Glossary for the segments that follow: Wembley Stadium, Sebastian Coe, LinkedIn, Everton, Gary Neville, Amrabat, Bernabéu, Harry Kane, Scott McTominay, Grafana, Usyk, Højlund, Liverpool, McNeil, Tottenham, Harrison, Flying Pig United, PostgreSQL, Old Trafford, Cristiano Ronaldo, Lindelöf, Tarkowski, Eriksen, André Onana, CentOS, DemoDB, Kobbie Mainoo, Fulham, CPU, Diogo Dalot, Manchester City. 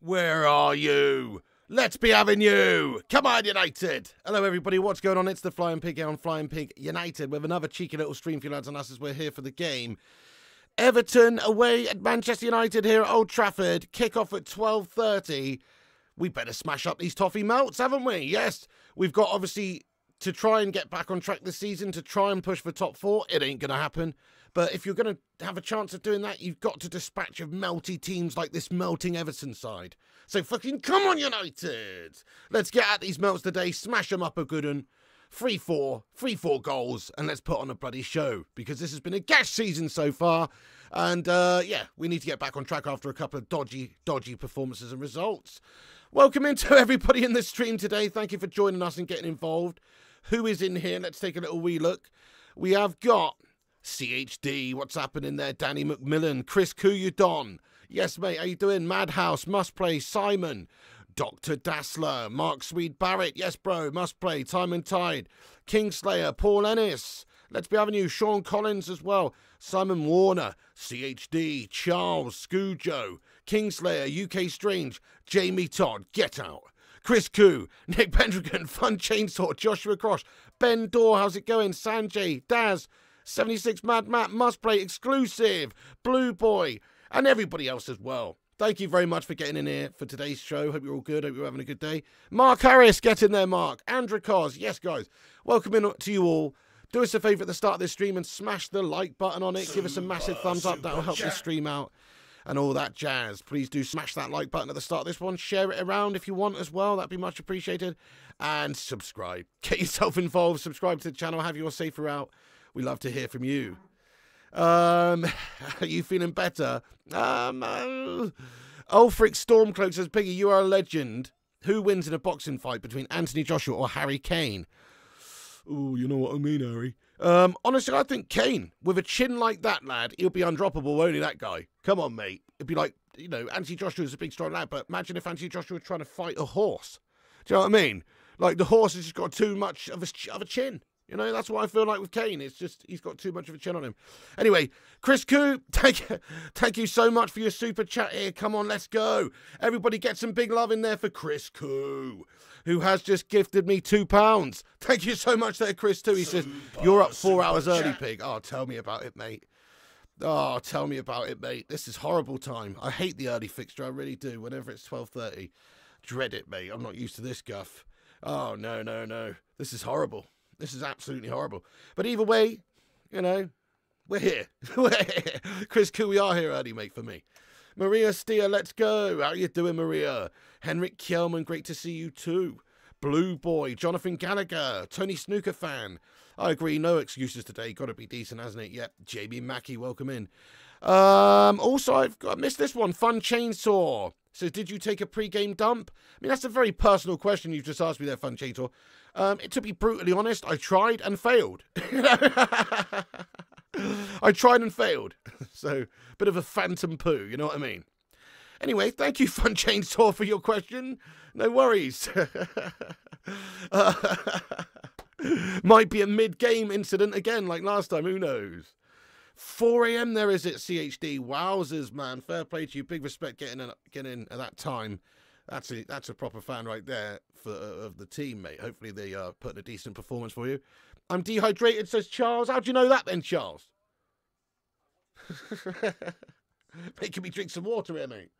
Where are you? Let's be having you! Come on, United! Hello, everybody. What's going on? It's the Flying Pig here on Flying Pig United with another cheeky little stream for you lads and us as we're here for the game. Everton away at Manchester United here at Old Trafford. Kick-off at 12:30. We better smash up these toffee melts, haven't we? Yes. We've got, obviously, to try and get back on track this season, to try and push for top four. It ain't going to happen. But if you're going to have a chance of doing that, you've got to dispatch of melty teams like this melting Everton side. So fucking come on, United! Let's get at these melts today, smash them up a good one. 3-4 goals, and let's put on a bloody show. Because this has been a gash season so far. And, yeah, we need to get back on track after a couple of dodgy performances and results. Welcome into everybody in this stream today. Thank you for joining us and getting involved. Who is in here? Let's take a little wee look. We have got... CHD, what's happening there? Danny McMillan, Chris Kuyudon. Yes, mate, how you doing? Madhouse, must play. Simon, Dr. Dassler, Mark Swede Barrett. Yes, bro, must play. Time and Tide, Kingslayer, Paul Ennis, Let's be having you. Sean Collins as well. Simon Warner, CHD, Charles, Scujo, Kingslayer, UK Strange, Jamie Todd, get out. Chris Koo, Nick Pendragon, Fun Chainsaw, Joshua Crosh, Ben Dorr, how's it going? Sanjay, Daz, 76 Mad Matt, Must Play, Exclusive, Blue Boy, and everybody else as well. Thank you very much for getting in here for today's show. Hope you're all good. Hope you're having a good day. Mark Harris, get in there, Mark. Andrew Cars, yes, guys. Welcome in to you all. Do us a favour at the start of this stream and smash the like button on it. Give us a massive thumbs up. That'll help this stream out and all that jazz. Please do smash that like button at the start of this one. Share it around if you want as well. That'd be much appreciated. And subscribe. Get yourself involved. Subscribe to the channel. Have your safe route. We love to hear from you. Are you feeling better? Ulfric Stormcloak says, Piggy, you are a legend. Who wins in a boxing fight between Anthony Joshua or Harry Kane? Oh, you know what I mean, Harry. Honestly, I think Kane, with a chin like that, lad, he'll be undroppable, won't he, that guy? Come on, mate. It'd be like, you know, Anthony Joshua's a big, strong lad, but imagine if Anthony Joshua was trying to fight a horse. Do you know what I mean? Like, the horse has just got too much of a chin. You know, that's what I feel like with Kane. It's just, he's got too much of a chin on him. Anyway, Chris Koo, thank you so much for your super chat here. Come on, let's go. Everybody get some big love in there for Chris Koo, who has just gifted me £2. Thank you so much there, Chris, too. He says, you're up 4 hours early, Pig. Oh, tell me about it, mate. Oh, tell me about it, mate. This is horrible time. I hate the early fixture. I really do. Whenever it's 12:30. Dread it, mate. I'm not used to this guff. Oh, no, no, no. This is horrible. This is absolutely horrible. But either way, you know, we're here. We're here. Chris Koo, we are here early, mate, for me. Maria Steer, let's go. How are you doing, Maria? Henrik Kjellman, great to see you too. Blue Boy, Jonathan Gallagher, Tony Snooker fan. I agree, no excuses today. Got to be decent, hasn't it? Yep, JB Mackey, welcome in. Also, I missed this one. Fun Chainsaw. So, did you take a pre-game dump? I mean, that's a very personal question you've just asked me there, Fun Chainsaw. To be brutally honest, I tried and failed. I tried and failed. So, bit of a phantom poo, you know what I mean? Anyway, thank you, Fun Chainsaw, for your question. No worries. Might be a mid-game incident again, like last time. Who knows? 4 a.m. there is it, CHD. Wowzers, man. Fair play to you. Big respect getting in at that time. That's a proper fan right there for of the team, mate. Hopefully they are putting a decent performance for you. I'm dehydrated, says Charles. How do you know that then, Charles? Making me drink some water here, mate.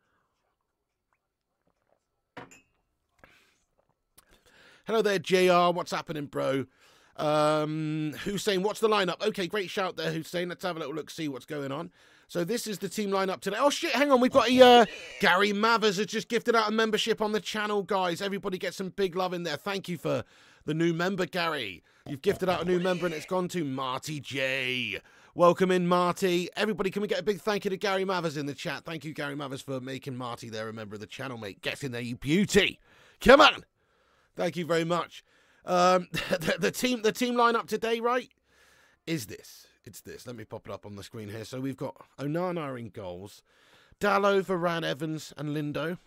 Hello there, JR. What's happening, bro? Hussein, what's the lineup? Okay, great shout there, Hussein. Let's have a little look, see what's going on. So this is the team lineup today. Oh, shit, hang on. We've got a Gary Mavers has just gifted out a membership on the channel, guys. Everybody get some big love in there. Thank you for the new member, Gary. You've gifted out a new member, and it's gone to Marty J. Welcome in, Marty. Everybody, can we get a big thank you to Gary Mavers in the chat? Thank you, Gary Mavers, for making Marty there a member of the channel, mate. Get in there, you beauty. Come on. Thank you very much. The team lineup today, right, is this. It's this. Let me pop it up on the screen here. So we've got Onana in goals, Dalot, Varane, Evans, and Lindo,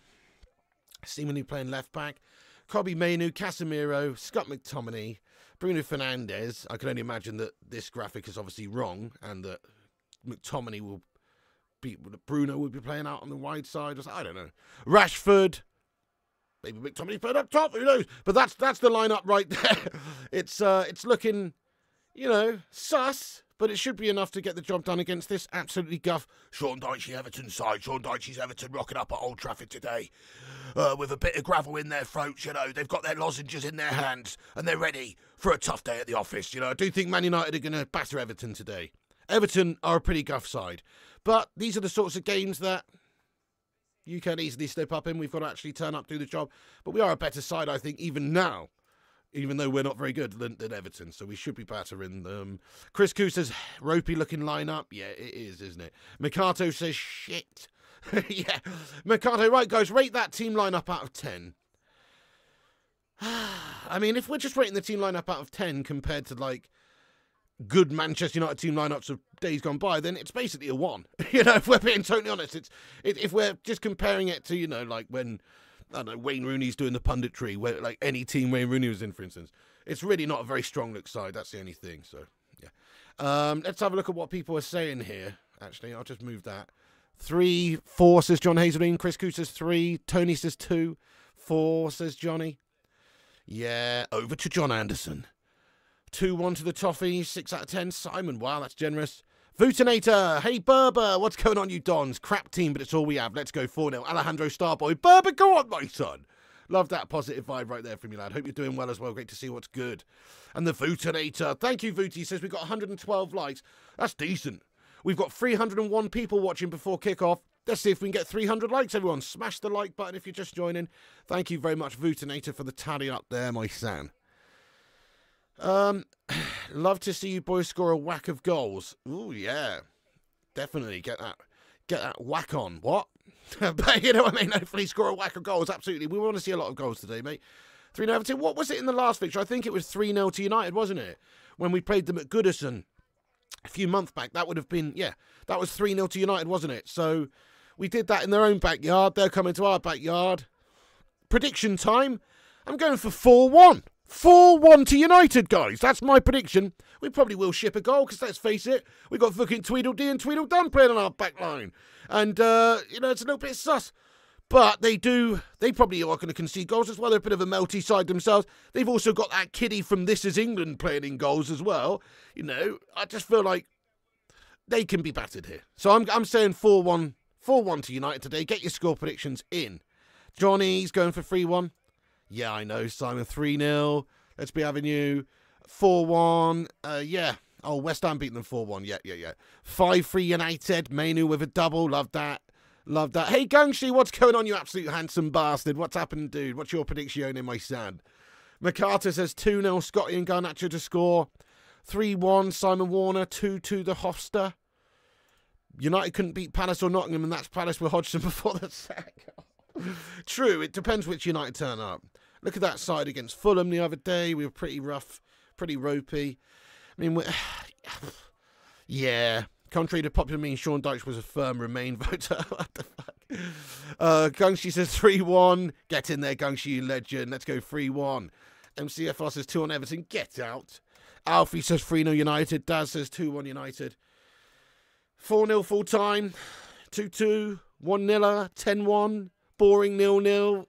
seemingly playing left back. Kobbie Mainoo, Casemiro, Scott McTominay, Bruno Fernandes. I can only imagine that this graphic is obviously wrong, and that McTominay will be Bruno will be playing out on the wide side. I don't know. Rashford. Maybe McTominay played up top. Who knows? But that's the lineup right there. It's looking, you know, sus. But it should be enough to get the job done against this absolutely guff Sean Dyche Everton side. Sean Dyche's Everton rocking up at Old Trafford today with a bit of gravel in their throats, you know. They've got their lozenges in their hands and they're ready for a tough day at the office, you know. I do think Man United are going to batter Everton today. Everton are a pretty guff side. But these are the sorts of games that you can easily step up in. We've got to actually turn up, do the job. But we are a better side, I think, even now. Even though we're not very good than Everton, so we should be battering them. Chris Koo says, ropey looking lineup. Yeah, it is, isn't it? Mercato says, shit. Yeah. Mercato, right, guys, rate that team lineup out of 10. I mean, if we're just rating the team lineup out of 10 compared to, like, good Manchester United team lineups of days gone by, then it's basically a 1. You know, if we're being totally honest, if we're just comparing it to, you know, like when, I don't know, Wayne Rooney's doing the punditry, where, like, any team Wayne Rooney was in, for instance. It's really not a very strong look side. That's the only thing. So, yeah. Let's have a look at what people are saying here. Actually, I'll just move that. 3, 4 says John Hazeldean. Chris Coo says 3. Tony says 2. 4 says Johnny. Yeah, over to John Anderson. 2-1 to the Toffee. 6 out of 10. Simon, wow, that's generous. Vutinator, hey Berber, what's going on, you Dons? Crap team, but it's all we have. Let's go 4-0. Alejandro Starboy, Berber, go on, my son. Love that positive vibe right there from you, lad. Hope you're doing well as well. Great to see what's good. And the Vutinator, thank you, Vuti. Says we've got 112 likes. That's decent. We've got 301 people watching before kickoff. Let's see if we can get 300 likes, everyone. Smash the like button if you're just joining. Thank you very much, Vutinator, for the tally up there, my son. Love to see you boys score a whack of goals. Ooh, yeah. Definitely get that whack on. What? But you know what I mean? Hopefully score a whack of goals. Absolutely. We want to see a lot of goals today, mate. 3-0. What was it in the last fixture? I think it was 3-0 to United, wasn't it? When we played them at Goodison a few months back. That would have been, yeah, that was 3-0 to United, wasn't it? So we did that in their own backyard. They're coming to our backyard. Prediction time. I'm going for 4-1. 4-1 to United, guys. That's my prediction. We probably will ship a goal because, let's face it, we've got fucking Tweedledee and Tweedledum playing on our back line. And, you know, it's a little bit sus. But they probably are going to concede goals as well. They're a bit of a melty side themselves. They've also got that kiddie from This Is England playing in goals as well. You know, I just feel like they can be battered here. So I'm saying 4-1, 4-1 to United today. Get your score predictions in. Johnny's going for 3-1. Yeah, I know, Simon. 3-0. Let's be having you. 4-1. Yeah. Oh, West Ham beating them 4-1. Yeah. 5-3 United. Mainoo with a double. Love that. Love that. Hey, Gangshi, what's going on, you absolute handsome bastard? What's happened, dude? What's your prediction in my sand? McCarter says 2-0. Scotty and Garnacho to score. 3-1. Simon Warner. 2-2 the Hofstra. United couldn't beat Palace or Nottingham, and that's Palace with Hodgson before the sack. True, it depends which United turn up. Look at that side against Fulham the other day. We were pretty rough, pretty ropey. I mean, yeah. Contrary to popular mean, Sean Dyche was a firm Remain voter. What the fuck? Gungshi says 3-1. Get in there, Gungshi, you legend. Let's go 3-1. MCFR says 2-1 Everton. Get out. Alfie says 3-0 United. Daz says 2-1 United. 4-0 full time. 2-2. 1-0. 10-1. Boring 0-0.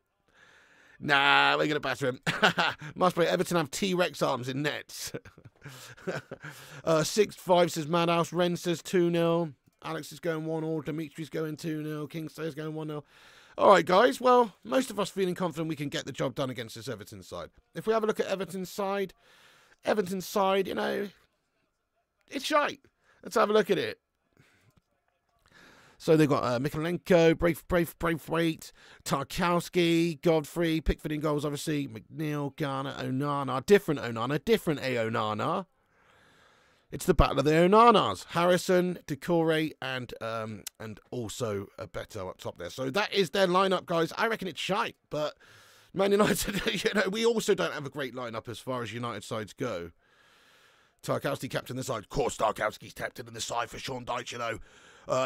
Nah, we're going to batter him. Must play Everton have T-Rex arms in nets. 6-5 says Madhouse. Ren says 2-0. Alex is going 1-0. Dimitri's going 2-0. Kingsley's going 1-0. All right, guys. Well, most of us feeling confident we can get the job done against this Everton side. If we have a look at Everton's side, you know, it's shite. Let's have a look at it. So they've got Mikalenko, Braithwaite, Tarkowski, Godfrey, Pickford in goals, obviously, McNeil, Garner, Onana. Different Onana, different A Onana. It's the battle of the Onanas. Harrison, Decore, and also a Beto up top there. So that is their lineup, guys. I reckon it's shite, but Man United, you know, we also don't have a great lineup as far as United sides go. Tarkowski captain the side. Of course, Tarkowski's captain in the side for Sean Dyche, you know.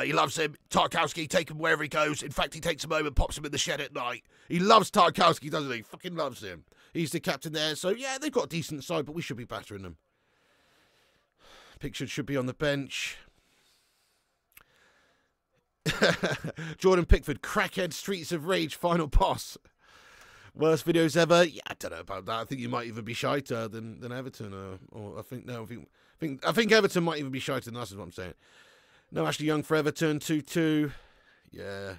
He loves him. Tarkowski, take him wherever he goes. In fact, he takes him home and pops him in the shed at night. He loves Tarkowski, doesn't he? Fucking loves him. He's the captain there. So, yeah, they've got a decent side, but we should be battering them. Pickford should be on the bench. Jordan Pickford, crackhead, Streets of Rage, final boss. Worst videos ever. Yeah, I don't know about that. I think you might even be shiter than Everton. Or I think Everton might even be shiter than us, is what I'm saying. No, Ashley Young for Everton, 2-2. Yeah.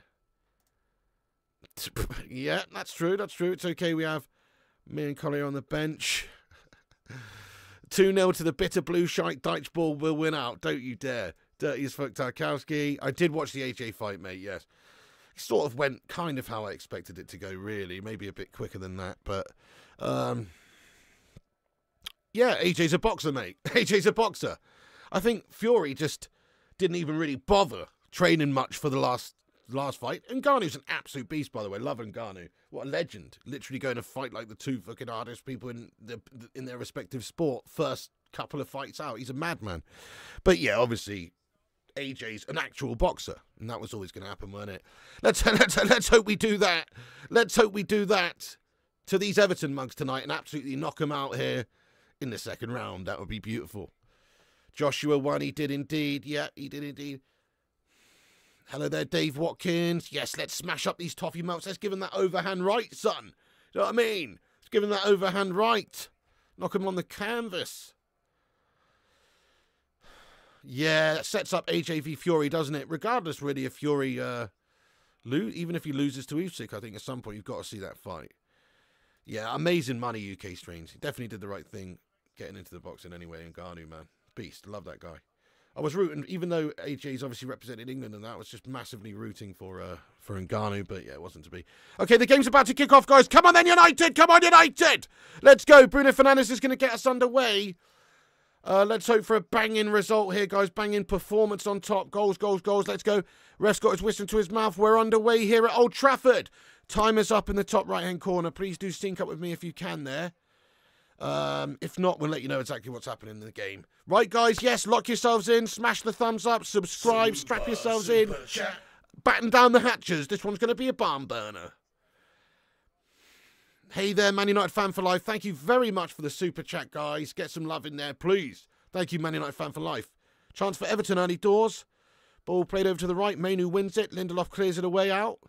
Yeah, that's true, that's true. It's okay, we have me and Collier on the bench. 2-0 to the bitter blue shite. Dyche ball will win out, don't you dare. Dirty as fuck Tarkowski. I did watch the AJ fight, mate, yes. It sort of went kind of how I expected it to go, really. Maybe a bit quicker than that, but... yeah, AJ's a boxer, mate. AJ's a boxer. I think Fury just... didn't even really bother training much for the last fight. And Ngannou's an absolute beast, by the way. Love Ngannou. What a legend. Literally going to fight like the two fucking hardest people in their respective sport. First couple of fights out. He's a madman. But yeah, obviously, AJ's an actual boxer. And that was always going to happen, weren't it? Let's hope we do that. Let's hope we do that to these Everton mugs tonight and absolutely knock them out here in the second round. That would be beautiful. Joshua won. He did indeed. Yeah, he did indeed. Hello there, Dave Watkins. Yes, let's smash up these toffee melts. Let's give him that overhand right, son. You know what I mean? Let's give him that overhand right. Knock him on the canvas. Yeah, that sets up AJ v Fury, doesn't it? Regardless, really, if Fury even if he loses to Usyk, I think at some point you've got to see that fight. Yeah, amazing money, UK streams. He definitely did the right thing getting into the boxing anyway. And Ngannou, man. Beast. Love that guy. I was rooting, even though AJ's obviously represented England and that, I was just massively rooting for Ngannou, but yeah, it wasn't to be. Okay, the game's about to kick off, guys. Come on then, United! Come on, United! Let's go. Bruno Fernandes is going to get us underway. Let's hope for a banging result here, guys. Banging performance on top. Goals, goals, goals. Let's go. Ref's got his whistle to his mouth. We're underway here at Old Trafford. Timer's up in the top right-hand corner. Please do sync up with me if you can there. If not, we'll let you know exactly what's happening in the game. Right, guys? Yes, lock yourselves in. Smash the thumbs up. Subscribe. Strap yourselves in. Batten down the hatches. This one's going to be a barn burner. Hey there, Man United Fan for Life. Thank you very much for the super chat, guys. Get some love in there, please. Thank you, Man United Fan for Life. Chance for Everton early doors. Ball played over to the right. Mainoo wins it. Lindelöf clears it away out.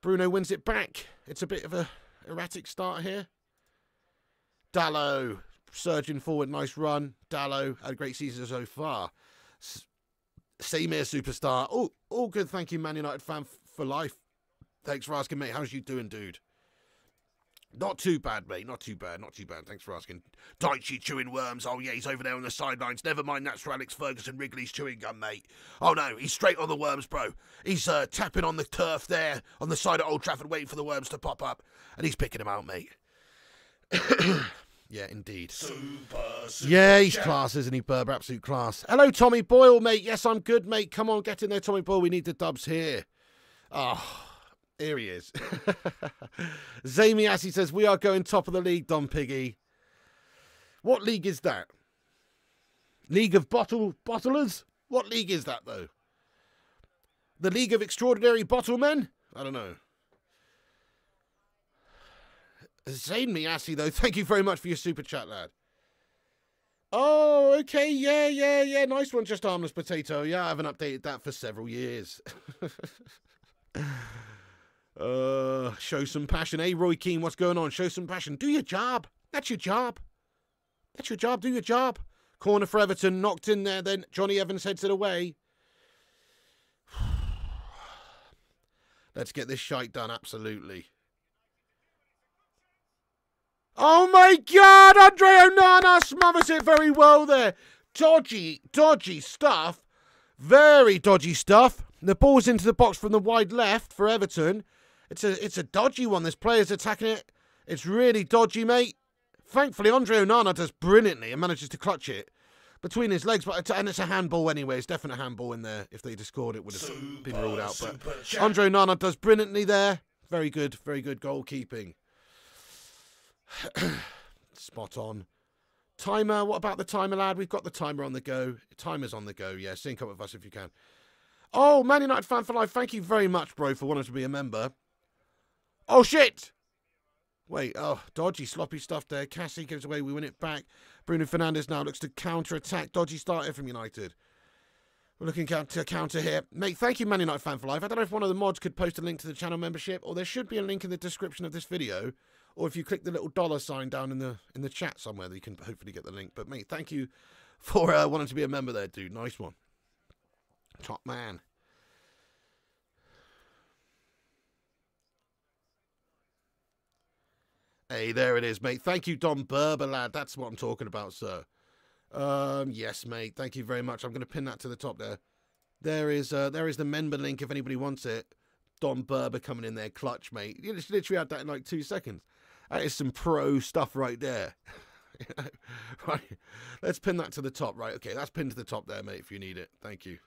Bruno wins it back. It's a bit of a erratic start here. Dalot surging forward. Nice run. Dalot had a great season so far. Same here, superstar. Oh, all good. Thank you, Man United Fan for Life. Thanks for asking, mate. How's you doing, dude? Not too bad, mate. Not too bad. Not too bad. Thanks for asking. Dyche chewing worms. Oh, yeah, he's over there on the sidelines. Never mind, that's for Alex Ferguson Wrigley's chewing gum, mate. Oh, no, he's straight on the worms, bro. He's tapping on the turf there on the side of Old Trafford, waiting for the worms to pop up, and he's picking them out, mate. Yeah, indeed. Super yeah, he's class, isn't he, Berber? Absolute class. Hello, Tommy Boyle, mate. Yes, I'm good, mate. Come on, get in there, Tommy Boyle. We need the dubs here. Oh, here he is. Zamy Assy says, we are going top of the league, Don Piggy. What league is that? League of bottlers? What league is that, though? The League of Extraordinary Bottlemen? I don't know. Zamy Assy, though, thank you very much for your super chat, lad. Oh, okay, yeah, yeah, yeah. Nice one, Just Harmless Potato. Yeah, I haven't updated that for several years. Show some passion. Hey, Roy Keane, what's going on? Show some passion. Do your job. That's your job. That's your job. Do your job. Corner for Everton. Knocked in there then. Johnny Evans heads it away. Let's get this shite done. Absolutely. Oh, my God. André Onana smothers it very well there. Dodgy, dodgy stuff. Very dodgy stuff. The ball's into the box from the wide left for Everton. It's a dodgy one. This player's attacking it. It's really dodgy, mate. Thankfully, Andre Onana does brilliantly and manages to clutch it between his legs. And it's a handball anyway. It's definitely a handball in there. If they just scored, it would have been ruled out. But Andre Onana does brilliantly there. Very good goalkeeping. Spot on. Timer. What about the timer, lad? We've got the timer on the go. Timer's on the go. Yeah, sync up with us if you can. Oh, Man United Fan for Life, thank you very much, bro, for wanting to be a member. Oh, shit! Wait, oh, dodgy, sloppy stuff there. Cassie gives away, we win it back. Bruno Fernandes now looks to counter-attack. Dodgy start here from United. We're looking to counter here. Mate, thank you, Man United Fan for Life. I don't know if one of the mods could post a link to the channel membership, or there should be a link in the description of this video, or if you click the little dollar sign down in the chat somewhere, you can hopefully get the link. But, mate, thank you for wanting to be a member there, dude. Nice one. Top man. Hey, there it is, mate. Thank you, Don Berber, lad. That's what I'm talking about, sir. Yes, mate. Thank you very much. I'm going to pin that to the top there. There is the member link if anybody wants it. Don Berber coming in there, clutch, mate. You just literally had that in like 2 seconds. That is some pro stuff right there. Right. Let's pin that to the top. Right. Okay. That's pinned to the top there, mate, if you need it. Thank you.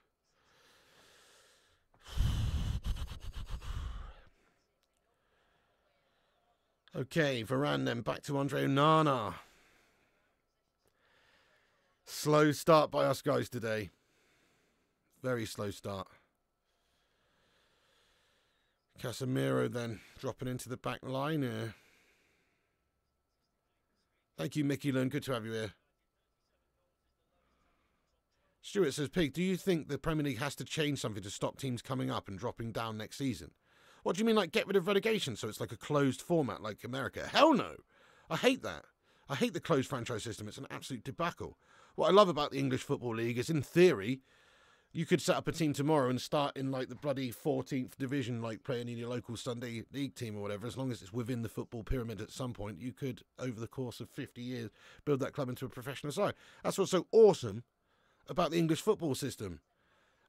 Okay, Varane then back to Andre Onana. Slow start by us guys today. Very slow start. Casemiro then dropping into the back line here. Thank you, Mickey Lund. Good to have you here. Stuart says, Pig, do you think the Premier League has to change something to stop teams coming up and dropping down next season? What do you mean, like, get rid of relegation so it's like a closed format like America? Hell no! I hate that. I hate the closed franchise system. It's an absolute debacle. What I love about the English Football League is, in theory, you could set up a team tomorrow and start in, like, the bloody 14th division, like, playing in your local Sunday league team or whatever. As long as it's within the football pyramid at some point, you could, over the course of 50 years, build that club into a professional side. That's what's so awesome about the English football system.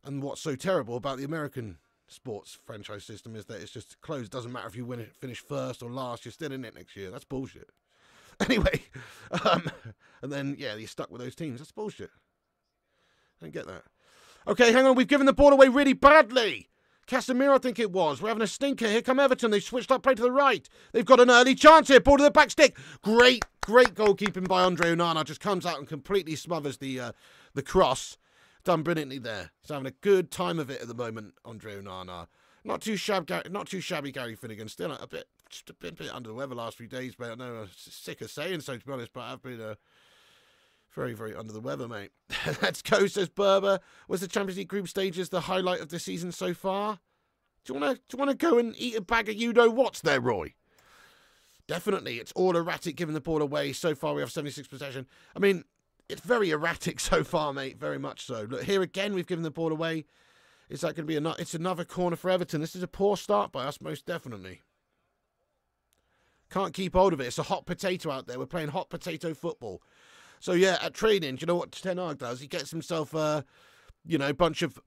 And what's so terrible about the American sports franchise system is that it's just closed. Doesn't matter if you win it, finish first or last, you're still in it next year. That's bullshit. Anyway, and then, yeah, you're stuck with those teams. That's bullshit. I don't get that. Okay, hang on. We've given the ball away really badly. Casemiro, I think it was. We're having a stinker. Here come Everton. They switched up, play to the right. They've got an early chance here. Ball to the back stick. Great, great goalkeeping by André Onana. Just comes out and completely smothers the cross. Done brilliantly there. He's having a good time of it at the moment, André Onana. Not too shabby, Gary Finnegan. Still a bit under the weather the last few days, mate. I know I'm sick of saying so, to be honest, but I've been very, very under the weather, mate. Let's go, says Berber. Was the Champions League group stages the highlight of the season so far? Do you wanna go and eat a bag of you-know-what's there, Roy? Definitely. It's all erratic, giving the ball away. So far, we have 76 possession. I mean, it's very erratic so far, mate. Very much so. Look, here again, we've given the ball away. Is that going to be another? It's another corner for Everton. This is a poor start by us, most definitely. Can't keep hold of it. It's a hot potato out there. We're playing hot potato football. So, yeah, at training, do you know what Ten Hag does? He gets himself a, you know, bunch of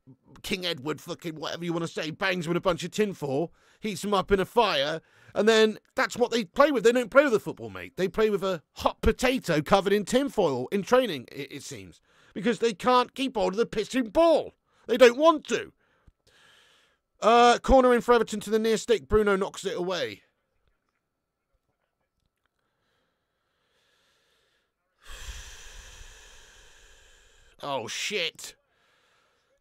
King Edward fucking whatever you want to say, bangs with a bunch of tinfoil, heats them up in a fire, and then that's what they play with. They don't play with a football, mate. They play with a hot potato covered in tinfoil in training, it seems, because they can't keep hold of the pissing ball. They don't want to. Corner in for Everton to the near stick. Bruno knocks it away. Oh, shit.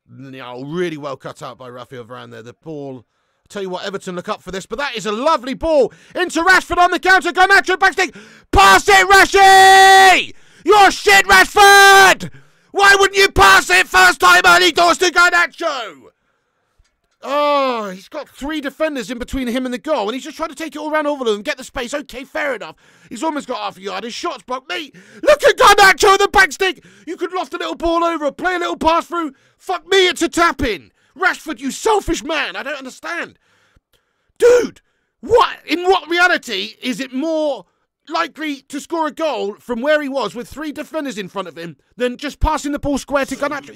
No, really well cut out by Raphaël Varane there. The ball. I'll tell you what, Everton look up for this, but that is a lovely ball. Into Rashford on the counter. Garnacho backstick. Pass it, Rashie! You're shit, Rashford! Why wouldn't you pass it first time early doors to Garnacho? Oh, he's got three defenders in between him and the goal, and he's just trying to take it all around all of them, get the space. Okay, fair enough. He's almost got half a yard. His shot's blocked. Mate, look at Garnacho on the back stick. You could loft a little ball over, play a little pass through. Fuck me, it's a tap-in. Rashford, you selfish man. I don't understand. Dude, what? In what reality is it more likely to score a goal from where he was with three defenders in front of him than just passing the ball square to Garnacho?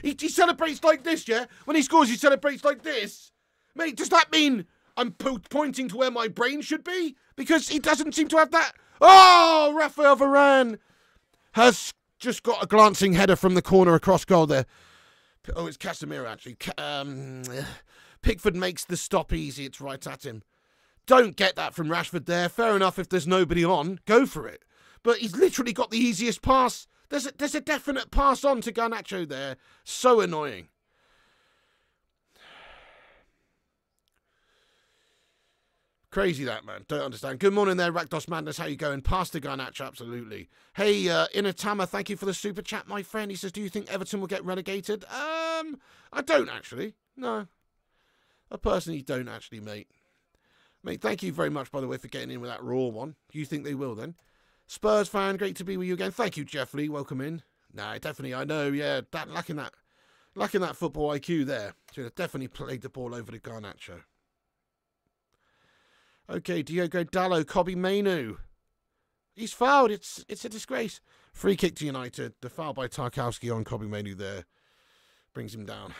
He celebrates like this, yeah? When he scores, he celebrates like this. Mate, does that mean I'm pointing to where my brain should be? Because he doesn't seem to have that. Oh, Raphaël Varane has just got a glancing header from the corner across goal there. Oh, it's Casemiro, actually. Pickford makes the stop easy. It's right at him. Don't get that from Rashford there. Fair enough, if there's nobody on, go for it. But he's literally got the easiest pass. There's a definite pass on to Garnacho there. So annoying. Crazy that, man. Don't understand. Good morning there, Rakdos Madness. How you going? Pass to Garnacho, absolutely. Hey, Inatama, thank you for the super chat, my friend. He says, do you think Everton will get relegated? I don't, actually. No. I personally don't, actually, mate. Mate, thank you very much, by the way, for getting in with that raw one. You think they will, then? Spurs fan, great to be with you again. Thank you, Jeff Lee. Welcome in. Nah, definitely, I know, yeah, lacking that football IQ there. Should have definitely played the ball over to Garnacho. Okay, Diogo Dalot, Kobbie Mainoo. He's fouled. It's a disgrace. Free kick to United. The foul by Tarkowski on Kobbie Mainoo there brings him down.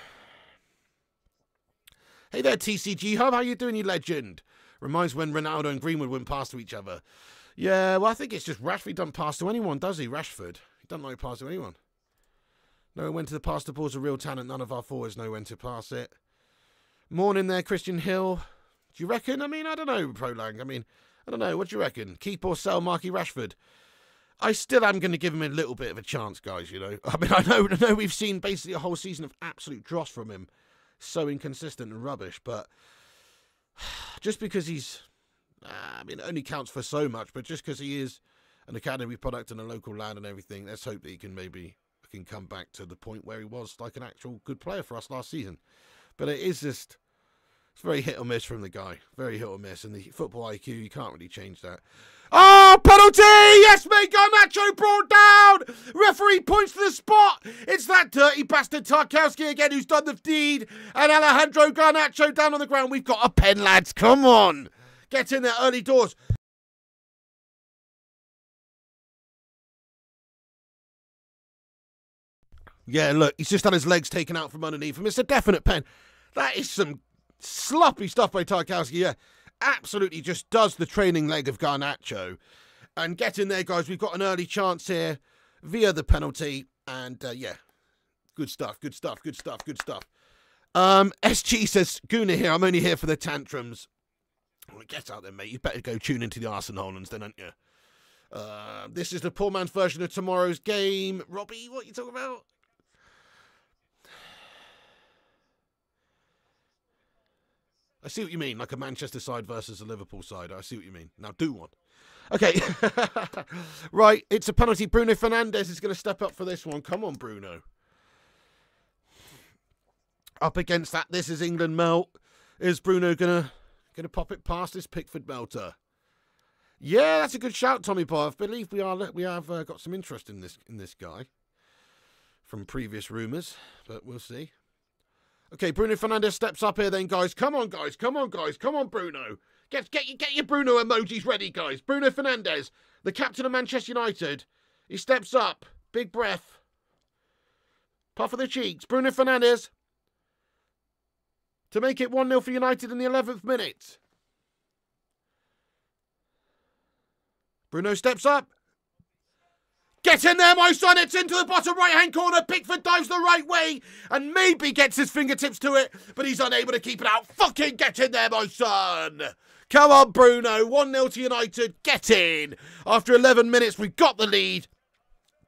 Hey there, TCG Hub. How you doing, you legend? Reminds when Ronaldo and Greenwood went past to each other. Yeah, well, I think it's just Rashford doesn't pass to anyone, does he, Rashford? He doesn't like to pass to anyone. No one went to the pass. The ball's a real talent. None of our forwards know when to pass it. Morning there, Christian Hill. Do you reckon? I mean, I don't know, Prolang. I mean, I don't know. What do you reckon? Keep or sell Marky Rashford? I still am going to give him a little bit of a chance, guys, you know. I mean, I know we've seen basically a whole season of absolute dross from him. So inconsistent and rubbish, but just because he's, I mean, it only counts for so much, but just because he is an academy product and a local lad and everything, let's hope that he can maybe can come back to the point where he was like an actual good player for us last season. But it is just, it's very hit or miss from the guy. Very hit or miss. And the football IQ, you can't really change that. Oh, penalty! Yes, mate, Garnacho brought down! Referee points to the spot. It's that dirty bastard Tarkowski again who's done the deed. And Alejandro Garnacho down on the ground. We've got a pen, lads. Come on. Get in there early doors. Yeah, look, he's just had his legs taken out from underneath him. It's a definite pen. That is some sloppy stuff by Tarkowski. Yeah, absolutely just does the training leg of Garnacho. And get in there, guys. We've got an early chance here via the penalty. And, yeah, good stuff, good stuff, good stuff, good stuff. SG says, Gunnar here, I'm only here for the tantrums. Well, get out there, mate. You better go tune into the Arsenalans then, aren't you? This is the poor man's version of tomorrow's game. Robbie, what are you talking about? I see what you mean, like a Manchester side versus a Liverpool side. I see what you mean. Now do one. Okay. Right, it's a penalty. Bruno Fernandes is going to step up for this one. Come on, Bruno. Up against that. This is England melt. Is Bruno going to pop it past this Pickford belter? Yeah, that's a good shout, Tommy Boy. I believe we have got some interest in this guy from previous rumours, but we'll see. Okay, Bruno Fernandes steps up here then, guys. Come on, guys. Come on, guys. Come on, Bruno. Get your Bruno emojis ready, guys. Bruno Fernandes, the captain of Manchester United. He steps up. Big breath. Puff of the cheeks. Bruno Fernandes to make it 1-0 for United in the 11th minute. Bruno steps up. Get in there, my son. It's into the bottom right-hand corner. Pickford dives the right way and maybe gets his fingertips to it, but he's unable to keep it out. Fucking get in there, my son. Come on, Bruno. 1-0 to United. Get in. After 11 minutes, we've got the lead.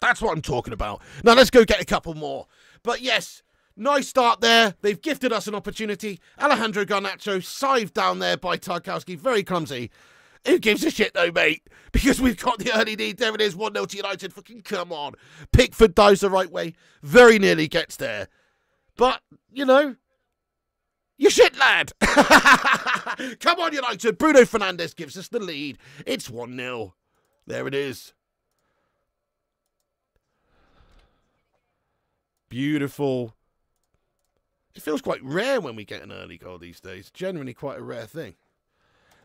That's what I'm talking about. Now, let's go get a couple more. But, yes, nice start there. They've gifted us an opportunity. Alejandro Garnacho scythed down there by Tarkowski. Very clumsy. Who gives a shit, though, mate? Because we've got the early lead. There it is, 1-0 to United. Fucking come on. Pickford dives the right way. Very nearly gets there. But, you know, you shit, lad. Come on, United. Bruno Fernandes gives us the lead. It's 1-0. There it is. Beautiful. It feels quite rare when we get an early goal these days. Generally quite a rare thing.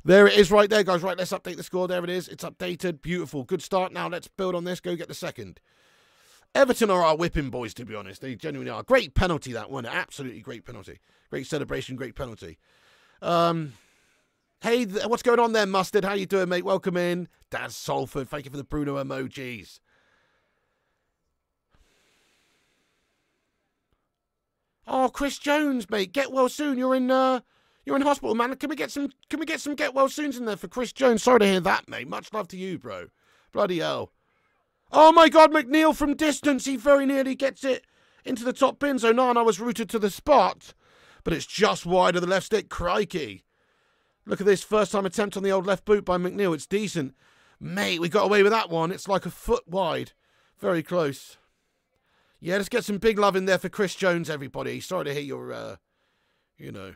There it is right there, guys. Right, let's update the score. There it is. It's updated. Beautiful. Good start. Now let's build on this. Go get the second. Everton are our whipping boys, to be honest. They genuinely are. Great penalty, that one. Absolutely great penalty. Great celebration, great penalty. Hey, what's going on there, Mustard? How you doing, mate? Welcome in. Daz Salford, thank you for the Bruno emojis. Oh, Chris Jones, mate. Get well soon. You're in hospital, man. Can we get some get well soons in there for Chris Jones? Sorry to hear that, mate. Much love to you, bro. Bloody hell. Oh my God, McNeil from distance. He very nearly gets it into the top bin. So Onana was rooted to the spot, but it's just wide of the left stick. Crikey. Look at this first time attempt on the old left boot by McNeil. It's decent. Mate, we got away with that one. It's like a foot wide. Very close. Yeah, let's get some big love in there for Chris Jones, everybody. Sorry to hear your, you know,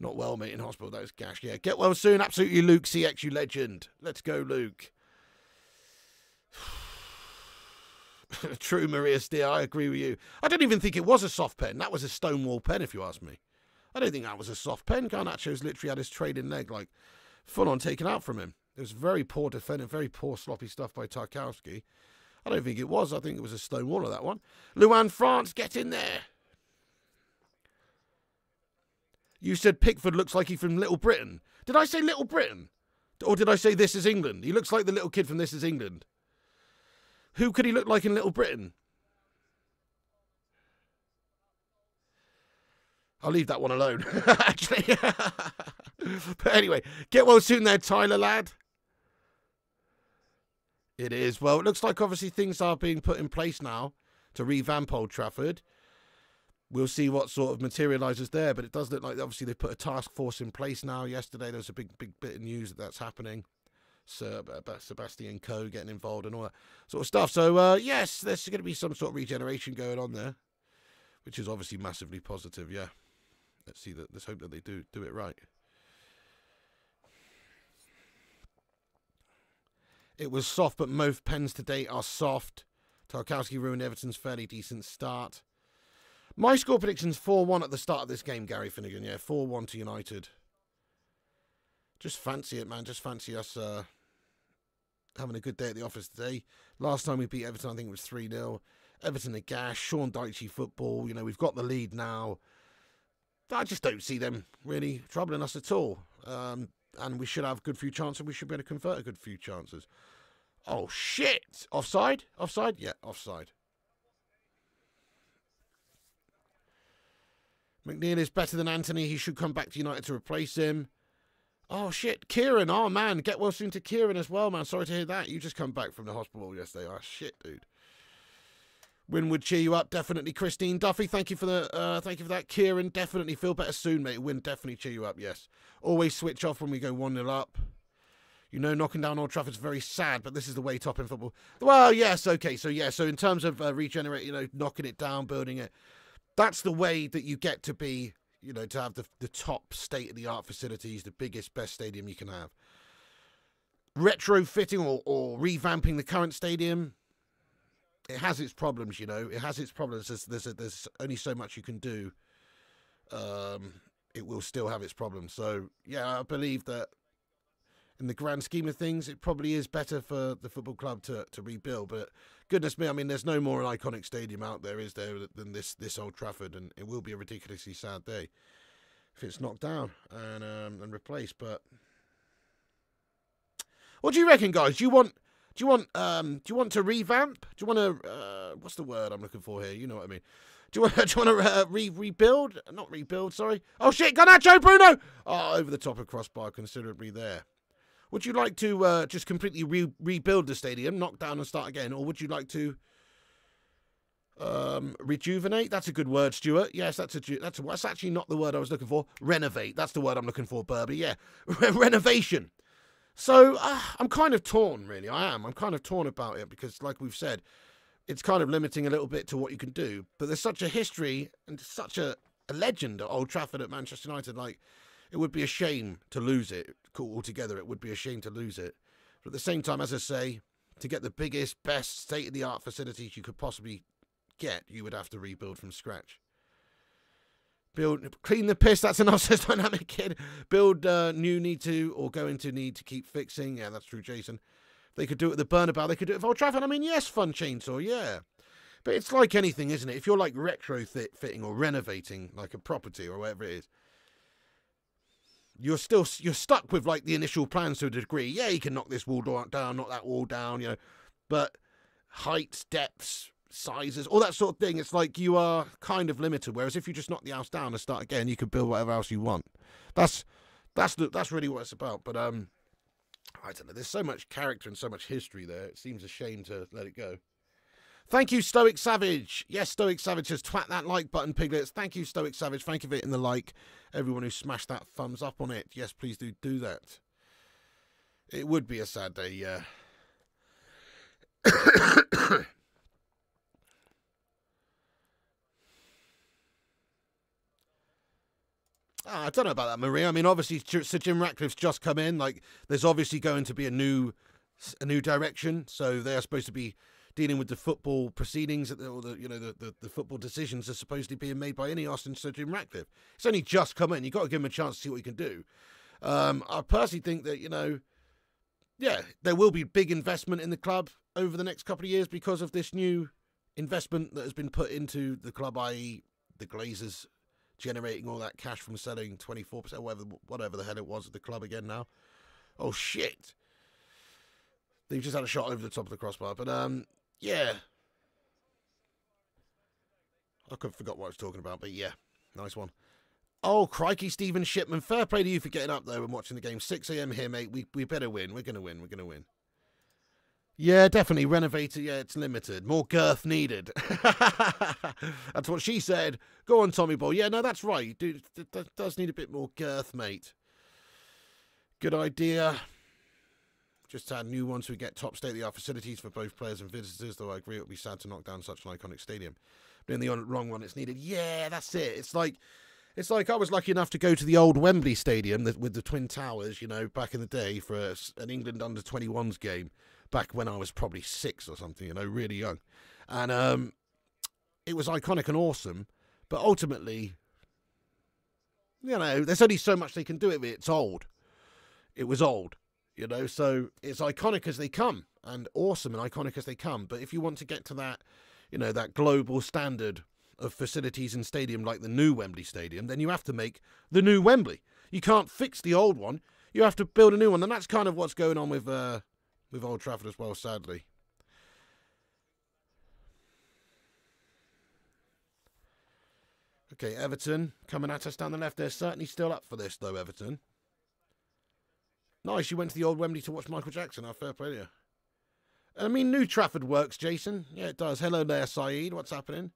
not well, mate, in hospital. That was gash. Yeah, get well soon. Absolutely, Luke, CXU legend. Let's go, Luke. True, Maria Steer. I agree with you. I don't even think it was a soft pen. That was a stonewall pen, if you ask me. I don't think that was a soft pen. Garnacho's literally had his trailing leg, like, full on taken out from him. It was very poor defending, very poor, sloppy stuff by Tarkowski. I don't think it was. I think it was a stonewaller, that one. Luan France, get in there. You said Pickford looks like he's from Little Britain. Did I say Little Britain? Or did I say This Is England? He looks like the little kid from This Is England. Who could he look like in Little Britain? I'll leave that one alone, actually. But anyway, get well soon there, Tyler, lad. It is. Well, it looks like obviously things are being put in place now to revamp Old Trafford. We'll see what sort of materialises there, but it does look like obviously they've put a task force in place now. Yesterday there was a big bit of news that's happening. Sebastian Coe getting involved and all that sort of stuff. So, yes, there's going to be some sort of regeneration going on there, which is obviously massively positive, yeah. Let's see that. Let's hope that they do it right. It was soft, but most pens today are soft. Tarkowski ruined Everton's fairly decent start. My score prediction's 4-1 at the start of this game, Gary Finnegan. Yeah, 4-1 to United. Just fancy it, man. Just fancy us having a good day at the office today. Last time we beat Everton, I think it was 3-0. Everton a gash. Sean Dyche football. You know, we've got the lead now. I just don't see them really troubling us at all. And we should have a good few chances. We should be able to convert a good few chances. Oh, shit. Offside? Offside? Yeah, offside. McNeil is better than Antony. He should come back to United to replace him. Oh, shit. Kieran. Oh, man. Get well soon to Kieran as well, man. Sorry to hear that. You just come back from the hospital yesterday. Oh, shit, dude. Win would cheer you up, definitely. Christine Duffy, thank you for the thank you for that. Kieran, definitely feel better soon, mate. Win definitely cheer you up, yes. Always switch off when we go 1-0 up. You know, knocking down Old Trafford's very sad, but this is the way top in football. Well, yes, okay, so yeah, so in terms of regenerating, you know, knocking it down, building it, that's the way that you get to be, you know, to have the top state-of-the-art facilities, the biggest, best stadium you can have. Retrofitting or revamping the current stadium, it has its problems, you know. It has its problems. There's only so much you can do. It will still have its problems. So, yeah, I believe that in the grand scheme of things, it probably is better for the football club to rebuild. But goodness me, I mean, there's no more an iconic stadium out there, is there, than this Old Trafford. And it will be a ridiculously sad day if it's knocked down and replaced. But what do you reckon, guys? Do you want to revamp? Do you want to what's the word I'm looking for here? You know what I mean. Do you want to rebuild? Not rebuild, sorry. Oh shit, Garnacho, Bruno. Oh, over the top of crossbar considerably there. Would you like to just completely rebuild the stadium, knock down and start again, or would you like to rejuvenate? That's a good word, Stuart. Yes, that's actually not the word I was looking for. Renovate. That's the word I'm looking for, Burby. Yeah. Renovation. So I'm kind of torn, really. I am. I'm kind of torn about it because, like we've said, it's kind of limiting a little bit to what you can do. But there's such a history and such a legend at Old Trafford at Manchester United. Like, it would be a shame to lose it altogether. It would be a shame to lose it. But at the same time, as I say, to get the biggest, best, state-of-the-art facilities you could possibly get, you would have to rebuild from scratch. Build, clean the piss, that's enough, says Dynamic Kid. Build new need to, or going to need to keep fixing. Yeah, that's true, Jason. They could do it at the Burnabout. They could do it at Old Trafford. I mean, yes, Fun Chainsaw, yeah. But it's like anything, isn't it? If you're like retrofitting or renovating like a property or whatever it is, you're stuck with like the initial plans to a degree. Yeah, you can knock this wall down, knock that wall down, you know. But heights, depths, sizes, all that sort of thing, it's like you are kind of limited, whereas if you just knock the house down and start again, you can build whatever else you want. That's really what it's about. But I don't know, there's so much character and so much history there, it seems a shame to let it go. Thank you, Stoic Savage. Yes, Stoic Savage says, twat that like button, piglets. Thank you, Stoic Savage. Thank you for hitting the like. Everyone who smashed that thumbs up on it, yes, please do that. It would be a sad day, yeah. I don't know about that, Maria. I mean, obviously, Sir Jim Ratcliffe's just come in. Like, there's obviously going to be a new direction. So they are supposed to be dealing with the football proceedings, or the football decisions are supposedly being made by Ineos and Sir Jim Ratcliffe. It's only just come in. You've got to give him a chance to see what he can do. I personally think that, you know, yeah, there will be big investment in the club over the next couple of years because of this new investment that has been put into the club, i.e. the Glazers generating all that cash from selling 24%, whatever the hell it was at the club again now. Oh, shit. They've just had a shot over the top of the crossbar. But, yeah. I could have forgot what I was talking about, but yeah. Nice one. Oh, crikey, Stephen Shipman. Fair play to you for getting up, though, and watching the game. 6 AM here, mate. We better win. We're going to win. We're going to win. Yeah, definitely. Renovated. Yeah, it's limited. More girth needed. That's what she said. Go on, Tommy Boy. Yeah, no, that's right. Dude, that does need a bit more girth, mate. Good idea. Just to add new ones who get top state-of-the-art facilities for both players and visitors, though I agree it would be sad to knock down such an iconic stadium. But in the wrong one, it's needed. Yeah, that's it. It's like I was lucky enough to go to the old Wembley Stadium with the Twin Towers, you know, back in the day for an England under-21s game back when I was probably 6 or something, you know, really young. And it was iconic and awesome, but ultimately, you know, there's only so much they can do with it. It's old. It was old. You know, so it's iconic as they come and awesome and iconic as they come. But if you want to get to that, you know, that global standard of facilities and stadium like the new Wembley Stadium, then you have to make the new Wembley. You can't fix the old one. You have to build a new one. And that's kind of what's going on with Old Trafford as well, sadly. Okay, Everton coming at us down the left. They're certainly still up for this, though, Everton. Nice, you went to the old Wembley to watch Michael Jackson. Our fair play to you. I mean, New Trafford works, Jason. Yeah, it does. Hello there, Saeed. What's happening?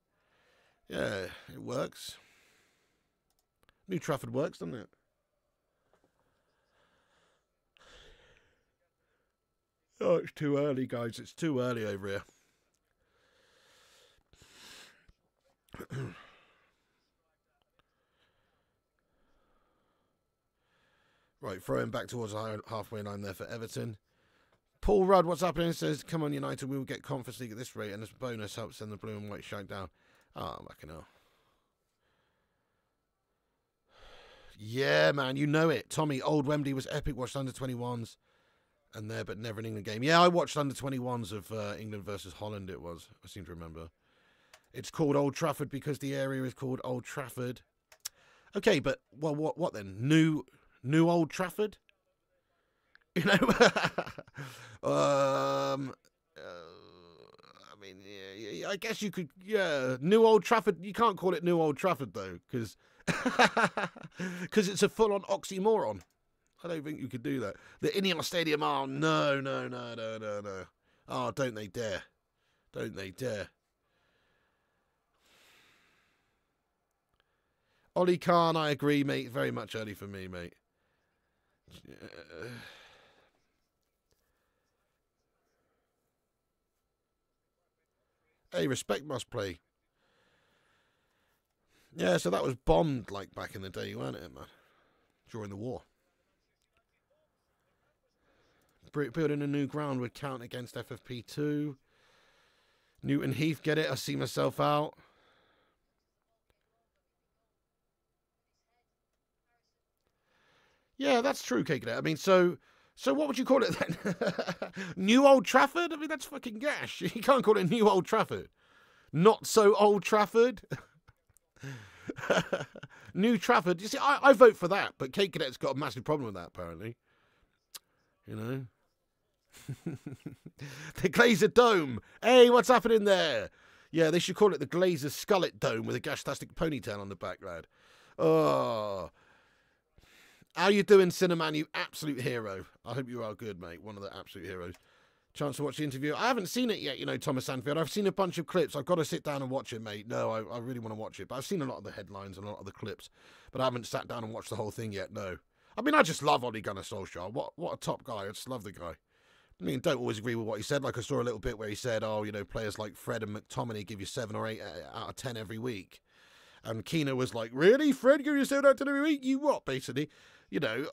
Yeah, it works. New Trafford works, doesn't it? Oh, it's too early, guys. It's too early over here. Right, throw him back towards the halfway line there for Everton. Paul Rudd, what's happening? Says, come on, United, we will get Conference League at this rate, and this bonus helps send the blue and white shag down. Ah, oh, fucking hell. Yeah, man, you know it. Tommy, old Wembley was epic. Watched under-21s and there, but never an England game. Yeah, I watched under-21s of England versus Holland, it was. I seem to remember. It's called Old Trafford because the area is called Old Trafford. Okay, but well, what then? New Old Trafford, you know. I mean, yeah, I guess you could. Yeah, New Old Trafford. You can't call it New Old Trafford though, because it's a full-on oxymoron. I don't think you could do that. The Ineos Stadium. Oh no. Oh, don't they dare! Don't they dare! Ollie Khan, I agree, mate. Very much early for me, mate. Yeah. Hey, respect must play. Yeah, so that was bombed like back in the day, weren't it, man? During the war. Building a new ground would count against FFP2. Newton Heath, get it? I see myself out. Yeah, that's true, K-Cadet. I mean, so what would you call it then? New Old Trafford? I mean, that's fucking gash. You can't call it New Old Trafford. Not so Old Trafford. New Trafford. You see, I vote for that, but K-Cadet's got a massive problem with that, apparently. You know? The Glazer Dome. Hey, what's happening there? Yeah, they should call it the Glazer Skullet Dome with a gastastic ponytail on the back, lad. Oh... How you doing, Cinnamon, you absolute hero? I hope you are good, mate. One of the absolute heroes. Chance to watch the interview. I haven't seen it yet, you know, Thomas Sanfield. I've seen a bunch of clips. I've got to sit down and watch it, mate. No, I really want to watch it. But I've seen a lot of the headlines and a lot of the clips. But I haven't sat down and watched the whole thing yet, no. I mean, I just love Ole Gunnar Solskjaer. What a top guy. I just love the guy. I mean, don't always agree with what he said. Like, I saw a little bit where he said, oh, you know, players like Fred and McTominay give you 7 or 8 out of 10 every week. And Keena was like, really? Fred, give you 7 out of 10 every week? You what, basically? You know,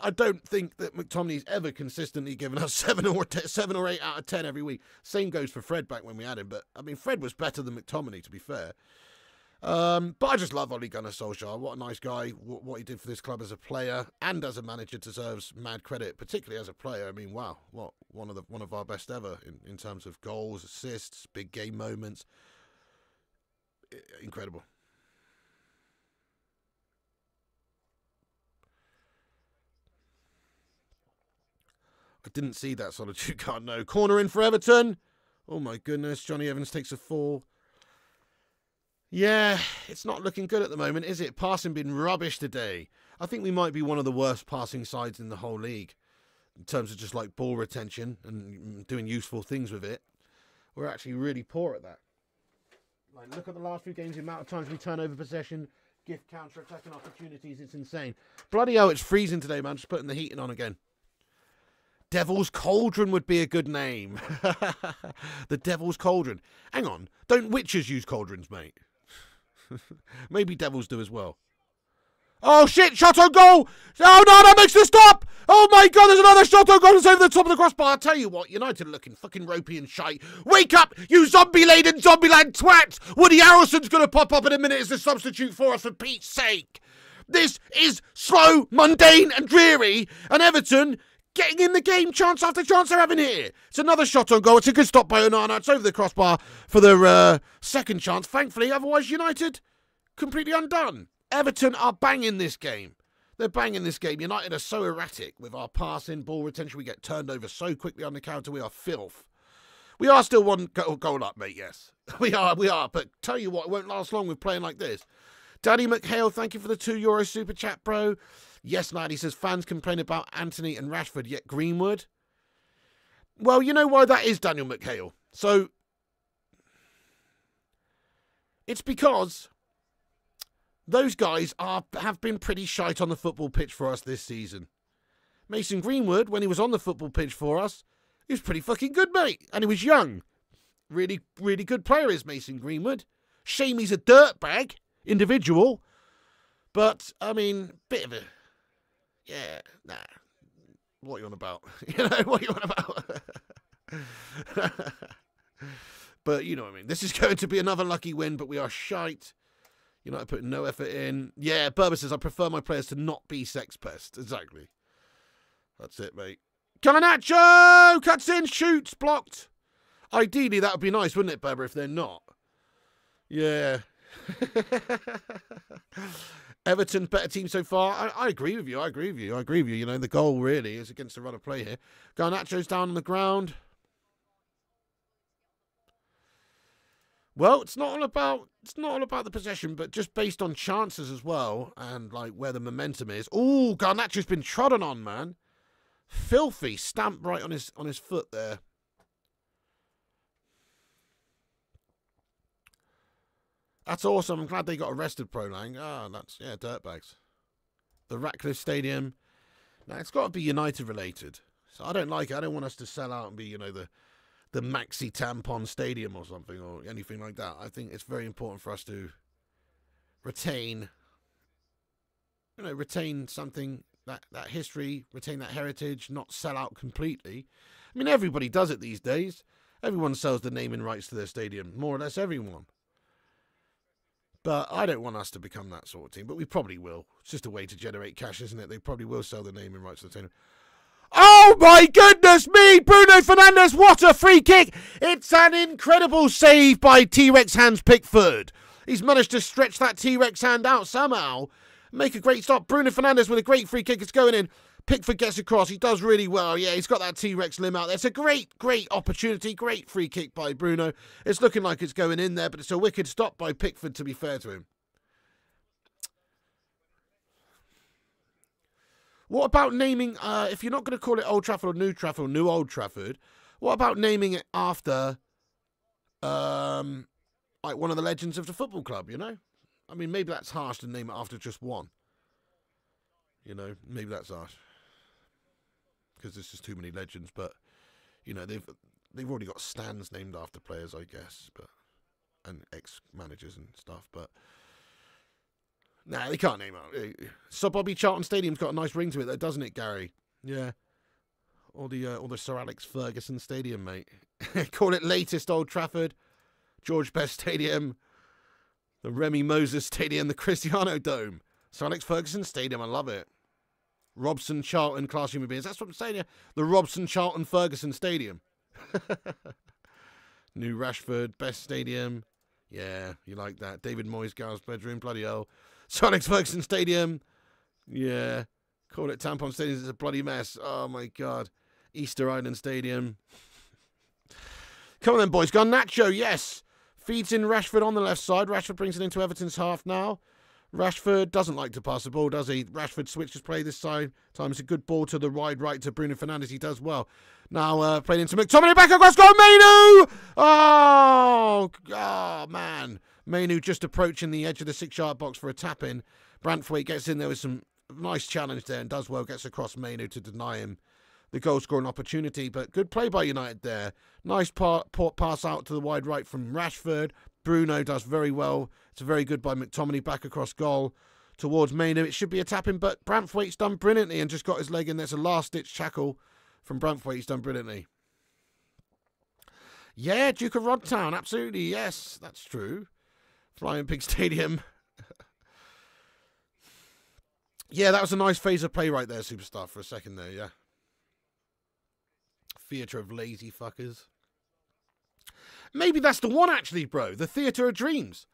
I don't think that McTominay's ever consistently given us 7 or 8 out of 10 every week. Same goes for Fred back when we had him. But, I mean, Fred was better than McTominay, to be fair. But I just love Ole Gunnar Solskjaer. What a nice guy. What he did for this club as a player and as a manager deserves mad credit, particularly as a player. I mean, wow, what one of our best ever in terms of goals, assists, big game moments. Incredible. I didn't see that Solitude card, no. Corner in for Everton. Oh, my goodness. Johnny Evans takes a fall. Yeah, it's not looking good at the moment, is it? Passing been rubbish today. I think we might be one of the worst passing sides in the whole league in terms of just, like, ball retention and doing useful things with it. We're actually really poor at that. Like, look at the last few games, the amount of times we turn over possession, give counter-attacking opportunities. It's insane. Bloody hell, it's freezing today, man. Just putting the heating on again. Devil's Cauldron would be a good name. The Devil's Cauldron. Hang on, don't witches use cauldrons, mate? Maybe devils do as well. Oh shit, shot on goal! Oh no, that makes the stop! Oh my god, there's another shot on goal, it's over the top of the crossbar. I tell you what, United are looking fucking ropey and shite. Wake up, you zombie-laden zombie-land twat! Woody Harrelson's gonna pop up in a minute as a substitute for us, for Pete's sake! This is slow, mundane and dreary, and Everton getting in the game chance after chance they're having here. It's another shot on goal, it's a good stop by Onana, it's over the crossbar for their second chance, thankfully, otherwise United completely undone. Everton are banging this game. They're banging this game. United are so erratic with our passing, ball retention. We get turned over so quickly on the counter. We are filth. We are still one goal up, mate, yes. We are. But tell you what, it won't last long with playing like this. Danny McHale, thank you for the €2 super chat, bro. Yes, lad, he says, fans complain about Antony and Rashford, yet Greenwood. Well, you know why that is, Daniel McHale. So, it's because those guys have been pretty shite on the football pitch for us this season. Mason Greenwood, when he was on the football pitch for us, he was pretty fucking good, mate. And he was young. Really, really good player is Mason Greenwood. Shame he's a dirtbag individual. But, I mean, bit of a... Yeah, nah. What are you on about? You know, what are you on about? But, you know what I mean. This is going to be another lucky win, but we are shite. United put no effort in. Yeah, Berber says, I prefer my players to not be sex pests. Exactly. That's it, mate. Garnacho! Cuts in, shoots, blocked. Ideally, that would be nice, wouldn't it, Berber, if they're not? Yeah. Everton's better team so far. I agree with you. You know, the goal really is against the run of play here. Garnacho's down on the ground. Well, it's not all about the possession, but just based on chances as well, and like where the momentum is. Ooh, Garnacho's been trodden on, man. Filthy stamp right on his foot there. That's awesome. I'm glad they got arrested, Prolang. Ah, that's yeah, dirtbags. The Ratcliffe Stadium. Now it's got to be United related. So I don't like it. I don't want us to sell out and be, you know, the Maxi Tampon Stadium or something, or anything like that. I think it's very important for us to retain, you know, retain something, that history, retain that heritage, not sell out completely. I mean, everybody does it these days. Everyone sells the naming rights to their stadium, more or less everyone. But I don't want us to become that sort of team, but we probably will. It's just a way to generate cash, isn't it? They probably will sell the naming rights to the stadium. Oh my goodness me, Bruno Fernandes, what a free kick. It's an incredible save by T-Rex Hans Pickford. He's managed to stretch that T-Rex hand out somehow. Make a great stop. Bruno Fernandes with a great free kick. It's going in. Pickford gets across. He does really well. Yeah, he's got that T-Rex limb out there. It's a great, great opportunity. Great free kick by Bruno. It's looking like it's going in there, but it's a wicked stop by Pickford, to be fair to him. What about naming, if you're not going to call it Old Trafford or New Trafford, or New Old Trafford, what about naming it after, like, one of the legends of the football club, you know? I mean, maybe that's harsh to name it after just one. You know, maybe that's harsh. Because there's just too many legends, but, you know, they've already got stands named after players, I guess, but and ex-managers and stuff, but... Nah, they can't name it. Sir Bobby Charlton Stadium's got a nice ring to it, though, doesn't it, Gary? Yeah. Or the Sir Alex Ferguson Stadium, mate. Call it latest Old Trafford, George Best Stadium, the Remy Moses Stadium, the Cristiano Dome, Sir Alex Ferguson Stadium. I love it. Robson Charlton Class Human Beings. That's what I'm saying. Yeah. The Robson Charlton Ferguson Stadium. New Rashford Best Stadium. Yeah, you like that. David Moyes, Gal's bedroom, bloody hell. Sir Alex Ferguson Stadium. Yeah. Call it Tampon Stadium. It's a bloody mess. Oh, my God. Easter Island Stadium. Come on then, boys. Garnacho, yes. Feeds in Rashford on the left side. Rashford brings it into Everton's half now. Rashford doesn't like to pass the ball, does he? Rashford switches play this side. Times a good ball to the wide right to Bruno Fernandes. He does well. Now played into McTominay. Back across goal. Mainoo! Oh, man. Mainoo just approaching the edge of the 6-yard box for a tap-in. Brantthwaite gets in there with some nice challenge there and does well. Gets across Mainoo to deny him the goal scoring opportunity, but good play by United there. Nice pass out to the wide right from Rashford. Bruno does very well. It's a very good by McTominay back across goal towards Mainoo. It should be a tap-in, but Branthwaite's done brilliantly and just got his leg in. There's a last-ditch tackle from Branthwaite. He's done brilliantly. Yeah, Duke of Rodtown, absolutely, yes, that's true. Flying Pig Stadium. Yeah, that was a nice phase of play right there, Superstar, for a second there, yeah. Theatre of lazy fuckers. Maybe that's the one, actually, bro. The Theatre of Dreams.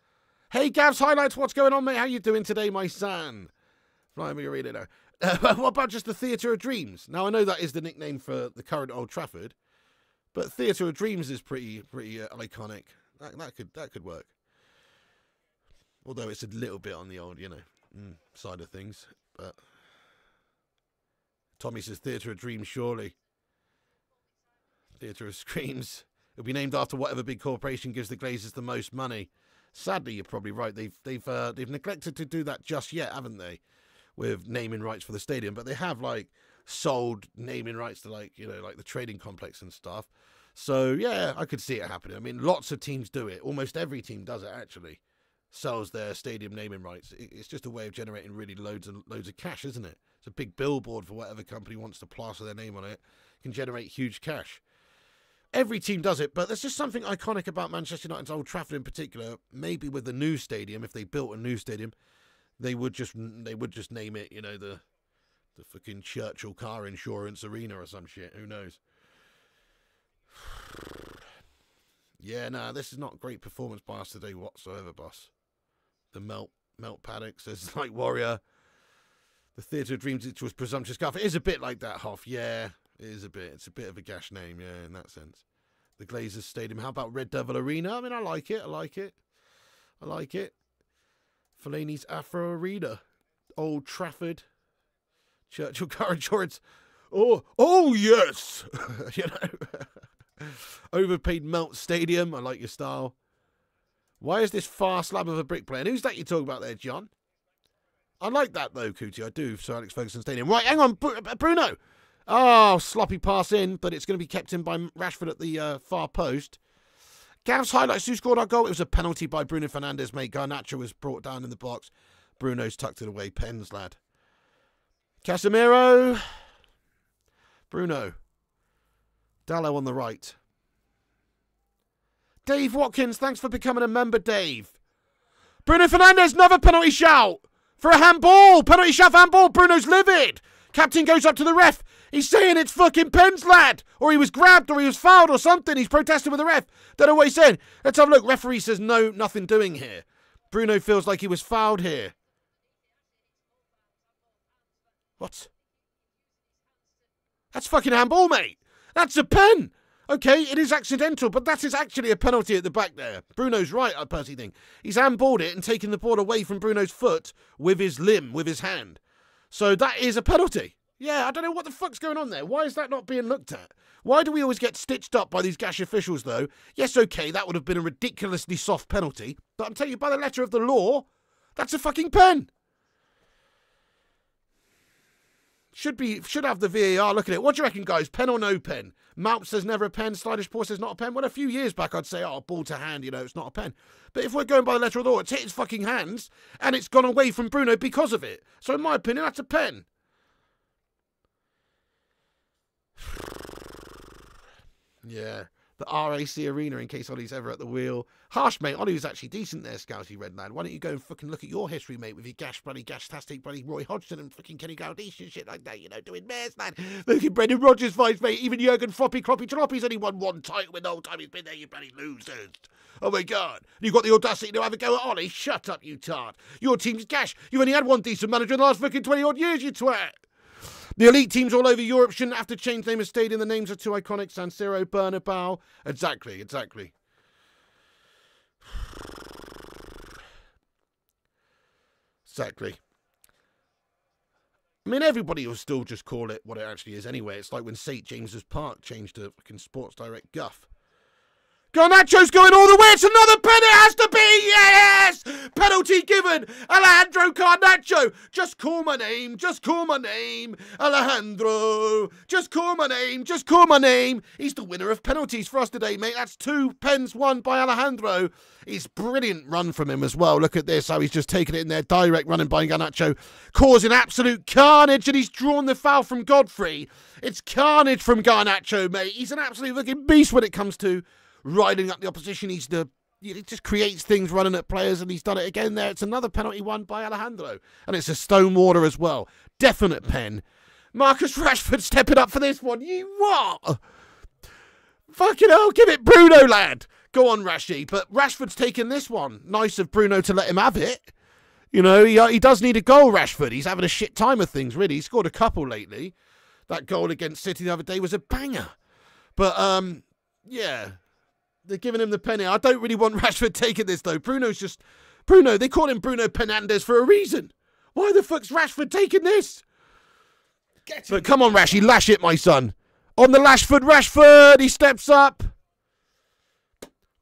Hey, Gav's Highlights, what's going on, mate? How you doing today, my son? Flying Pig Arena now. What about just the Theatre of Dreams? Now, I know that is the nickname for the current Old Trafford, but Theatre of Dreams is pretty iconic. That could work. Although it's a little bit on the old, you know, side of things. But Tommy says Theatre of Dreams, surely. Theatre of Screams. It'll be named after whatever big corporation gives the Glazers the most money. Sadly, you're probably right. They've neglected to do that just yet, haven't they? With naming rights for the stadium, but they have like sold naming rights to, like, you know, like the trading complex and stuff. So yeah, I could see it happening. I mean, lots of teams do it. Almost every team does it, actually. Sells their stadium naming rights. It's just a way of generating really loads of cash, isn't it? It's a big billboard for whatever company wants to plaster their name on it. It can generate huge cash. Every team does it, but there's just something iconic about Manchester United's Old Trafford in particular. Maybe with the new stadium, if they built a new stadium, they would just name it, you know, the fucking Churchill Car Insurance Arena or some shit. Who knows? Yeah, nah, this is not great performance by us today whatsoever, boss. The melt paddocks, there's like Warrior. The Theatre of Dreams, it was presumptuous gaff. It is a bit like that, Hoff. Yeah, it is a bit. It's a bit of a gash name, yeah, in that sense. The Glazers Stadium. How about Red Devil Arena? I mean, I like it. I like it. I like it. Fellaini's Afro Arena. Old Trafford. Churchill Car Insurance. Oh yes. You know. Overpaid Melt Stadium. I like your style. Why is this far slab of a brick player? And who's that you talk about there, John? I like that though, Cootie. I do. Sir Alex Ferguson Stadium. Right, hang on, Bruno. Oh, sloppy pass in, but it's going to be kept in by Rashford at the far post. Gav's Highlights, who scored our goal? It was a penalty by Bruno Fernandes, mate. Garnacho was brought down in the box. Bruno's tucked it away. Pens, lad. Casemiro. Bruno. Dalot on the right. Dave Watkins, thanks for becoming a member, Dave. Bruno Fernandes, another penalty shout for a handball. Penalty shout for handball. Bruno's livid. Captain goes up to the ref. He's saying it's fucking pens, lad. Or he was grabbed or he was fouled or something. He's protesting with the ref. Don't know what he's saying. Let's have a look. Referee says no, nothing doing here. Bruno feels like he was fouled here. What? That's fucking handball, mate. That's a pen. Okay, it is accidental, but that is actually a penalty at the back there. Bruno's right, I personally think. He's handballed it and taken the ball away from Bruno's foot with his limb, with his hand. So that is a penalty. Yeah, I don't know what the fuck's going on there. Why is that not being looked at? Why do we always get stitched up by these gash officials, though? Yes, okay, that would have been a ridiculously soft penalty, but I'm telling you, by the letter of the law, that's a fucking pen. Should have the VAR look at it. What do you reckon, guys? Pen or no pen? Mount says never a pen. Slidish Paw says not a pen. Well, a few years back, I'd say, oh, ball to hand, you know, it's not a pen. But if we're going by the letter of the law, it's hit his fucking hands, and it's gone away from Bruno because of it. So in my opinion, that's a pen. Yeah, the RAC Arena, in case Ollie's ever at the wheel. Harsh, mate. Ollie's actually decent there, Scousy Red Lad. Why don't you go and fucking look at your history, mate, with your gash bloody gash-tastic bloody Roy Hodgson and fucking Kenny Gowdish and shit like that, you know, doing mares, lad. Look at Brendan Rodgers' vibes, mate. Even Jurgen Floppy Cloppy Jalopy's only won one title in the whole time he's been there, you bloody losers. Oh, my God. You've got the audacity to have a go at Ollie? Shut up, you tart. Your team's gash. You only had one decent manager in the last fucking 20-odd years, you twat. The elite teams all over Europe shouldn't have to change name of stadium. The names are too iconic. San Siro, Bernabeu. Exactly, exactly. Exactly. I mean, everybody will still just call it what it actually is anyway. It's like when St. James's Park changed to fucking Sports Direct Guff. Garnacho's going all the way. It's another penalty. It has to be. Yes. Penalty given. Alejandro Garnacho. Just call my name. Just call my name. Alejandro. Just call my name. Just call my name. He's the winner of penalties for us today, mate. That's 2 pens won by Alejandro. It's brilliant run from him as well. Look at this. How he's just taken it in there. Direct running by Garnacho. Causing absolute carnage. And he's drawn the foul from Godfrey. It's carnage from Garnacho, mate. He's an absolute looking beast when it comes to riding up the opposition. He just creates things running at players, and he's done it again there. It's another penalty won by Alejandro, and it's a Stonewater as well. Definite pen. Marcus Rashford stepping up for this one. You what? Fucking hell, give it Bruno, lad. Go on, Rashi. But Rashford's taking this one. Nice of Bruno to let him have it. You know, he does need a goal, Rashford. He's having a shit time of things, really. He's scored a couple lately. That goal against City the other day was a banger. But, yeah, they're giving him the penny. I don't really want Rashford taking this, though. Bruno's just... Bruno, they call him Bruno Fernandes for a reason. Why the fuck's Rashford taking this? But come on, Rashi, lash it, my son. On the Lashford, Rashford, he steps up.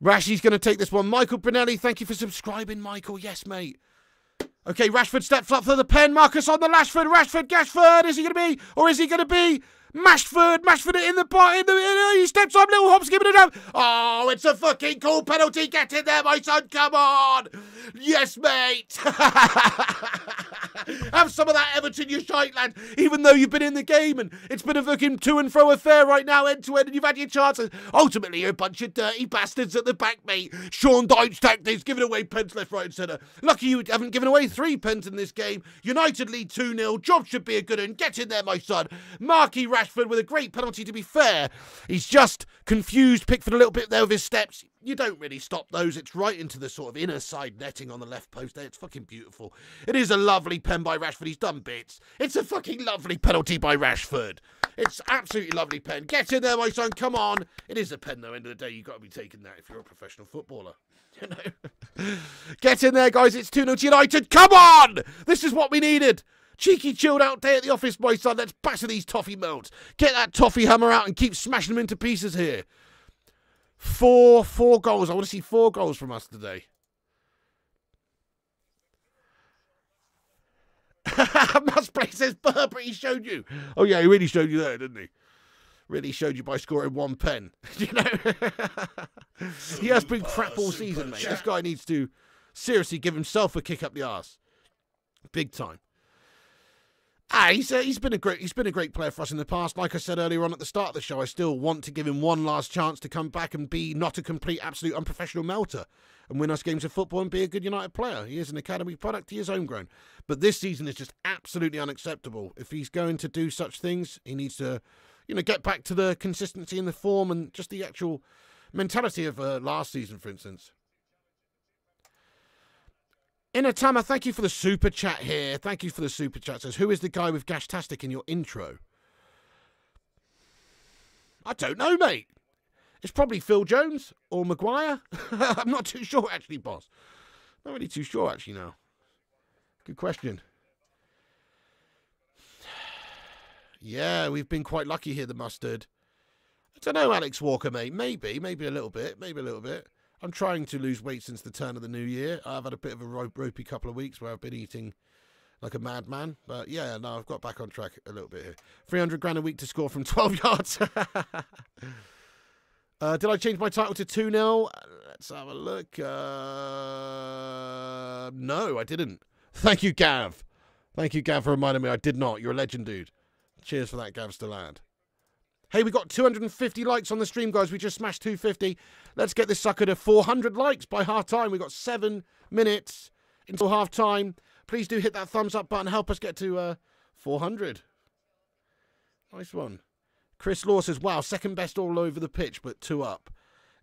Rashi's going to take this one. Michael Brunelli, thank you for subscribing, Michael. Yes, mate. Okay, Rashford steps up for the pen. Marcus on the Lashford, Rashford, Gashford. Is he going to be? Or is he going to be... Mashford in the pot, he steps up, little hops, giving it up. Oh, it's a fucking cool penalty. Get in there, my son, come on. Yes, mate. Have some of that Everton, you shite, lad. Even though you've been in the game and it's been a fucking to and fro affair right now, end to end, and you've had your chances. Ultimately, you're a bunch of dirty bastards at the back, mate. Sean Dyche tactics, giving away pens left, right, and centre. Lucky you haven't given away 3 pens in this game. United lead 2-0. Job should be a good one. Get in there, my son. Marky Rashford with a great penalty, to be fair. He's just confused Pickford a little bit there with his steps. You don't really stop those. It's right into the sort of inner side netting on the left post there. It's fucking beautiful. It is a lovely pen by Rashford. He's done bits. It's a fucking lovely penalty by Rashford. It's absolutely lovely pen. Get in there, my son. Come on. It is a pen, though. End of the day, you've got to be taking that if you're a professional footballer. You know? Get in there, guys. It's 2-0 to United. Come on! This is what we needed. Cheeky chilled out day at the office, my son. Let's batter these toffee melts. Get that toffee hammer out and keep smashing them into pieces here. Four goals. I want to see 4 goals from us today. Must play says Burberry showed you. Oh, yeah, he really showed you there, didn't he? Really showed you by scoring 1 pen. You know? He has been crap all season, mate. This guy needs to seriously give himself a kick up the arse. Big time. Ah, he's been a great player for us in the past. Like I said earlier on at the start of the show, I still want to give him one last chance to come back and be not a complete, absolute, unprofessional melter and win us games of football and be a good United player. He is an academy product. He is homegrown. But this season is just absolutely unacceptable. If he's going to do such things, he needs to, you know, get back to the consistency and the form and just the actual mentality of last season, for instance. Inatama, thank you for the super chat here. Thank you for the super chat. Says, who is the guy with Gashtastic in your intro? I don't know, mate. It's probably Phil Jones or Maguire. I'm not too sure, actually, boss. Not really too sure, actually, now. Good question. Yeah, we've been quite lucky here, the mustard. I don't know, Alex Walker, mate. Maybe a little bit. Maybe a little bit. I'm trying to lose weight since the turn of the new year. I've had a bit of a ropey couple of weeks where I've been eating like a madman. But yeah, no, I've got back on track a little bit here. 300 grand a week to score from 12 yards. Did I change my title to 2-0? Let's have a look. No, I didn't. Thank you, Gav. Thank you, Gav, for reminding me I did not. You're a legend, dude. Cheers for that, Gav Stalland. Hey, we got 250 likes on the stream, guys. We just smashed 250. Let's get this sucker to 400 likes by half time. We've got 7 minutes until half time. Please do hit that thumbs up button. Help us get to 400. Nice one. Chris Law says, wow, second best all over the pitch, but 2 up.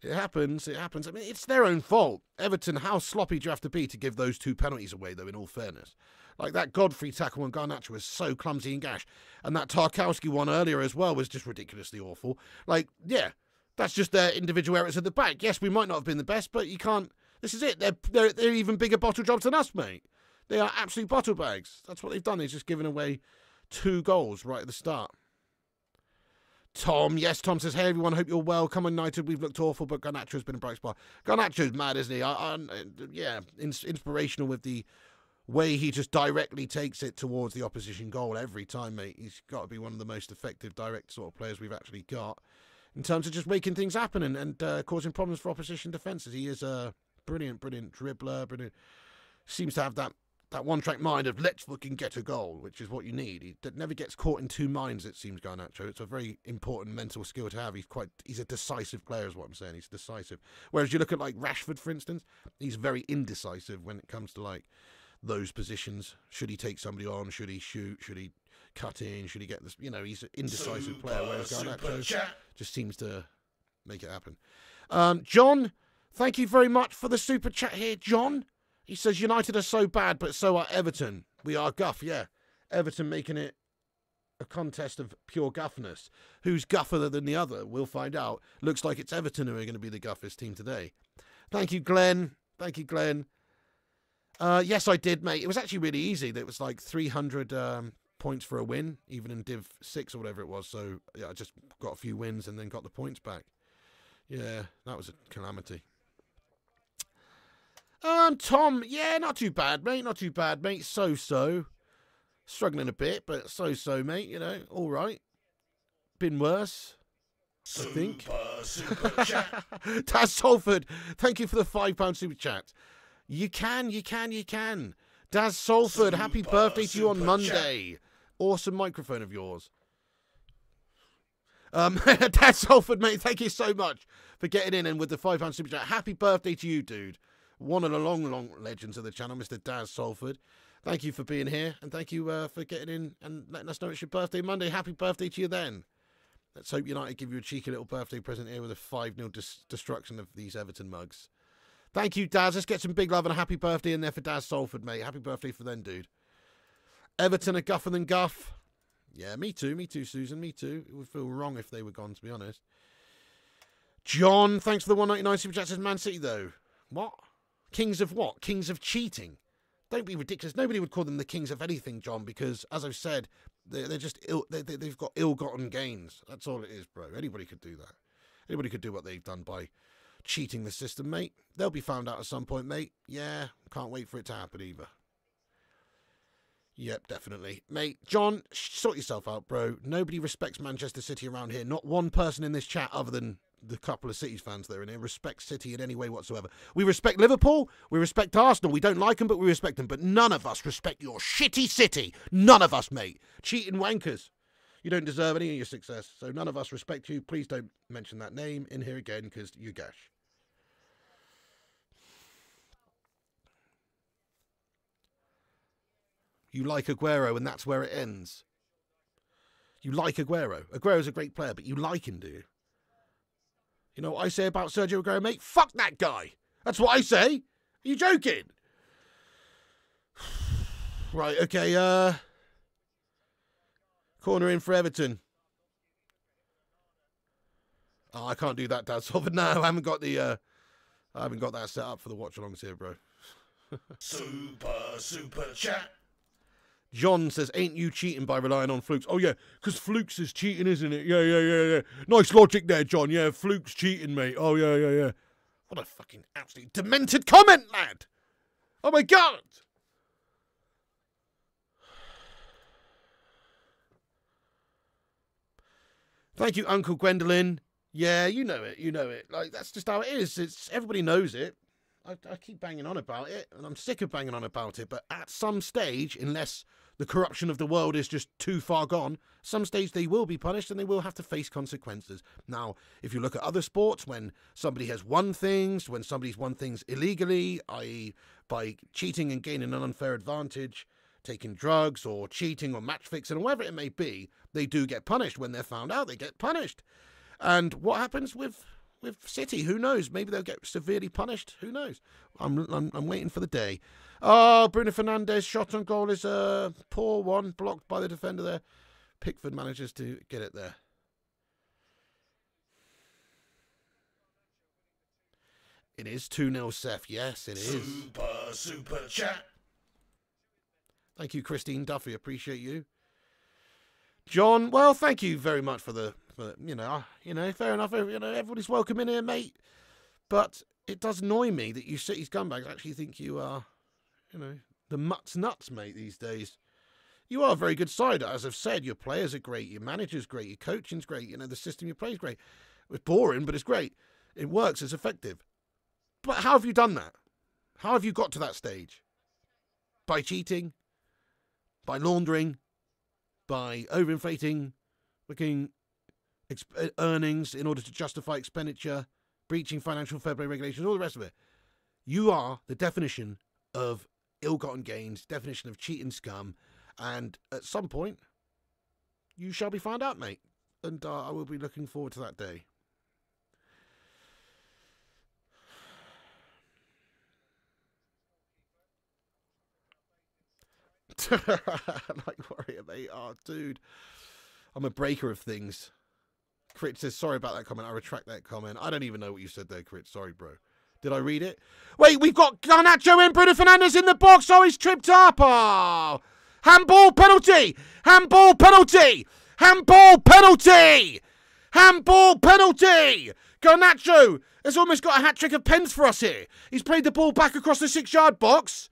It happens. It happens. I mean, it's their own fault. Everton, how sloppy do you have to be to give those 2 penalties away, though, in all fairness? Like that Godfrey tackle on Garnacho was so clumsy and gash. And that Tarkowski one earlier as well was just ridiculously awful. Like, yeah, that's just their individual errors at the back. Yes, we might not have been the best, but you can't... This is it. They're even bigger bottle jobs than us, mate. They are absolute bottle bags. That's what they've done. They've just given away 2 goals right at the start. Tom. Yes, Tom says, hey, everyone, hope you're well. Come on, United, we've looked awful, but Garnacho's been a bright spot. Garnacho's mad, isn't he? Inspirational with the way he just directly takes it towards the opposition goal every time, mate. He's got to be one of the most effective, direct sort of players we've actually got in terms of just making things happen and causing problems for opposition defences. He is a brilliant dribbler, brilliant. Seems to have that one-track mind of let's fucking get a goal, which is what you need. He never gets caught in two minds, it seems, Garnacho. It's a very important mental skill to have. He's a decisive player is what I'm saying. He's decisive. Whereas you look at, like, Rashford, for instance, he's very indecisive when it comes to, like, those positions. Should he take somebody on? Should he shoot? Should he cut in? Should he get this? You know, he's an indecisive player, whereas Garnacho just seems to make it happen. John, thank you very much for the super chat here, John. He says, United are so bad, but so are Everton. We are guff, yeah. Everton making it a contest of pure guffness. Who's guffer than the other? We'll find out. Looks like it's Everton who are going to be the guffest team today. Thank you, Glenn. Thank you, Glenn. Yes, I did, mate. It was actually really easy. There was like 300 points for a win, even in Div 6 or whatever it was. So yeah, I just got a few wins and then got the points back. Yeah, that was a calamity. Tom, yeah, not too bad, mate, not too bad, mate, so-so. Struggling a bit, but so-so, mate, you know, all right. Been worse, I think. Super chat. Daz Salford, thank you for the £5 super chat. You can. Daz Salford, happy birthday to you on Monday. Chat. Awesome microphone of yours. Daz Salford, mate, thank you so much for getting in and with the £5 super chat. Happy birthday to you, dude. One of the long legends of the channel, Mr. Daz Salford. Thank you for being here, and thank you for getting in and letting us know it's your birthday Monday. Happy birthday to you then. Let's hope United give you a cheeky little birthday present here with a 5-0 destruction of these Everton mugs. Thank you, Daz. Let's get some big love and a happy birthday in there for Daz Salford, mate. Happy birthday for them, dude. Everton are guffer than guff. Yeah, me too, Susan, me too. It would feel wrong if they were gone, to be honest. John, thanks for the 199 super chat. Says Man City, though. What? Kings of what? Kings of cheating. Don't be ridiculous. Nobody would call them the kings of anything, John, because, as I've said, they're just ill. They've got ill-gotten gains. That's all it is, bro. Anybody could do that. Anybody could do what they've done by cheating the system, mate. They'll be found out at some point, mate. Yeah, can't wait for it to happen either. Yep, definitely. Mate, John, sort yourself out, bro. Nobody respects Manchester City around here. Not one person in this chat other than the couple of City's fans that are in here respect City in any way whatsoever. We respect Liverpool. We respect Arsenal. We don't like them, but we respect them. But none of us respect your shitty City. None of us, mate. Cheating wankers. You don't deserve any of your success, so none of us respect you. Please don't mention that name in here again, because you gash. You like Aguero, and that's where it ends. You like Aguero. Aguero's a great player, but you like him, do you? You know what I say about Sergio Aguero, mate? Fuck that guy. That's what I say. Are you joking? Right, okay. Corner in for Everton. Oh, I can't do that, Dad. No, I haven't got that set up for the watch-alongs here, bro. super chat. John says, ain't you cheating by relying on flukes? Oh, yeah, because flukes is cheating, isn't it? Yeah. Nice logic there, John. Yeah, flukes cheating, mate. Oh, yeah. What a fucking absolutely demented comment, lad. Oh, my God. Thank you, Uncle Gwendolyn. Yeah, you know it. Like, that's just how it is. Everybody knows it. I keep banging on about it, and I'm sick of banging on about it, but at some stage, unless the corruption of the world is just too far gone, some stage they will be punished and they will have to face consequences. Now, if you look at other sports, when somebody has won things, when somebody's won things illegally, i.e. by cheating and gaining an unfair advantage, taking drugs or cheating or match fixing, or whatever it may be, they do get punished. When they're found out, they get punished. And what happens with City, who knows? Maybe they'll get severely punished. Who knows? I'm waiting for the day. Oh, Bruno Fernandes' shot on goal is a poor one, blocked by the defender there. Pickford manages to get it there. It is 2-0, Seth. Yes, it is. Super chat. Thank you, Christine Duffy. Appreciate you. John, well, thank you very much for the But fair enough. Everybody's welcome in here, mate. But it does annoy me that you City's scumbags actually think you are, the mutt's nuts, mate. These days, you are a very good side. As I've said, your players are great, your manager's great, your coaching's great. The system you play is great. It's boring, but it's great. It works. It's effective. But how have you done that? How have you got to that stage? By cheating, by laundering, by overinflating, looking earnings in order to justify expenditure, breaching financial fair play regulations, all the rest of it. You are the definition of ill-gotten gains, definition of cheating scum, and at some point, you shall be found out, mate. And I will be looking forward to that day. Like Warrior, mate. Oh, dude. I'm a breaker of things. Crit says, sorry about that comment. I retract that comment. I don't even know what you said there, Crit. Sorry, bro. Did I read it? Wait, we've got Garnacho in. Bruno Fernandes in the box. Oh, he's tripped up. Oh. Handball penalty. Handball penalty. Handball penalty. Handball penalty. Garnacho has almost got a hat-trick of pens for us here. He's played the ball back across the 6-yard box.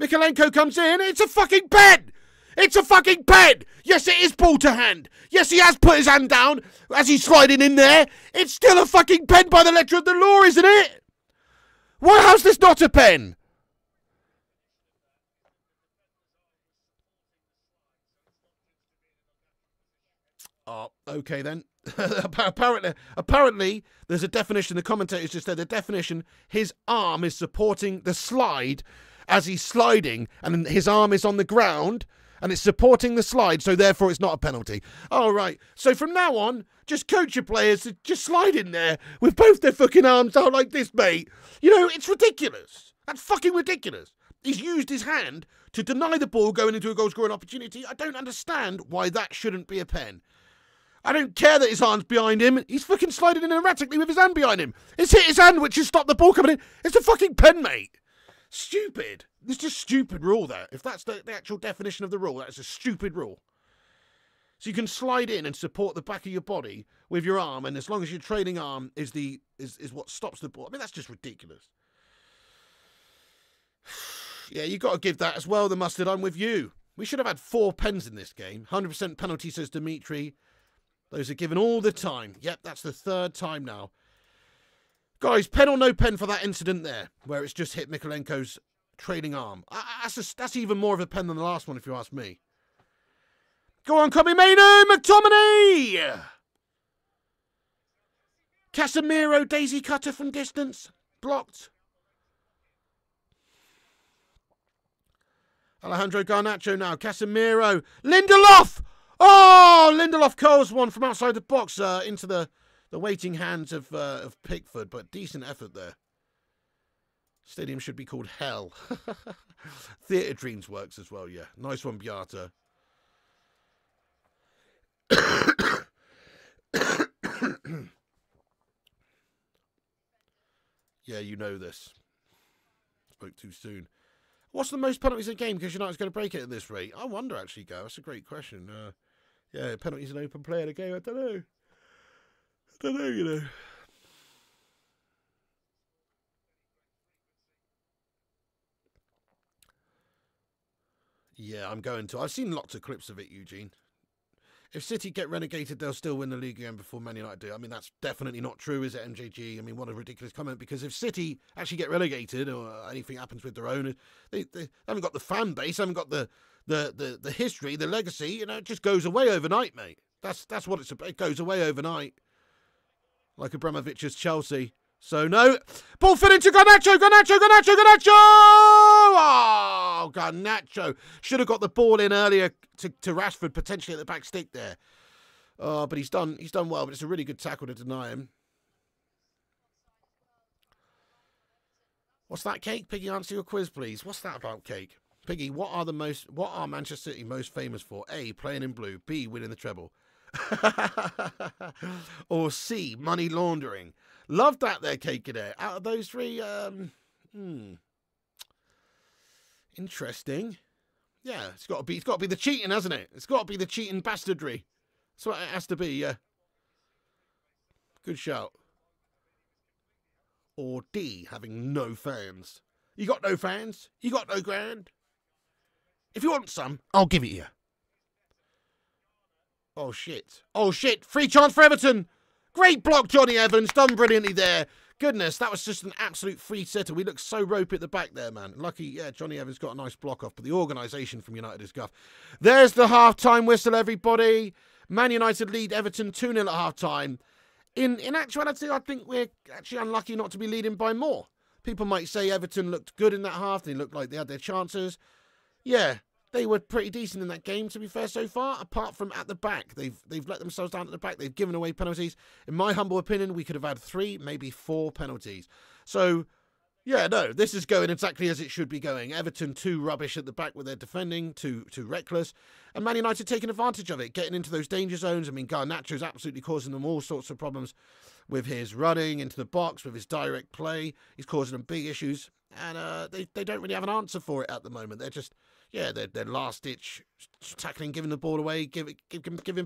Mikalenko comes in. It's a fucking pen! It's a fucking pen! Yes, it is ball to hand. Yes, he has put his hand down as he's sliding in there. It's still a fucking pen by the letter of the law, isn't it? Why, how's this not a pen? Oh, okay then. Apparently, there's a definition. The commentators just said the definition. His arm is supporting the slide as he's sliding, and his arm is on the ground, and it's supporting the slide, so therefore it's not a penalty. All right, so from now on, just coach your players to just slide in there with both their fucking arms out like this, mate. It's ridiculous. That's fucking ridiculous. He's used his hand to deny the ball going into a goal-scoring opportunity. I don't understand why that shouldn't be a pen. I don't care that his arm's behind him. He's fucking sliding in erratically with his hand behind him. It's hit his hand, which has stopped the ball coming in. It's a fucking pen, mate. Stupid. It's just stupid rule there. If that's the actual definition of the rule, that's a stupid rule. So you can slide in and support the back of your body with your arm, and as long as your trailing arm is what stops the ball. I mean, that's just ridiculous. Yeah, you've got to give that as well, the mustard. I'm with you. We should have had 4 pens in this game. 100% penalty, says Dimitri. Those are given all the time. Yep, that's the 3rd time now. Guys, pen or no pen for that incident there, where it's just hit Mikalenko's trailing arm. That's even more of a pen than the last one, if you ask me. Go on, Kobbie Mainoo, McTominay! Casemiro, daisy cutter from distance. Blocked. Alejandro Garnacho now. Casemiro. Lindelöf! Oh, Lindelöf curls one from outside the box into the waiting hands of Pickford, but decent effort there. Stadium should be called Hell. Theatre Dreams works as well, yeah. Nice one, Beata. Yeah, you know this. Spoke too soon. What's the most penalties in a game? Because United's going to break it at this rate. I wonder, actually, Gav. That's a great question. Yeah, penalties an open play in a game. I don't know. Yeah, I'm going to. I've seen lots of clips of it, Eugene. If City get relegated, they'll still win the league again before Man United do. I mean, that's definitely not true, is it, MJG? I mean, what a ridiculous comment, because if City actually get relegated or anything happens with their owners, they haven't got the fan base, haven't got the history, the legacy. It just goes away overnight, mate. That's what it's about. It goes away overnight. Like Abramovich's Chelsea. So, no. Ball fed into Garnacho. Garnacho, Garnacho, Garnacho! Oh, Garnacho. Should have got the ball in earlier to Rashford, potentially at the back stick there. Oh, but he's done well, but it's a really good tackle to deny him. What's that, Cake? Piggy, answer your quiz, please. What's that about, Cake? Piggy, what are Manchester City most famous for? A, playing in blue. B, winning the treble. Or C, money laundering. Love that there, Cake Cadet. Out of those 3, interesting. Yeah, it's got to be the cheating, hasn't it? It's got to be the cheating bastardry. So it has to be a good shout. Or D, having no fans. You got no fans? You got no grand? If you want some, I'll give it you. Oh, shit. Oh, shit. Free chance for Everton. Great block, Johnny Evans. Done brilliantly there. Goodness, that was just an absolute free setter. We looked so rope at the back there, man. Lucky, yeah, Johnny Evans got a nice block off, but the organisation from United is guff. There's the half-time whistle, everybody. Man United lead Everton 2-0 at half-time. In actuality, I think we're actually unlucky not to be leading by more. People might say Everton looked good in that half. They looked like they had their chances. Yeah, they were pretty decent in that game, to be fair, so far, apart from at the back. They've let themselves down at the back. They've given away penalties. In my humble opinion, we could have had 3, maybe 4 penalties. So, yeah, no, this is going exactly as it should be going. Everton too rubbish at the back with their defending, too reckless. And Man United taking advantage of it, getting into those danger zones. I mean, Garnacho's absolutely causing them all sorts of problems with his running into the box, with his direct play. He's causing them big issues. And they don't really have an answer for it at the moment. They're just... yeah, their last-ditch tackling, giving the ball away, giving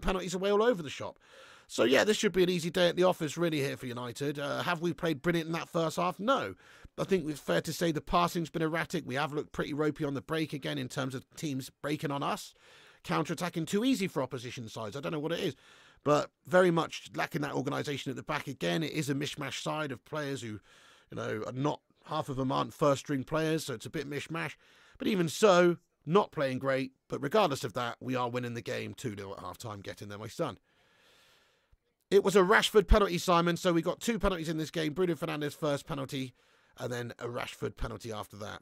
penalties away all over the shop. So, yeah, this should be an easy day at the office, really, here for United. Have we played brilliant in that first half? No. I think it's fair to say the passing's been erratic. We have looked pretty ropey on the break again in terms of teams breaking on us, counter-attacking too easy for opposition sides. I don't know what it is, but very much lacking that organisation at the back again. It is a mishmash side of players who, you know, are not, half of them aren't first-string players, so it's a bit mishmash. But even so... not playing great, but regardless of that, we are winning the game 2-0 at half-time, getting there, my son. It was a Rashford penalty, Simon, so we got 2 penalties in this game. Bruno Fernandes' first penalty, and then a Rashford penalty after that.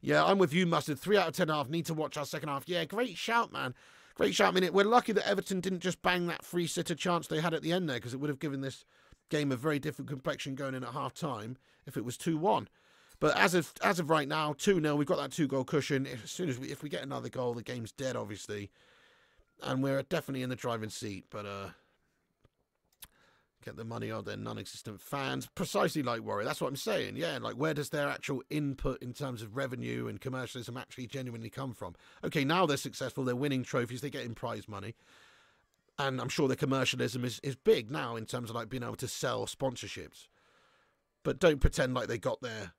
Yeah, I'm with you, Mustard. 3 out of 10 half. Need to watch our second half. Yeah, great shout, man. Great shout. I mean, we're lucky that Everton didn't just bang that free-sitter chance they had at the end there, because it would have given this game a very different complexion going in at half-time if it was 2-1. But as of right now, 2-0, we've got that 2-goal cushion. As soon as if we get another goal, the game's dead, obviously. And we're definitely in the driving seat. But get the money out of their non-existent fans. Precisely like Warrior. That's what I'm saying. Yeah, like where does their actual input in terms of revenue and commercialism actually genuinely come from? Okay, now they're successful. They're winning trophies. They're getting prize money. And I'm sure their commercialism is big now in terms of like being able to sell sponsorships. But don't pretend like they got their...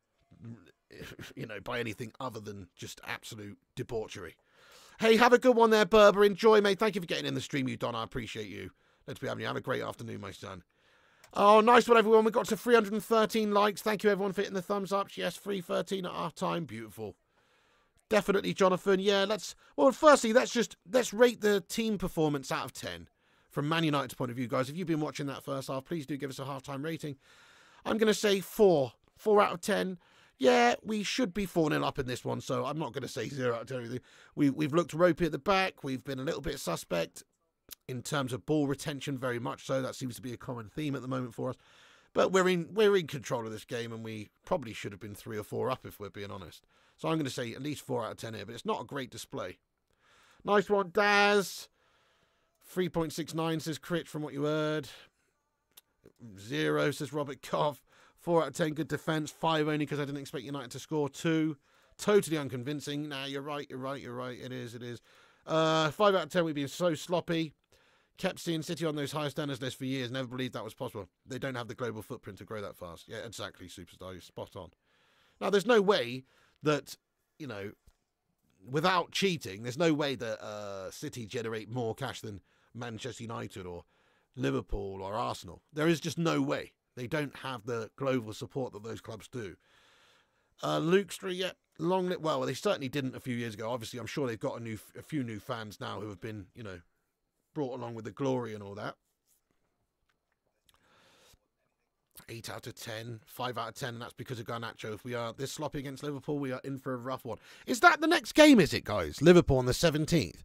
you know, by anything other than just absolute debauchery. Hey, have a good one there, Berber. Enjoy, mate. Thank you for getting in the stream, you Don. I appreciate you. Let's be having you. Have a great afternoon, my son. Oh, nice one, everyone. We got to 313 likes. Thank you, everyone, for hitting the thumbs ups. Yes, 313 at half time. Beautiful. Definitely, Jonathan. Yeah, let's... well, firstly, let's rate the team performance out of 10 from Man United's point of view, guys. If you've been watching that first half, please do give us a half-time rating. I'm going to say 4. 4 out of 10. Yeah, we should be 4-0 up in this one, so I'm not going to say 0 out of 10 or anything. We've looked ropey at the back. We've been a little bit suspect in terms of ball retention, very much so. That seems to be a common theme at the moment for us. But we're in control of this game, and we probably should have been 3 or 4 up, if we're being honest. So I'm going to say at least 4 out of 10 here, but it's not a great display. Nice one, Daz. 3.69 says Crit from what you heard. 0 says Robert Coff. 4 out of 10, good defence. 5 only because I didn't expect United to score. 2, totally unconvincing. Nah, you're right. It is. 5 out of 10, we've been so sloppy. Kept seeing City on those high standards lists for years. Never believed that was possible. They don't have the global footprint to grow that fast. Yeah, exactly, Superstar. You're spot on. Now, there's no way that, you know, without cheating, there's no way that City generate more cash than Manchester United or Liverpool or Arsenal. There is just no way. They don't have the global support that those clubs do. Luke Street, yeah, long lit. Well, they certainly didn't a few years ago. Obviously, I'm sure they've got a few new fans now who have been, you know, brought along with the glory and all that. 8 out of 10, 5 out of 10, and that's because of Garnacho. If we are this sloppy against Liverpool, we are in for a rough one. Is that the next game, is it, guys? Liverpool on the 17th.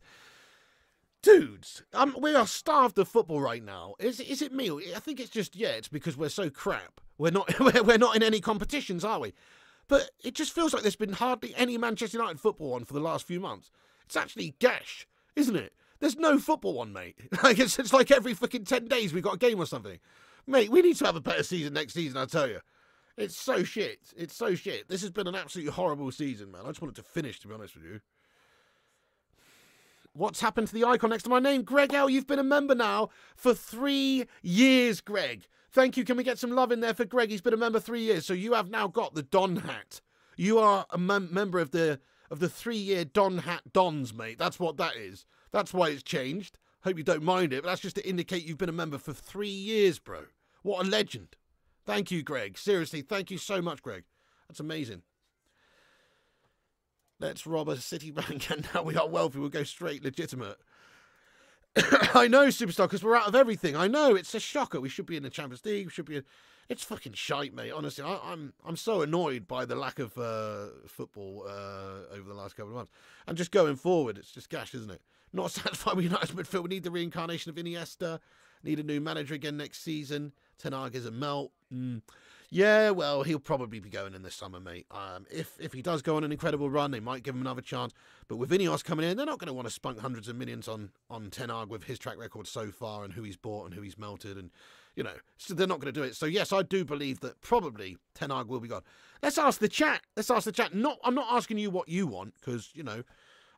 Dudes, we are starved of football right now. Is it me? I think it's just, yeah, it's because we're so crap. We're not in any competitions, are we? But it just feels like there's been hardly any Manchester United football on for the last few months. It's actually gash, isn't it? There's no football on, mate. Like it's like every fucking 10 days we've got a game or something. Mate, we need to have a better season next season, I tell you. It's so shit. It's so shit. This has been an absolutely horrible season, man. I just wanted to finish, to be honest with you. What's happened to the icon next to my name? Greg L, you've been a member now for 3 years, Greg. Thank you. Can we get some love in there for Greg? He's been a member 3 years, so you have now got the Don hat. You are a member of the 3-year Don hat Dons, mate. That's what that is. That's why it's changed. Hope you don't mind it, but that's just to indicate you've been a member for 3 years, bro. What a legend. Thank you, Greg. Seriously, thank you so much, Greg. That's amazing. Let's rob a city bank, and now we are wealthy. We'll go straight legitimate. I know, Superstar, because we're out of everything. I know, it's a shocker. We should be in the Champions League. We should be. It's fucking shite, mate. Honestly, I'm so annoyed by the lack of football over the last couple of months. And just going forward, it's just gash, isn't it? Not satisfied with United midfield. We need the reincarnation of Iniesta. Need a new manager again next season. Ten Hag is a melt. Yeah, well, he'll probably be going in the summer, mate. If he does go on an incredible run, they might give him another chance. But with Ineos coming in, they're not going to want to spunk hundreds of millions on Ten Hag with his track record so far and who he's bought and who he's melted. And, you know, so they're not going to do it. So, yes, I do believe that probably Ten Hag will be gone. Let's ask the chat. Let's ask the chat. I'm not asking you what you want because, you know,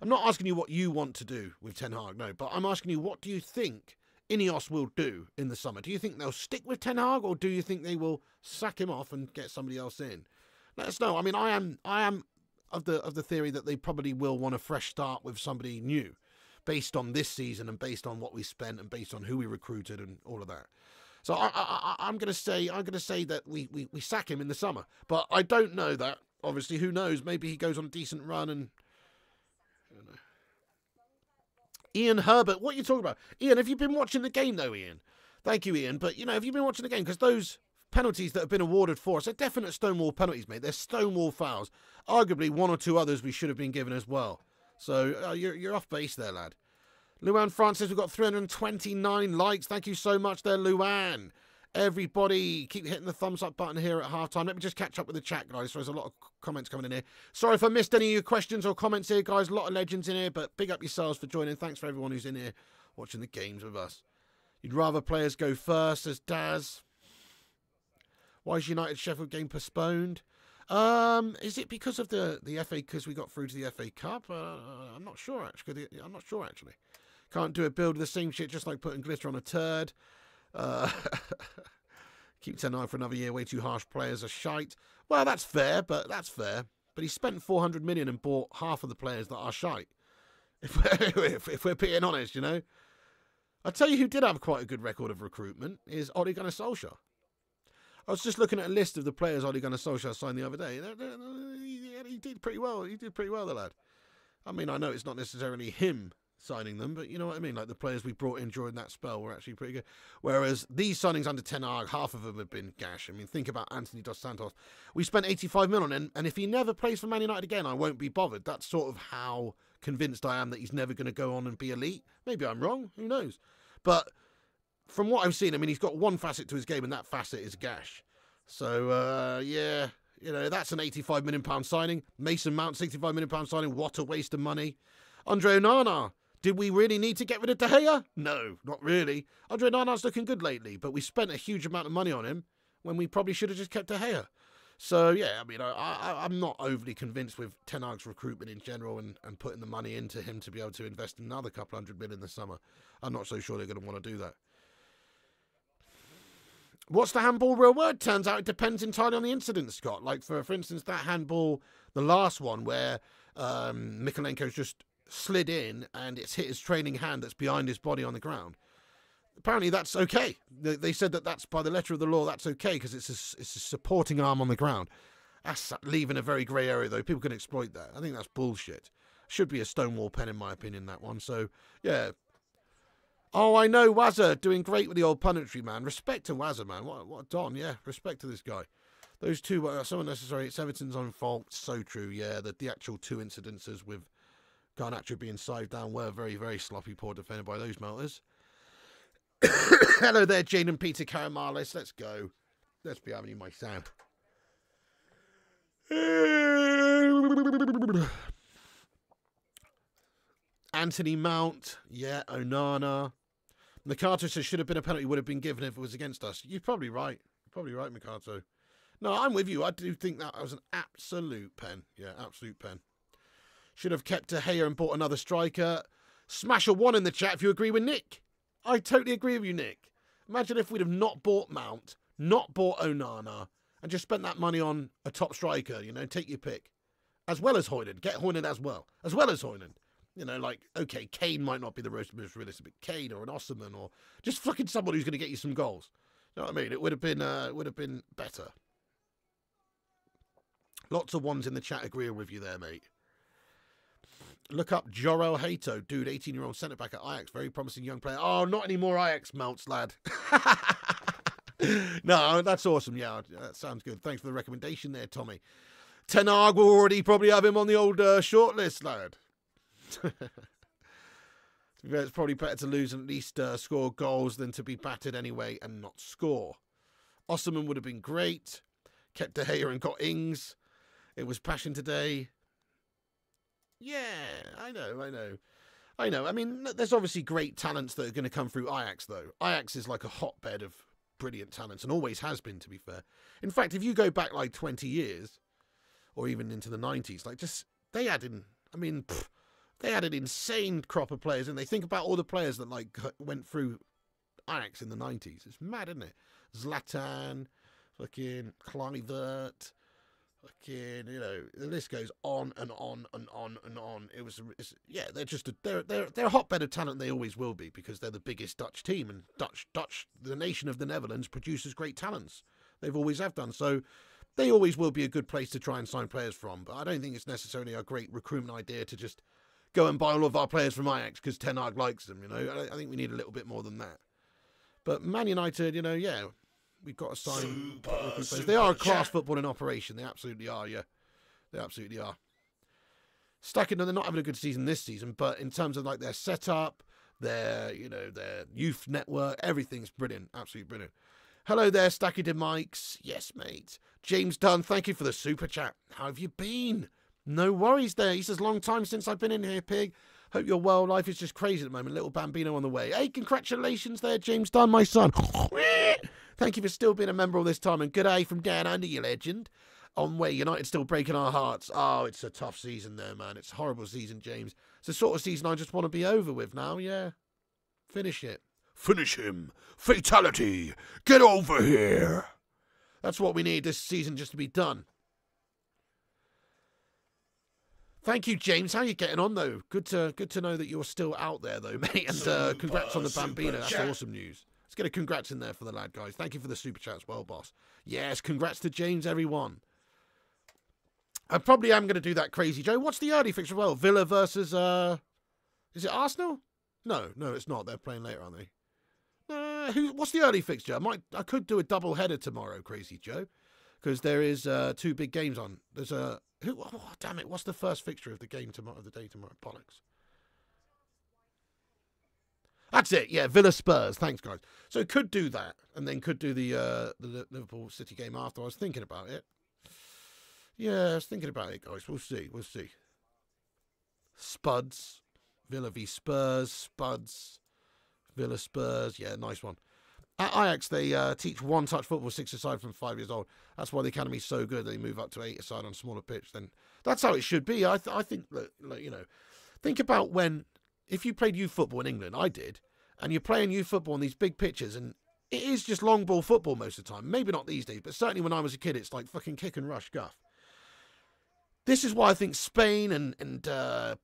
I'm not asking you what you want to do with Ten Hag, no. But I'm asking you, what do you think Ineos will do in the summer? Do you think they'll stick with Ten Hag, or do you think they will sack him off and get somebody else in? Let us know. I mean, I am of the theory that they probably will want a fresh start with somebody new, based on this season and based on what we spent and based on who we recruited and all of that. So I'm gonna say that we sack him in the summer, but I don't know that. Obviously, who knows? Maybe he goes on a decent run and I don't know. Ian Herbert, what are you talking about? Ian, have you been watching the game, though, Ian? Thank you, Ian. But, you know, have you been watching the game? Because those penalties that have been awarded for us are definite Stonewall penalties, mate. They're Stonewall fouls. Arguably, one or two others we should have been given as well. So you're off base there, lad. Luan Francis, we've got 329 likes. Thank you so much there, Luan. Everybody, keep hitting the thumbs up button here at halftime. Let me just catch up with the chat, guys. There's a lot of comments coming in here. Sorry if I missed any of your questions or comments here, guys. A lot of legends in here, but big up yourselves for joining. Thanks for everyone who's in here watching the games with us. You'd rather players go first, as Daz. Why is United Sheffield game postponed? Is it because of the FA? Because we got through to the FA Cup? I'm not sure actually. Can't do a build with the same shit, just like putting glitter on a turd. Keep Ten Hag for another year. Way too harsh. Players are shite. Well, that's fair, but he spent 400 million and bought half of the players that are shite. If we're being honest, you know. I'll tell you who did have quite a good record of recruitment is Ole Gunnar Solskjaer. I was just looking at a list of the players Ole Gunnar Solskjaer signed the other day. He did pretty well. He did pretty well, the lad. I mean, I know it's not necessarily him signing them, but you know what I mean? Like, the players we brought in during that spell were actually pretty good. Whereas these signings under Ten Hag, half of them have been gash. I mean, think about Antony dos Santos. We spent 85 million on him, and if he never plays for Man United again, I won't be bothered. That's sort of how convinced I am that he's never going to go on and be elite. Maybe I'm wrong. Who knows? But from what I've seen, I mean, he's got one facet to his game, and that facet is gash. So, yeah, you know, that's an £85 million signing. Mason Mount, £65 million signing. What a waste of money. Andre Onana. Did we really need to get rid of De Gea? No, not really. Andre Onana's looking good lately, but we spent a huge amount of money on him when we probably should have just kept De Gea. So, yeah, I mean, I'm not overly convinced with Ten Hag's recruitment in general and putting the money into him to be able to invest another couple hundred million in the summer. I'm not so sure they're going to want to do that. What's the handball real word? Turns out it depends entirely on the incident, Scott. Like, for instance, that handball, the last one, where Mikalenko's just slid in and it's hit his training hand that's behind his body on the ground. Apparently that's okay. They said that that's by the letter of the law, that's okay because it's a supporting arm on the ground. That's leaving a very grey area though. People can exploit that. I think that's bullshit. Should be a Stonewall pen in my opinion, that one. So, yeah. Oh, I know Wazza doing great with the old punditry, man. Respect to Wazza, man. What Don, yeah. Respect to this guy. Those two are so unnecessary. It's Everton's own fault. So true, yeah. The actual two incidences with Garnacho being sived down were very, very sloppy, poor defended by those melters. Hello there, Jane and Peter Caramales. Let's go. Let's be having you, my Sam. Antony Mount. Yeah, Onana. Mikato says, should have been a penalty, would have been given if it was against us. You're probably right. You're probably right, Mikato. No, I'm with you. I do think that was an absolute pen. Yeah, absolute pen. Should have kept De Gea and bought another striker. Smash a 1 in the chat if you agree with Nick. I totally agree with you, Nick. Imagine if we'd have not bought Mount, not bought Onana, and just spent that money on a top striker, you know, take your pick. As well as Højlund. Get Højlund as well. As well as Højlund. You know, like, okay, Kane might not be the most realistic, but Kane or an Osimhen or just fucking someone who's going to get you some goals. You know what I mean? It would have been better. Lots of ones in the chat agreeing with you there, mate. Look up Jorel Hato, dude, 18-year-old centre-back at Ajax. Very promising young player. Oh, not any more Ajax Mounts, lad. No, that's awesome. Yeah, that sounds good. Thanks for the recommendation there, Tommy. Ten Hag will already probably have him on the old shortlist, lad. It's probably better to lose and at least score goals than to be battered anyway and not score. Osimhen would have been great. Kept De Gea and got Ings. It was passion today. Yeah, I know. I mean, there's obviously great talents that are going to come through Ajax, though. Ajax is like a hotbed of brilliant talents and always has been, to be fair. In fact, if you go back like 20 years or even into the 90s, like just they had in, I mean, they had an insane crop of players, and they think about all the players that like went through Ajax in the 90s. It's mad, isn't it? Zlatan, fucking Kluivert, fucking, you know, the list goes on and on and on and on. It was, yeah, they're just they're a hotbed of talent. They always will be because they're the biggest Dutch team, and Dutch, the nation of the Netherlands, produces great talents. They've always have done so. They always will be a good place to try and sign players from. But I don't think it's necessarily a great recruitment idea to just go and buy all of our players from Ajax because Ten Hag likes them, you know. I think we need a little bit more than that. But Man United, you know, yeah, we've got to sign. They are a class football in operation. They absolutely are, yeah. They absolutely are. Stacking, they're not having a good season this season, but in terms of like their setup, their, you know, their youth network, everything's brilliant. Absolutely brilliant. Hello there, Stacky de Mikes. Yes, mate. James Dunn, thank you for the super chat. How have you been? No worries there. He says, long time since I've been in here, pig. Hope your well. Life is just crazy at the moment. Little Bambino on the way. Hey, congratulations there, James Dunn, my son. Thank you for still being a member all this time. And good day from down under, you legend. On way, United's still breaking our hearts. Oh, it's a tough season there, man. It's a horrible season, James. It's the sort of season I just want to be over with now, yeah. Finish it. Finish him. Fatality. Get over here. That's what we need this season just to be done. Thank you, James. How are you getting on, though? Good to know that you're still out there, though, mate. And congrats on the Bambino. That's awesome news. Let's get a congrats in there for the lad, guys. Thank you for the super chat as well, boss. Yes, congrats to James, everyone. I probably am going to do that crazy, Joe. What's the early fixture as well? Villa versus... is it Arsenal? No, it's not. They're playing later, aren't they? What's the early fixture? I could do a double header tomorrow, Crazy Joe, because there is 2 big games on. There's a... Oh, damn it. What's the first fixture of the game tomorrow, of the day tomorrow? Bollocks. That's it. Yeah, Villa Spurs. Thanks, guys. So could do that and then could do the Liverpool City game after. I was thinking about it. Yeah, I was thinking about it, guys. We'll see. We'll see. Spuds. Villa v Spurs. Spuds. Villa Spurs. Yeah, nice one. At Ajax, they teach one-touch football 6-a-side from 5 years old. That's why the academy's so good. They move up to 8-a-side on smaller pitch. Then that's how it should be. I think, like, you know, think about when, if you played youth football in England, I did, and you're playing youth football on these big pitches, and it is just long ball football most of the time. Maybe not these days, but certainly when I was a kid, it's like fucking kick and rush guff. This is why I think Spain and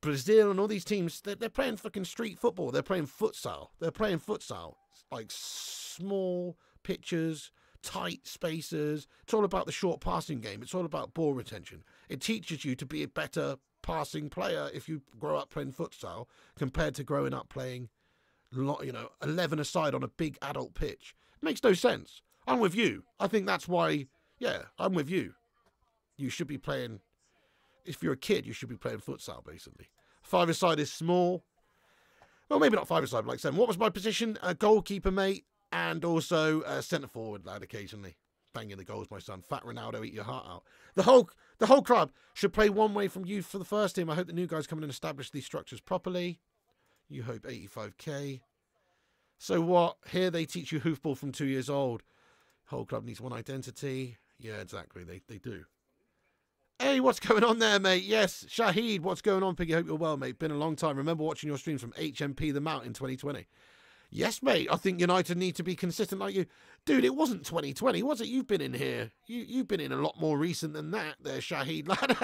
Brazil and all these teams, they're playing fucking street football. They're playing futsal. They're playing futsal. Like small pitches, tight spaces. It's all about the short passing game. It's all about ball retention. It teaches you to be a better passing player if you grow up playing futsal compared to growing up playing, 11-a-side on a big adult pitch. It makes no sense. I'm with you. I think that's why, yeah, I'm with you. You should be playing... If you're a kid, you should be playing futsal, basically. Five-a-side is small. Well, maybe not five-a-side, but like seven. What was my position? A goalkeeper, mate, and also a centre-forward lad occasionally. Banging the goals, my son. Fat Ronaldo, eat your heart out. The whole club should play one way from youth for the first team. I hope the new guys come in and establish these structures properly. You hope 85k. So what? Here they teach you hoofball from 2 years old. Whole club needs one identity. Yeah, exactly. They do. Hey, what's going on there, mate? Yes, Shahid, what's going on, Piggy? Hope you're well, mate. Been a long time. Remember watching your streams from HMP The Mount in 2020. Yes, mate, I think United need to be consistent like you. Dude, it wasn't 2020, was it? You've been in here. You've been in a lot more recent than that there, Shahid, lad.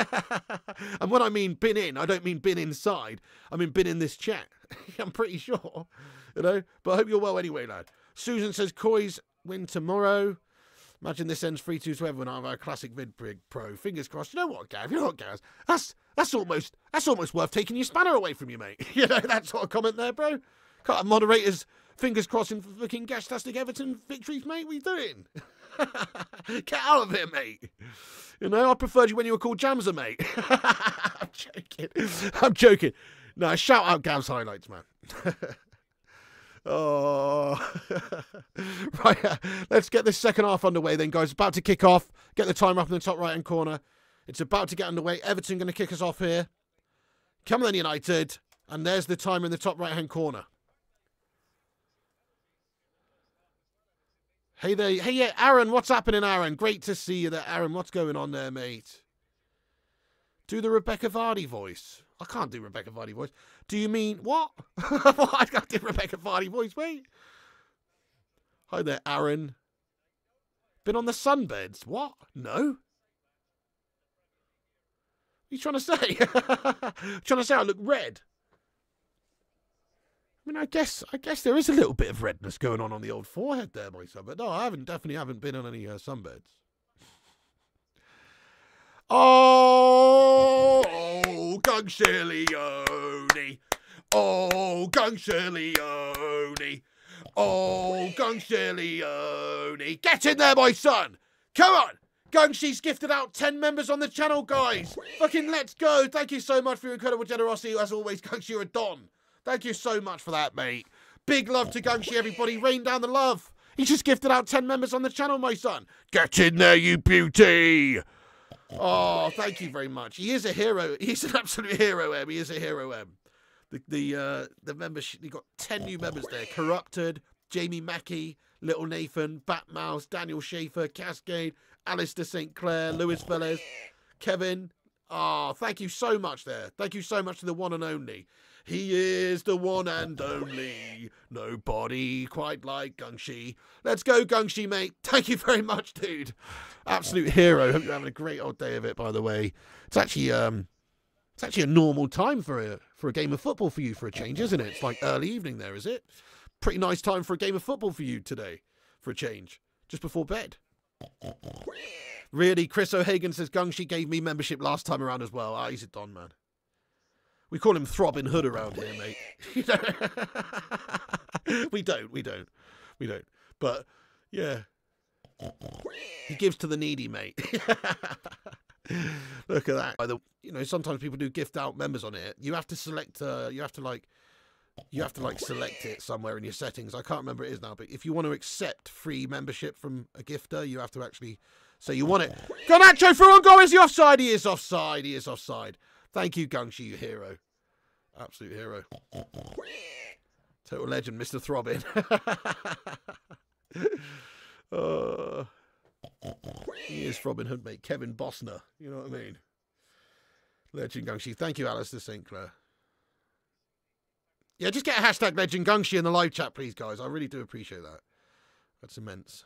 And when I mean been in, I don't mean been inside. I mean been in this chat. I'm pretty sure, you know. But I hope you're well anyway, lad. Susan says, Coys win tomorrow. Imagine this ends 3-2 to everyone. Our classic Vidbrig Pro. Fingers crossed. You know what, Gav? You know what, Gav? That's almost worth taking your spanner away from you, mate. You know, that sort of comment there, bro. Can't moderators fingers crossing for fucking gastastic Everton victories, mate. What are you doing? Get out of here, mate. You know, I preferred you when you were called Jamza, mate. I'm joking. I'm joking. No, shout out Gav's highlights, man. Oh, right. Let's get this second half underway then, guys. About to kick off. Get the timer up in the top right-hand corner. It's about to get underway. Everton going to kick us off here. Come on, United. And there's the timer in the top right-hand corner. Hey there. Hey, yeah, Aaron. What's happening, Aaron? Great to see you there, Aaron. What's going on there, mate? Do the Rebecca Vardy voice. I can't do Rebecca Vardy voice. Do you mean what? I can't do Rebecca Vardy voice, mate. Hi there, Aaron. Been on the sunbeds? What? No. What are you trying to say? Trying to say I look red? I mean, I guess there is a little bit of redness going on the old forehead there, my son. But no, I definitely haven't been on any sunbeds. Oh, Gunsherlioni. Oh, Gunsherlioni. Oh, Gunsherlioni. Get in there, my son. Come on. Gungshi's gifted out 10 members on the channel, guys. Fucking let's go. Thank you so much for your incredible generosity. As always, Gungshi, you're a don. Thank you so much for that, mate. Big love to Gungshi, everybody. Rain down the love. He just gifted out 10 members on the channel, my son. Get in there, you beauty. Oh, thank you very much. He is a hero. He's an absolute hero, He is a hero, The membership, you got 10 new members there. Corrupted, Jamie Mackey, Little Nathan, Batmouse, Daniel Schaefer, Cascade, Alistair St. Clair, Lewis Velez, Kevin. Oh, thank you so much there. Thank you so much to the one and only. He is the one and only. Nobody quite like Gungshi. Let's go, Gungshi, mate. Thank you very much, dude. Absolute hero. Hope you're having a great old day of it, by the way. It's actually a normal time for a game of football for you for a change, isn't it? It's like early evening there, is it? Pretty nice time for a game of football for you today for a change. Just before bed. Really, Chris O'Hagan says Gungshi gave me membership last time around as well. Ah, he's a don, man. We call him Throbbing Hood around here, mate. You know? We don't. But, yeah. He gives to the needy, mate. Look at that. By the, you know, sometimes people do gift out members on it. You have to select, you have to select it somewhere in your settings. I can't remember what it is now, but if you want to accept free membership from a gifter, you have to actually say you want it. Garnacho through on goal. Is he offside? He is offside. He is offside. Thank you, Gungshi, you hero. Absolute hero. Total legend, Mr. Throbbing. He is Throbbing Hood, mate. Kevin Bosner. You know what I mean? Legend Gungshi. Thank you, Alistair St. Clair. Yeah, just get a hashtag Legend Gungshi in the live chat, please, guys. I really do appreciate that. That's immense.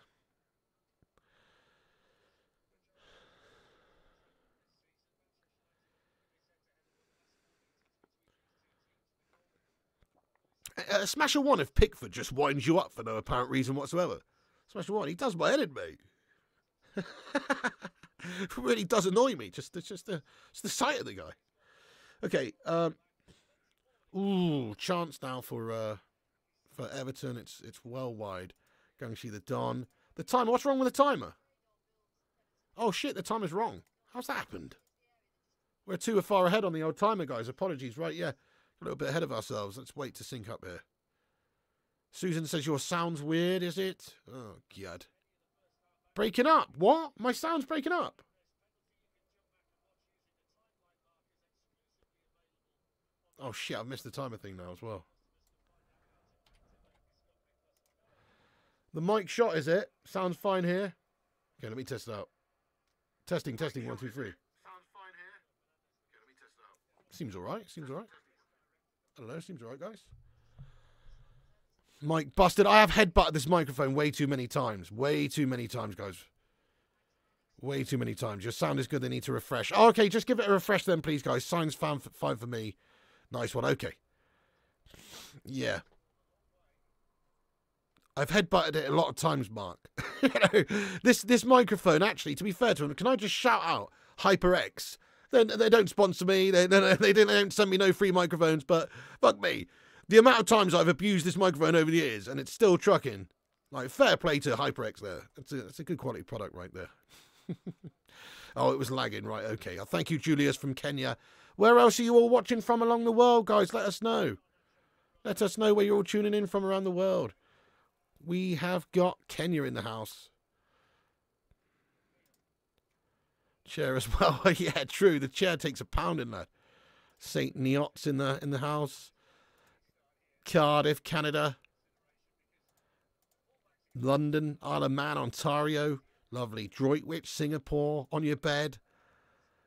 Smash a one if Pickford just winds you up for no apparent reason whatsoever. Smash a one. He does my head in, mate. It really does annoy me. Just the sight of the guy. Okay. Ooh, chance now for Everton. It's well wide. Gungshi the don. The timer. What's wrong with the timer? Oh shit! The timer's wrong. How's that happened? We're too far ahead on the old timer, guys. Apologies. Right? Yeah. A little bit ahead of ourselves. Let's wait to sync up here. Susan says, your sound's weird, is it? Oh, God. Breaking up. What? My sound's breaking up. Oh, shit. I've missed the timer thing now as well. The mic shot, is it? Sounds fine here. Okay, let me test it out. Testing, 1, 2, 3. Sounds fine. Seems all right. Seems all right. I don't know. Seems all right, guys. Mic busted. I have headbutted this microphone way too many times. Way too many times, guys. Way too many times. Your sound is good. They need to refresh. Oh, okay, just give it a refresh then, please, guys. Sounds fine for me. Nice one. Okay. Yeah. I've headbutted it a lot of times, Mark. You know, this microphone, actually, to be fair to them, can I just shout out HyperX? They don't sponsor me. They don't send me no free microphones, but fuck me. The amount of times I've abused this microphone over the years, and it's still trucking. Like, fair play to HyperX there. That's a good quality product right there. Oh, it was lagging. Right, okay. Thank you, Julius from Kenya. Where else are you all watching from along the world, guys? Let us know. Let us know where you're all tuning in from around the world. We have got Kenya in the house. Chair as well. Yeah, true. The chair takes a pound in that. St. Neots in the house. Cardiff, Canada. London, Isle of Man, Ontario. Lovely. Droitwich, Singapore. On your bed.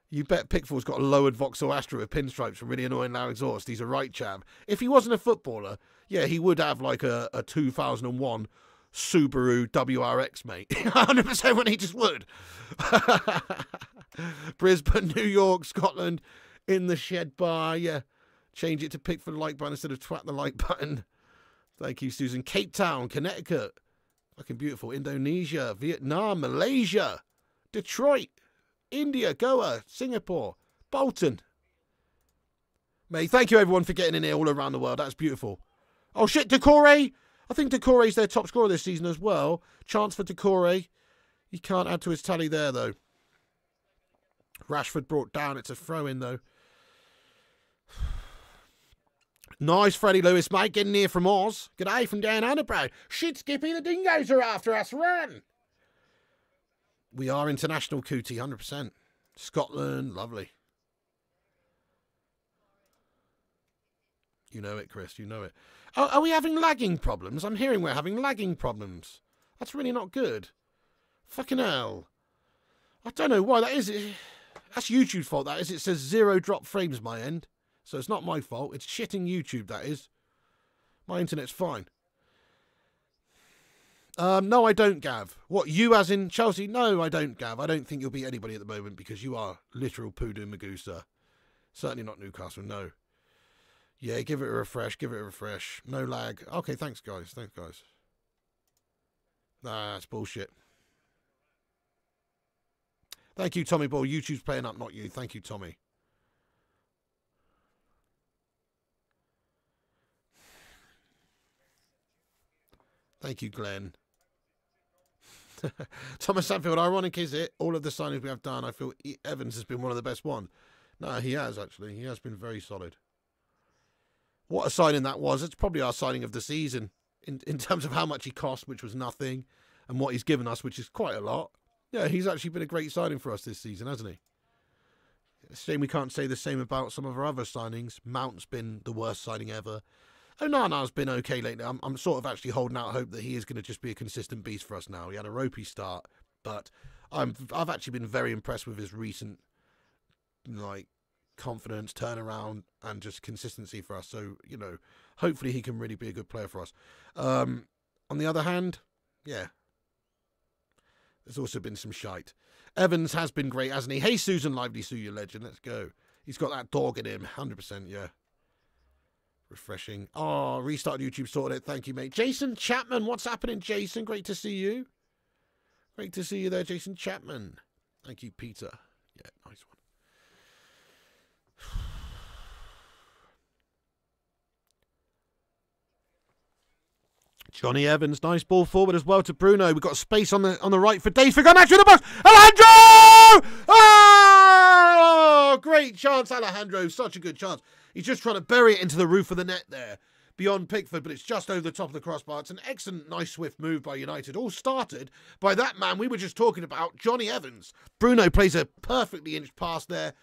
You bet Pickford's got a lowered Vauxhall Astra with pinstripes and really annoying loud exhaust. He's a right chap. If he wasn't a footballer, yeah, he would have like a 2001 Subaru WRX, mate. 100% when he just would. Brisbane, New York, Scotland, in the shed bar. Yeah, change it to Pickford like button instead of twat the like button. Thank you, Susan. Cape Town, Connecticut. Fucking beautiful. Indonesia, Vietnam, Malaysia, Detroit. India, Goa, Singapore, Bolton. Mate, thank you everyone for getting in here all around the world. That's beautiful. Oh shit, Decore. I think Decore's their top scorer this season as well. Chance for Decore. He can't add to his tally there though. Rashford brought down. It's a throw-in though. Nice, Freddie Lewis, mate. Getting here from Oz. G'day from down under, bro. Shit, Skippy, the dingoes are after us. Run. We are international, Cootie, 100%. Scotland, lovely. You know it, Chris, you know it. Are we having lagging problems? I'm hearing we're having lagging problems. That's really not good. Fucking hell. I don't know why that is. That's YouTube's fault, that is. It says 0 drop frames my end. So it's not my fault. It's shitting YouTube, that is. My internet's fine. No, I don't, Gav. What, you as in Chelsea? No, I don't, Gav. I don't think you'll beat anybody at the moment because you are literal Pudu Magusa. Certainly not Newcastle, no. Yeah, give it a refresh, give it a refresh. No lag. Okay, thanks, guys. Thanks, guys. Nah, that's bullshit. Thank you, Tommy Ball. YouTube's playing up, not you. Thank you, Tommy. Thank you, Glenn. Thomas Sanfield, ironic is it? All of the signings we have done, I feel Evans has been one of the best one. No, he has, actually. He has been very solid. What a signing that was. It's probably our signing of the season in terms of how much he cost, which was nothing, and what he's given us, which is quite a lot. Yeah, he's actually been a great signing for us this season, hasn't he? Shame we can't say the same about some of our other signings. Mount's been the worst signing ever. Onana's been okay lately. I'm sort of actually holding out hope that he is going to just be a consistent beast for us now. He had a ropey start, but I've actually been very impressed with his recent like confidence, turnaround, and just consistency for us. So, you know, hopefully he can really be a good player for us. On the other hand, yeah, there's also been some shite. Evans has been great, hasn't he? Hey, Susan Lively, Sue, your legend. Let's go. He's got that dog in him, 100%, yeah. Refreshing. Oh, restart YouTube sorted it. Thank you, mate. Jason Chapman, what's happening, Jason? Great to see you. Great to see you there, Jason Chapman. Thank you, Peter. Yeah, nice one. Johnny Evans, nice ball forward as well to Bruno. We've got space on the right for Days for Garnacho in the box. Alejandro! Oh, great chance, Alejandro. Such a good chance. He's just trying to bury it into the roof of the net there, beyond Pickford, but it's just over the top of the crossbar. It's an excellent, nice, swift move by United, all started by that man we were just talking about, Johnny Evans. Bruno plays a perfectly inched pass there.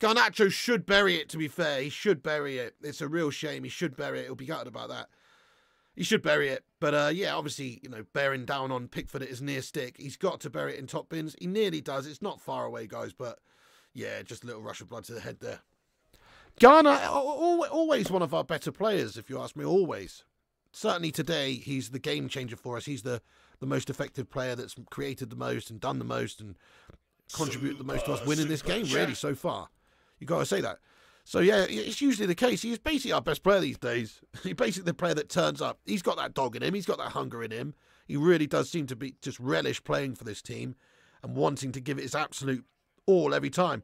Garnacho should bury it, to be fair. He should bury it. It's a real shame. He should bury it. He'll be gutted about that. He should bury it. But, yeah, obviously, you know, bearing down on Pickford at his near stick. He's got to bury it in top bins. He nearly does. It's not far away, guys, but, yeah, just a little rush of blood to the head there. Garner, always one of our better players, if you ask me, always. Certainly today, he's the game changer for us. He's the most effective player that's created the most and done the most and contributed the most to us winning this game, really, so far. You've got to say that. So, yeah, it's usually the case. He's basically our best player these days. He's basically the player that turns up. He's got that dog in him. He's got that hunger in him. He really does seem to be just relish playing for this team and wanting to give it his absolute all every time.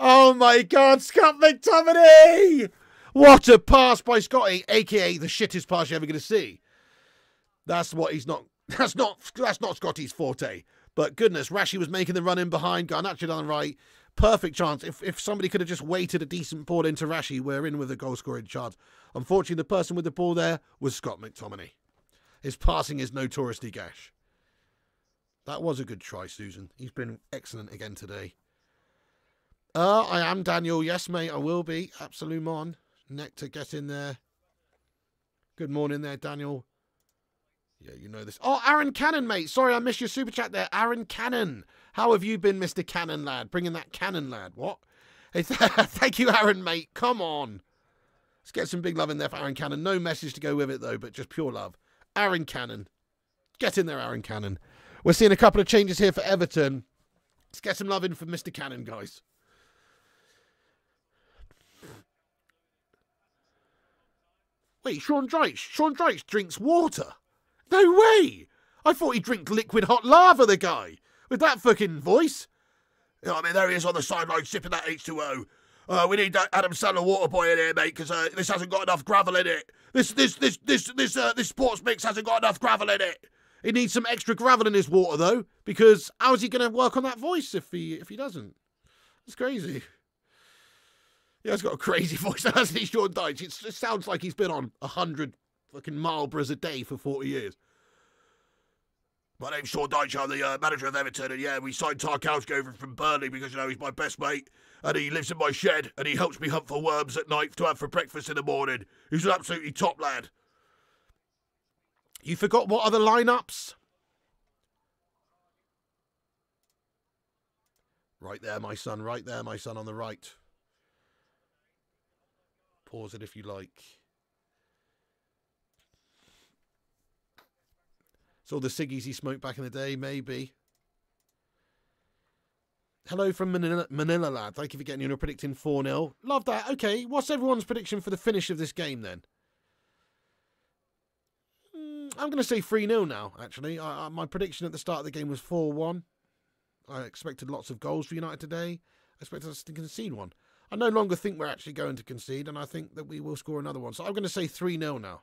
Oh, my God, Scott McTominay! What a pass by Scotty, a.k.a. the shittest pass you're ever going to see. That's what he's not... That's not Scotty's forte. But goodness, Rashi was making the run in behind. Garnacho done right. Perfect chance. If somebody could have just waited a decent ball into Rashi, we're in with a goal-scoring chance. Unfortunately, the person with the ball there was Scott McTominay. His passing is notoriously gash. That was a good try, Susan. He's been excellent again today. I am Daniel. Yes, mate, I will be. Absolumon. Nectar, get in there. Good morning there, Daniel. Yeah, you know this. Oh, Aaron Cannon, mate. Sorry, I missed your super chat there. Aaron Cannon. How have you been, Mr. Cannon, lad? Bringing that Cannon, lad. What? Thank you, Aaron, mate. Come on. Let's get some big love in there for Aaron Cannon. No message to go with it, though, but just pure love. Aaron Cannon. Get in there, Aaron Cannon. We're seeing a couple of changes here for Everton. Let's get some love in for Mr. Cannon, guys. Wait, Sean Dyche. Sean Dyche drinks water. No way! I thought he'd drink liquid hot lava, the guy. With that fucking voice. You know what I mean? There he is on the sideline sipping that H2O. We need that Adam Sandler water boy in here, mate, because this hasn't got enough gravel in it. This sports mix hasn't got enough gravel in it. He needs some extra gravel in his water, though, because how is he going to work on that voice if he doesn't? It's crazy. Yeah, he's got a crazy voice, hasn't he, Sean Dyche? It sounds like he's been on 100... fucking Marlboroughs a day for 40 years. My name's Sean Dyche, I'm the manager of Everton, and yeah, we signed Tarkowski over from Burnley because, you know, he's my best mate, and he lives in my shed, and he helps me hunt for worms at night to have for breakfast in the morning. He's an absolutely top lad. You forgot what other lineups? Right there, my son, on the right. Pause it if you like. It's all the ciggies he smoked back in the day, maybe. Hello from Manila lad. Thank you for getting in and predicting 4-0. Love that. Okay, what's everyone's prediction for the finish of this game then? I'm going to say 3-0 now, actually. My prediction at the start of the game was 4-1. I expected lots of goals for United today. I expected us to concede one. I no longer think we're actually going to concede, and I think that we will score another one. So I'm going to say 3-0 now.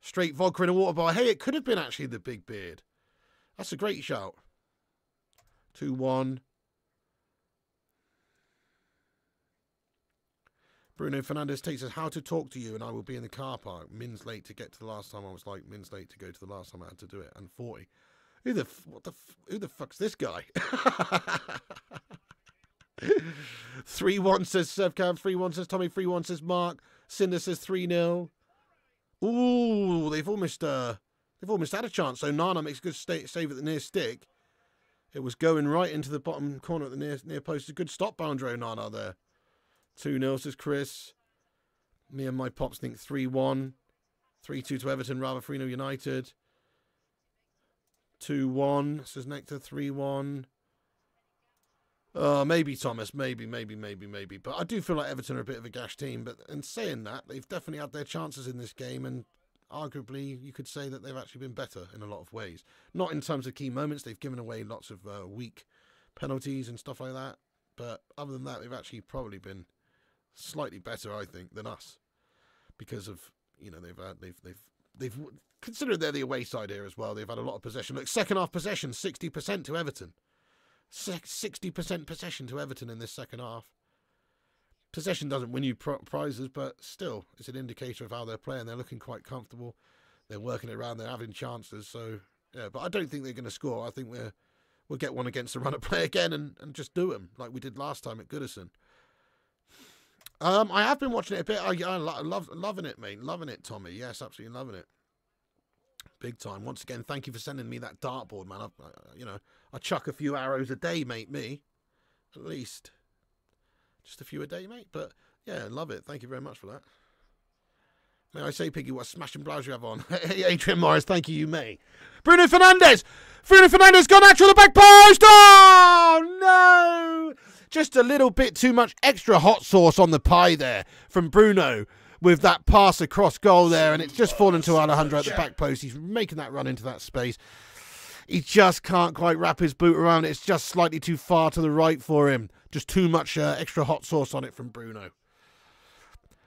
Straight vodka in a water bar. Hey, it could have been actually the big beard. That's a great shout. 2-1. Bruno Fernandes takes us how to talk to you, and I will be in the car park. Min's late to get to the last time. I was like, min's late to go to the last time I had to do it. And 40. Who the fuck's this guy? 3-1 says Sevcam. 3-1 says Tommy. 3-1 says Mark. Cinder says 3-0. Ooh, they've almost had a chance. So Nana makes a good save at the near stick. It was going right into the bottom corner at the near post. A good stop by André Onana there. 2-0 says Chris. Me and my pops think 3-1. 3-2 to Everton, rather 3-0 United. 2-1 says Nectar. 3-1. Maybe Thomas, maybe. But I do feel like Everton are a bit of a gash team. But in saying that, they've definitely had their chances in this game. And arguably, you could say that they've actually been better in a lot of ways. Not in terms of key moments. They've given away lots of weak penalties and stuff like that. But other than that, they've actually probably been slightly better, I think, than us. Because of, you know, they've considered they're the away side here as well. They've had a lot of possession. Look, second half possession, 60% to Everton. 60% possession to Everton in this second half. Possession doesn't win you prizes, but still, it's an indicator of how they're playing. They're looking quite comfortable. They're working it around. They're having chances. So, yeah, but I don't think they're going to score. I think we'll get one against the run of play again and just do them like we did last time at Goodison. I have been watching it a bit. I'm loving it, mate. Loving it, Tommy. Yes, absolutely loving it. Big time. Once again, thank you for sending me that dartboard, man. I chuck a few arrows a day, mate, me. At least. Just a few a day, mate. But yeah, love it. Thank you very much for that. May I say, Piggy, what a smashing blouse you have on. Adrian Morris, thank you, mate. Bruno Fernandes. Bruno Fernandes gone out to the back post. Oh, no. Just a little bit too much extra hot sauce on the pie there from Bruno with that pass across goal there. And it's just fallen to Alejandro at the back post. He's making that run into that space. He just can't quite wrap his boot around. It's just slightly too far to the right for him. Just too much extra hot sauce on it from Bruno.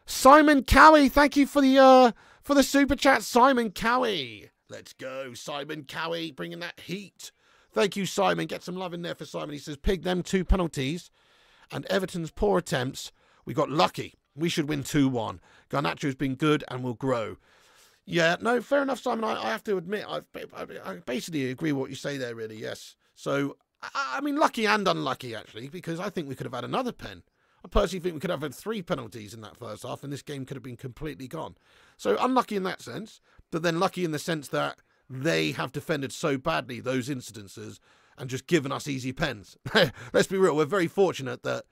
Simon Cowie, thank you for the super chat, Simon Cowie. Let's go, Simon Cowie, bringing that heat. Thank you, Simon. Get some love in there for Simon. He says, pig, them two penalties and Everton's poor attempts. We got lucky. We should win 2-1. Garnacho's been good and will grow. Yeah, no, fair enough, Simon. I have to admit, I basically agree with what you say there, really, yes. So, I mean, lucky and unlucky, actually, because I think we could have had another pen. I personally think we could have had 3 penalties in that first half, and this game could have been completely gone. So, unlucky in that sense, but then lucky in the sense that they have defended so badly those incidences and just given us easy pens. Let's be real, we're very fortunate that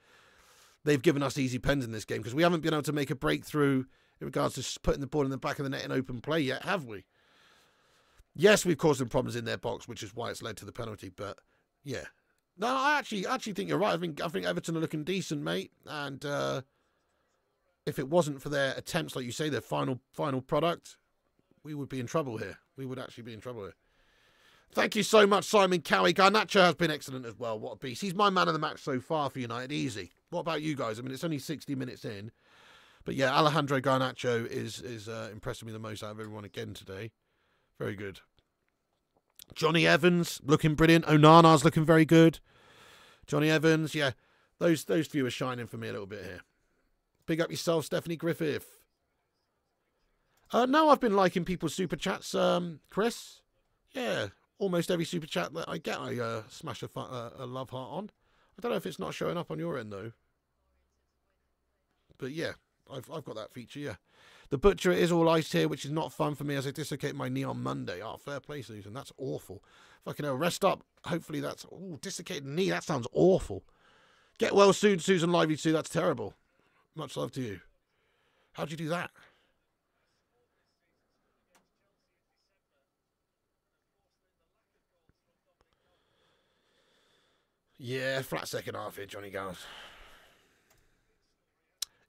they've given us easy pens in this game, because we haven't been able to make a breakthrough in regards to putting the ball in the back of the net in open play yet, have we? Yes, we've caused them problems in their box, which is why it's led to the penalty, but yeah. No, I actually think you're right. I think Everton are looking decent, mate, and if it wasn't for their attempts, like you say, their final product, we would be in trouble here. We would actually be in trouble here. Thank you so much, Simon Cowie. Garnacho has been excellent as well. What a beast. He's my man of the match so far for United. Easy. What about you guys? I mean, it's only 60 minutes in. But yeah, Alejandro Garnacho is impressing me the most out of everyone again today. Very good. Johnny Evans looking brilliant. Onana's looking very good. Johnny Evans, yeah, those few are shining for me a little bit here. Big up yourself, Stephanie Griffith. No, I've been liking people's super chats, Chris. Yeah, almost every super chat that I get, I smash a love heart on. I don't know if it's not showing up on your end though. But yeah. I've got that feature, yeah. The Butcher is all iced here, which is not fun for me as I dislocate my knee on Monday. Oh, fair play, Susan. That's awful. Fucking hell, rest up. Hopefully that's... Oh, dislocated knee. That sounds awful. Get well soon, Susan Lively, too. That's terrible. Much love to you. How'd you do that? Yeah, flat second half here, Johnny Gowns.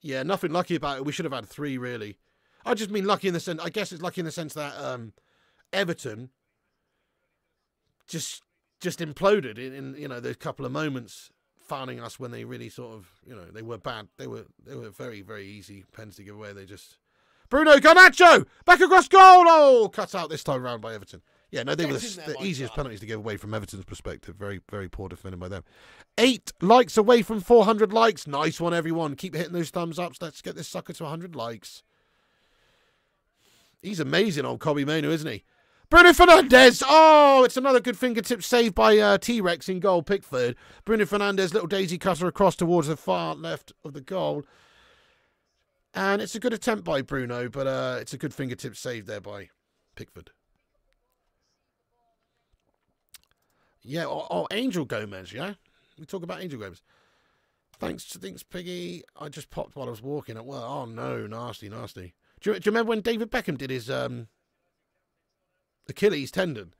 Yeah, nothing lucky about it. We should have had 3, really. I just mean lucky in the sense... I guess it's lucky in the sense that Everton just imploded in you know, those couple of moments, fouling us when they really sort of... You know, they were bad. They were very, very easy pens to give away. They just... Bruno Garnacho! Back across goal! Oh, cut out this time round by Everton. Yeah, no, they were the easiest penalties to give away from Everton's perspective. Very, very poor defending by them. 8 likes away from 400 likes. Nice one, everyone. Keep hitting those thumbs ups. Let's get this sucker to 100 likes. He's amazing, old Kobbie Mainoo, isn't he? Bruno Fernandes. Oh, it's another good fingertip save by T-Rex in goal, Pickford. Bruno Fernandes, little daisy cutter across towards the far left of the goal. And it's a good attempt by Bruno, but it's a good fingertip save there by Pickford. Yeah, or Angel Gomez, yeah? We talk about Angel Gomez. Thanks, Piggy. I just popped while I was walking at work. Oh, no, nasty, nasty. Do you remember when David Beckham did his Achilles tendon?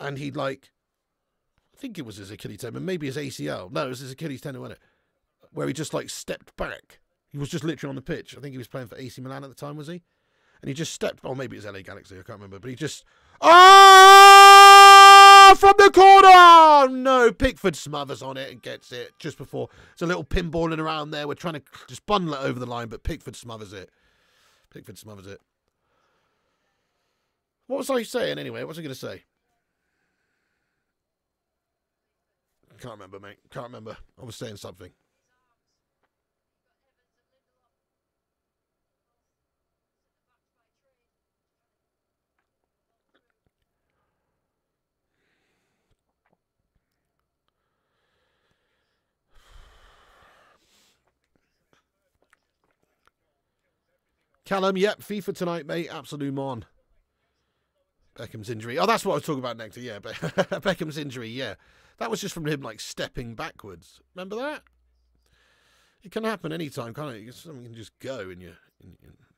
And he'd, like, I think it was his Achilles tendon, maybe his ACL. No, it was his Achilles tendon, wasn't it? Where he just, like, stepped back. He was just literally on the pitch. I think he was playing for AC Milan at the time, was he? And he just stepped, or maybe it was LA Galaxy, I can't remember. But he just... Oh! From the corner! Oh, no, Pickford smothers on it and gets it just before. It's a little pinballing around there. We're trying to just bundle it over the line, but Pickford smothers it. Pickford smothers it. What was I saying anyway? What was I going to say? Can't remember, mate. Can't remember. I was saying something. Callum, yep, FIFA tonight, mate. Absolute mon. Beckham's injury. Oh, that's what I was talking about, Nectar. Yeah, Beckham's injury, yeah. That was just from him, like, stepping backwards. Remember that? It can happen anytime, can't it? Something can just go in your.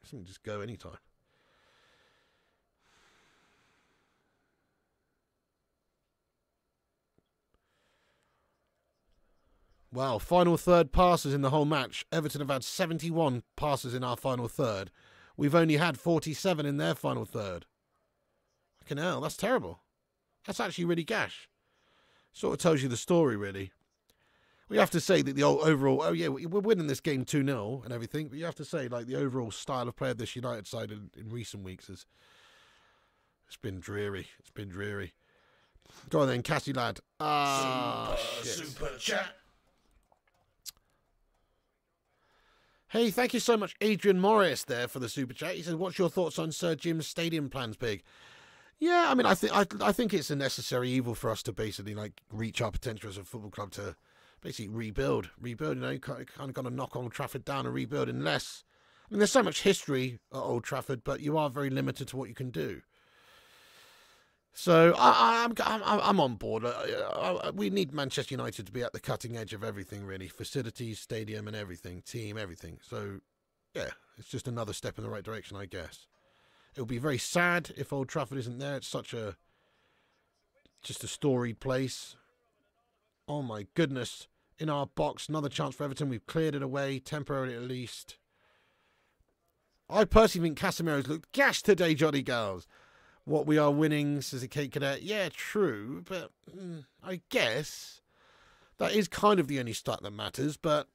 Something can just go anytime. Wow, final third passes in the whole match. Everton have had 71 passes in our final third. We've only had 47 in their final third. Fucking hell, that's terrible. That's actually really gash. Sort of tells you the story, really. We have to say that the overall... Oh, yeah, we're winning this game 2-0 and everything, but you have to say, like, the overall style of play of this United side in recent weeks has... It's been dreary. It's been dreary. Go on then, Cassie lad. Ah, super chat. Hey, thank you so much, Adrian Morris, there for the super chat. He says, "What's your thoughts on Sir Jim's stadium plans, Pig?" Yeah, I mean, I think it's a necessary evil for us to basically like reach our potential as a football club to basically rebuild. You know, you kind of got to knock Old Trafford down and rebuild. Unless, I mean, there's so much history at Old Trafford, but you are very limited to what you can do. So I'm on board. We need Manchester United to be at the cutting edge of everything, really. Facilities, stadium and everything, team, everything. So, yeah, it's just another step in the right direction, I guess. It'll be very sad if Old Trafford isn't there. It's such a... just a storied place. Oh, my goodness. In our box, another chance for Everton. We've cleared it away, temporarily at least. I personally think Casemiro's looked gash today, Johnny Gals. What we are winning, says a Kate Cadet. Yeah, true, but I guess that is kind of the only stat that matters, but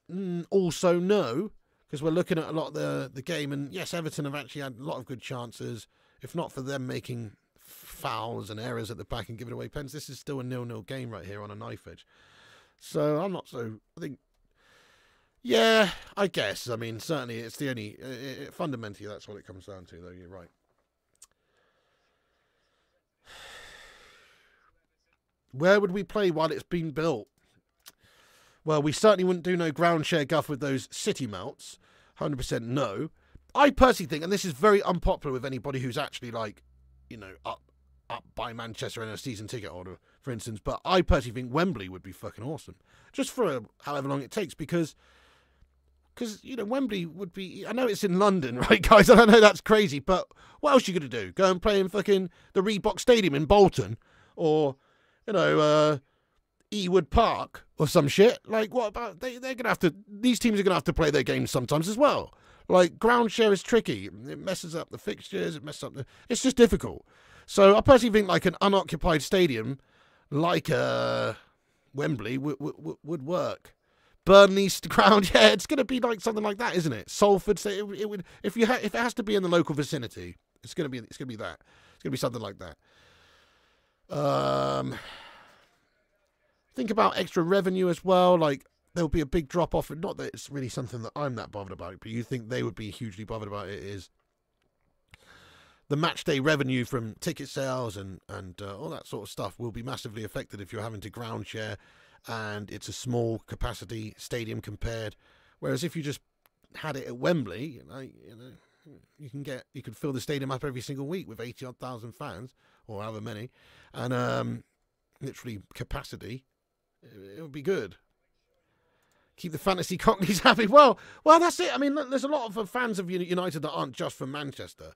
also no, because we're looking at a lot of the game, and yes, Everton have actually had a lot of good chances. If not for them making fouls and errors at the back and giving away pens, this is still a 0-0 game right here on a knife edge. So I'm not so... I think... Yeah, I guess. I mean, certainly it's the only... fundamentally, that's what it comes down to, though. You're right. Where would we play while it's been built? Well, we certainly wouldn't do no ground share guff with those city mounts. 100% no. I personally think, and this is very unpopular with anybody who's actually like, you know, up by Manchester and a season ticket order, for instance, but I personally think Wembley would be fucking awesome. Just for however long it takes, because you know, Wembley would be... I know it's in London, right, guys? I know that's crazy, but what else are you going to do? Go and play in fucking the Reebok Stadium in Bolton? Or... you know, Ewood Park or some shit. Like, what about... They're going to have to... These teams are going to have to play their games sometimes as well. Like, ground share is tricky. It messes up the fixtures. It messes up the... It's just difficult. So I personally think, like, an unoccupied stadium like Wembley would work. Burnley's ground, yeah, it's going to be like something like that, isn't it? Salford, so it would... If it has to be in the local vicinity, it's going to be that. It's going to be something like that. Think about extra revenue as well. Like, there'll be a big drop off, and not that it's really something that I'm that bothered about, but you think they would be hugely bothered about it. Is the match day revenue from ticket sales and all that sort of stuff will be massively affected if you're having to ground share and it's a small capacity stadium compared, whereas if you just had it at Wembley, you know you could fill the stadium up every single week with 80,000 fans or however many, and literally capacity. It would be good. Keep the fantasy cockneys happy. Well, that's it. I mean, there's a lot of fans of United that aren't just from Manchester.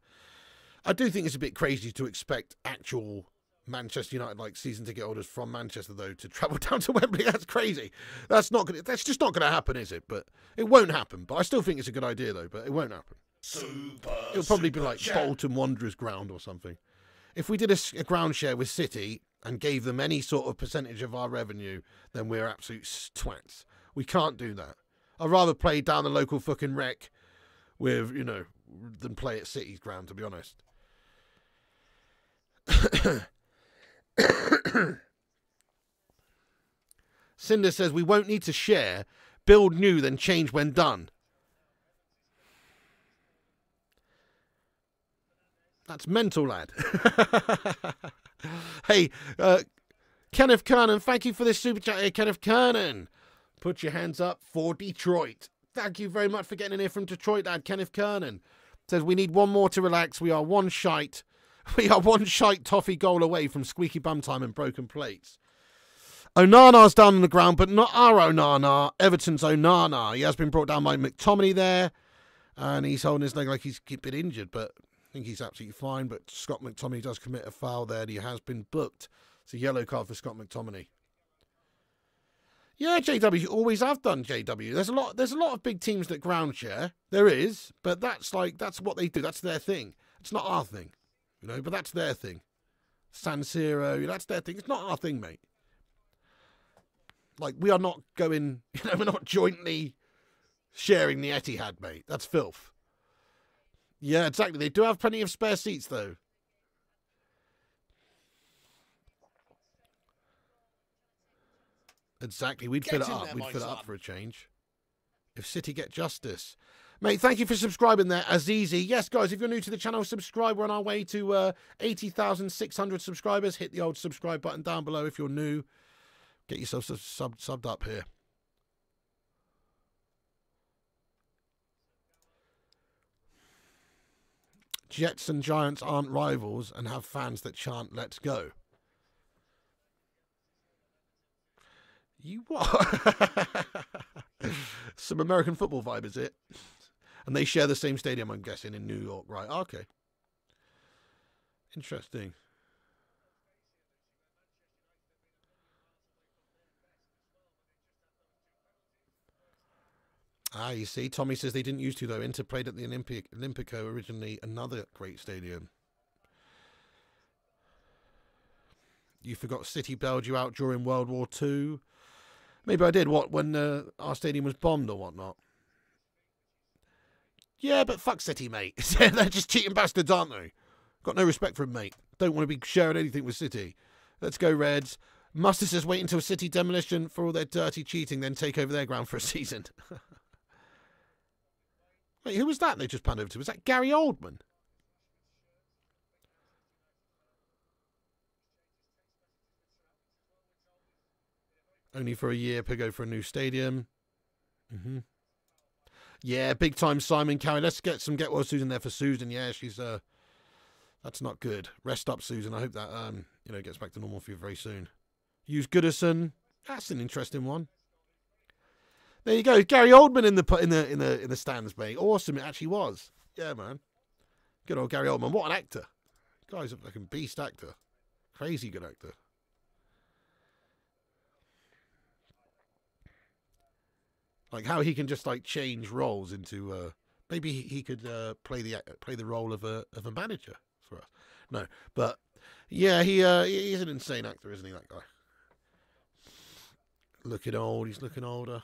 I do think it's a bit crazy to expect actual Manchester United like season ticket holders from Manchester though to travel down to Wembley. That's crazy. That's just not going to happen, is it? But it won't happen. But I still think it's a good idea though. But it won't happen. It'll probably be like Bolton Wanderers ground or something. If we did a ground share with City and gave them any sort of percentage of our revenue, then we're absolute twats. We can't do that. I'd rather play down the local fucking wreck with, you know, than play at City's ground, to be honest. Cinder says, we won't need to share. Build new, then change when done. That's mental, lad. Hey, Kenneth Kernan, thank you for this super chat here. Kenneth Kernan, put your hands up for Detroit. Thank you very much for getting in here from Detroit, lad. Kenneth Kernan says, we need one more to relax. We are one shite toffee goal away from squeaky bum time and broken plates. Onana's down on the ground, but not our Onana, Everton's Onana. He has been brought down by McTominay there, and he's holding his leg like he's been injured, but I think he's absolutely fine. But Scott McTominay does commit a foul there, and he has been booked. It's a yellow card for Scott McTominay. Yeah, JW, you always have done, JW. There's a lot of big teams that ground share. There is, but that's what they do. That's their thing. It's not our thing, you know, but that's their thing. San Siro, that's their thing. It's not our thing, mate. Like, we are not going, you know, we're not jointly sharing the Etihad, mate. That's filth. Yeah, exactly. They do have plenty of spare seats, though. Exactly. We'd fill it up. We'd fill it up for a change. If City get justice. Mate, thank you for subscribing there, Azizi. Yes, guys, if you're new to the channel, subscribe. We're on our way to 80,600 subscribers. Hit the old subscribe button down below if you're new. Get yourself subbed up here. Jets and Giants aren't rivals and have fans that chant, let's go. You what? Some American football vibe, is it? And they share the same stadium, I'm guessing, in New York. Right, okay. Interesting. Ah, you see, Tommy says they didn't used to, though. Inter played at the Olympico originally, another great stadium. You forgot City bailed you out during World War II. Maybe I did. What, when our stadium was bombed or whatnot? Yeah, but fuck City, mate. They're just cheating bastards, aren't they? Got no respect for them, mate. Don't want to be sharing anything with City. Let's go, Reds. Mustard says wait until City demolition for all their dirty cheating, then take over their ground for a season. Wait, who was that they just panned over to? Was that Gary Oldman? Only for a year, Pigo for a new stadium. Mm-hmm. Yeah, big time Simon Cowie. Let's get some Get Well Susan there for Susan. Yeah, she's... that's not good. Rest up, Susan. I hope that you know, gets back to normal for you very soon. Use Goodison. That's an interesting one. There you go. Gary Oldman in the stands, mate. Awesome, it actually was. Yeah, man. Good old Gary Oldman. What an actor. Guy's a fucking beast actor. Crazy good actor. Like how he can just like change roles into maybe he could play the role of a manager for us. No, but yeah, he's an insane actor, isn't he? That guy. Looking old, he's looking older.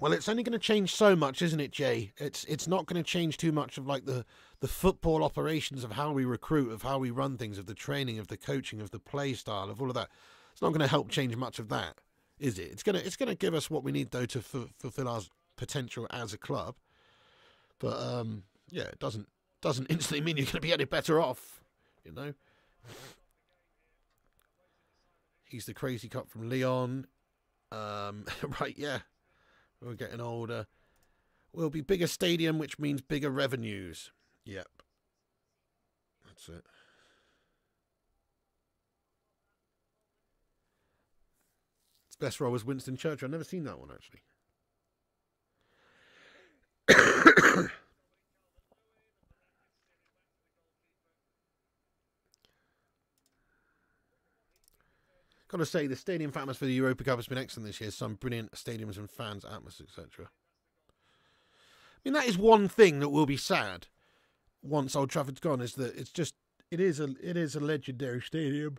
Well, it's only going to change so much, isn't it, Jay? It's not going to change too much of like the football operations of how we recruit, of how we run things, of the training, of the coaching, of the play style, of all of that. It's not going to help change much of that, is it? It's going to give us what we need though to fulfill our potential as a club. But yeah, it doesn't instantly mean you're going to be any better off, you know. He's the crazy cop from Leon. Right, yeah. We're getting older. We'll be bigger stadium, which means bigger revenues. Yep. That's it. Its best role was Winston Churchill. I've never seen that one, actually. Got to say, the stadium atmosphere for the Europa Cup has been excellent this year. Some brilliant stadiums and fans, atmosphere, etc. I mean, that is one thing that will be sad once Old Trafford's gone, is that it's just, it is a legendary stadium.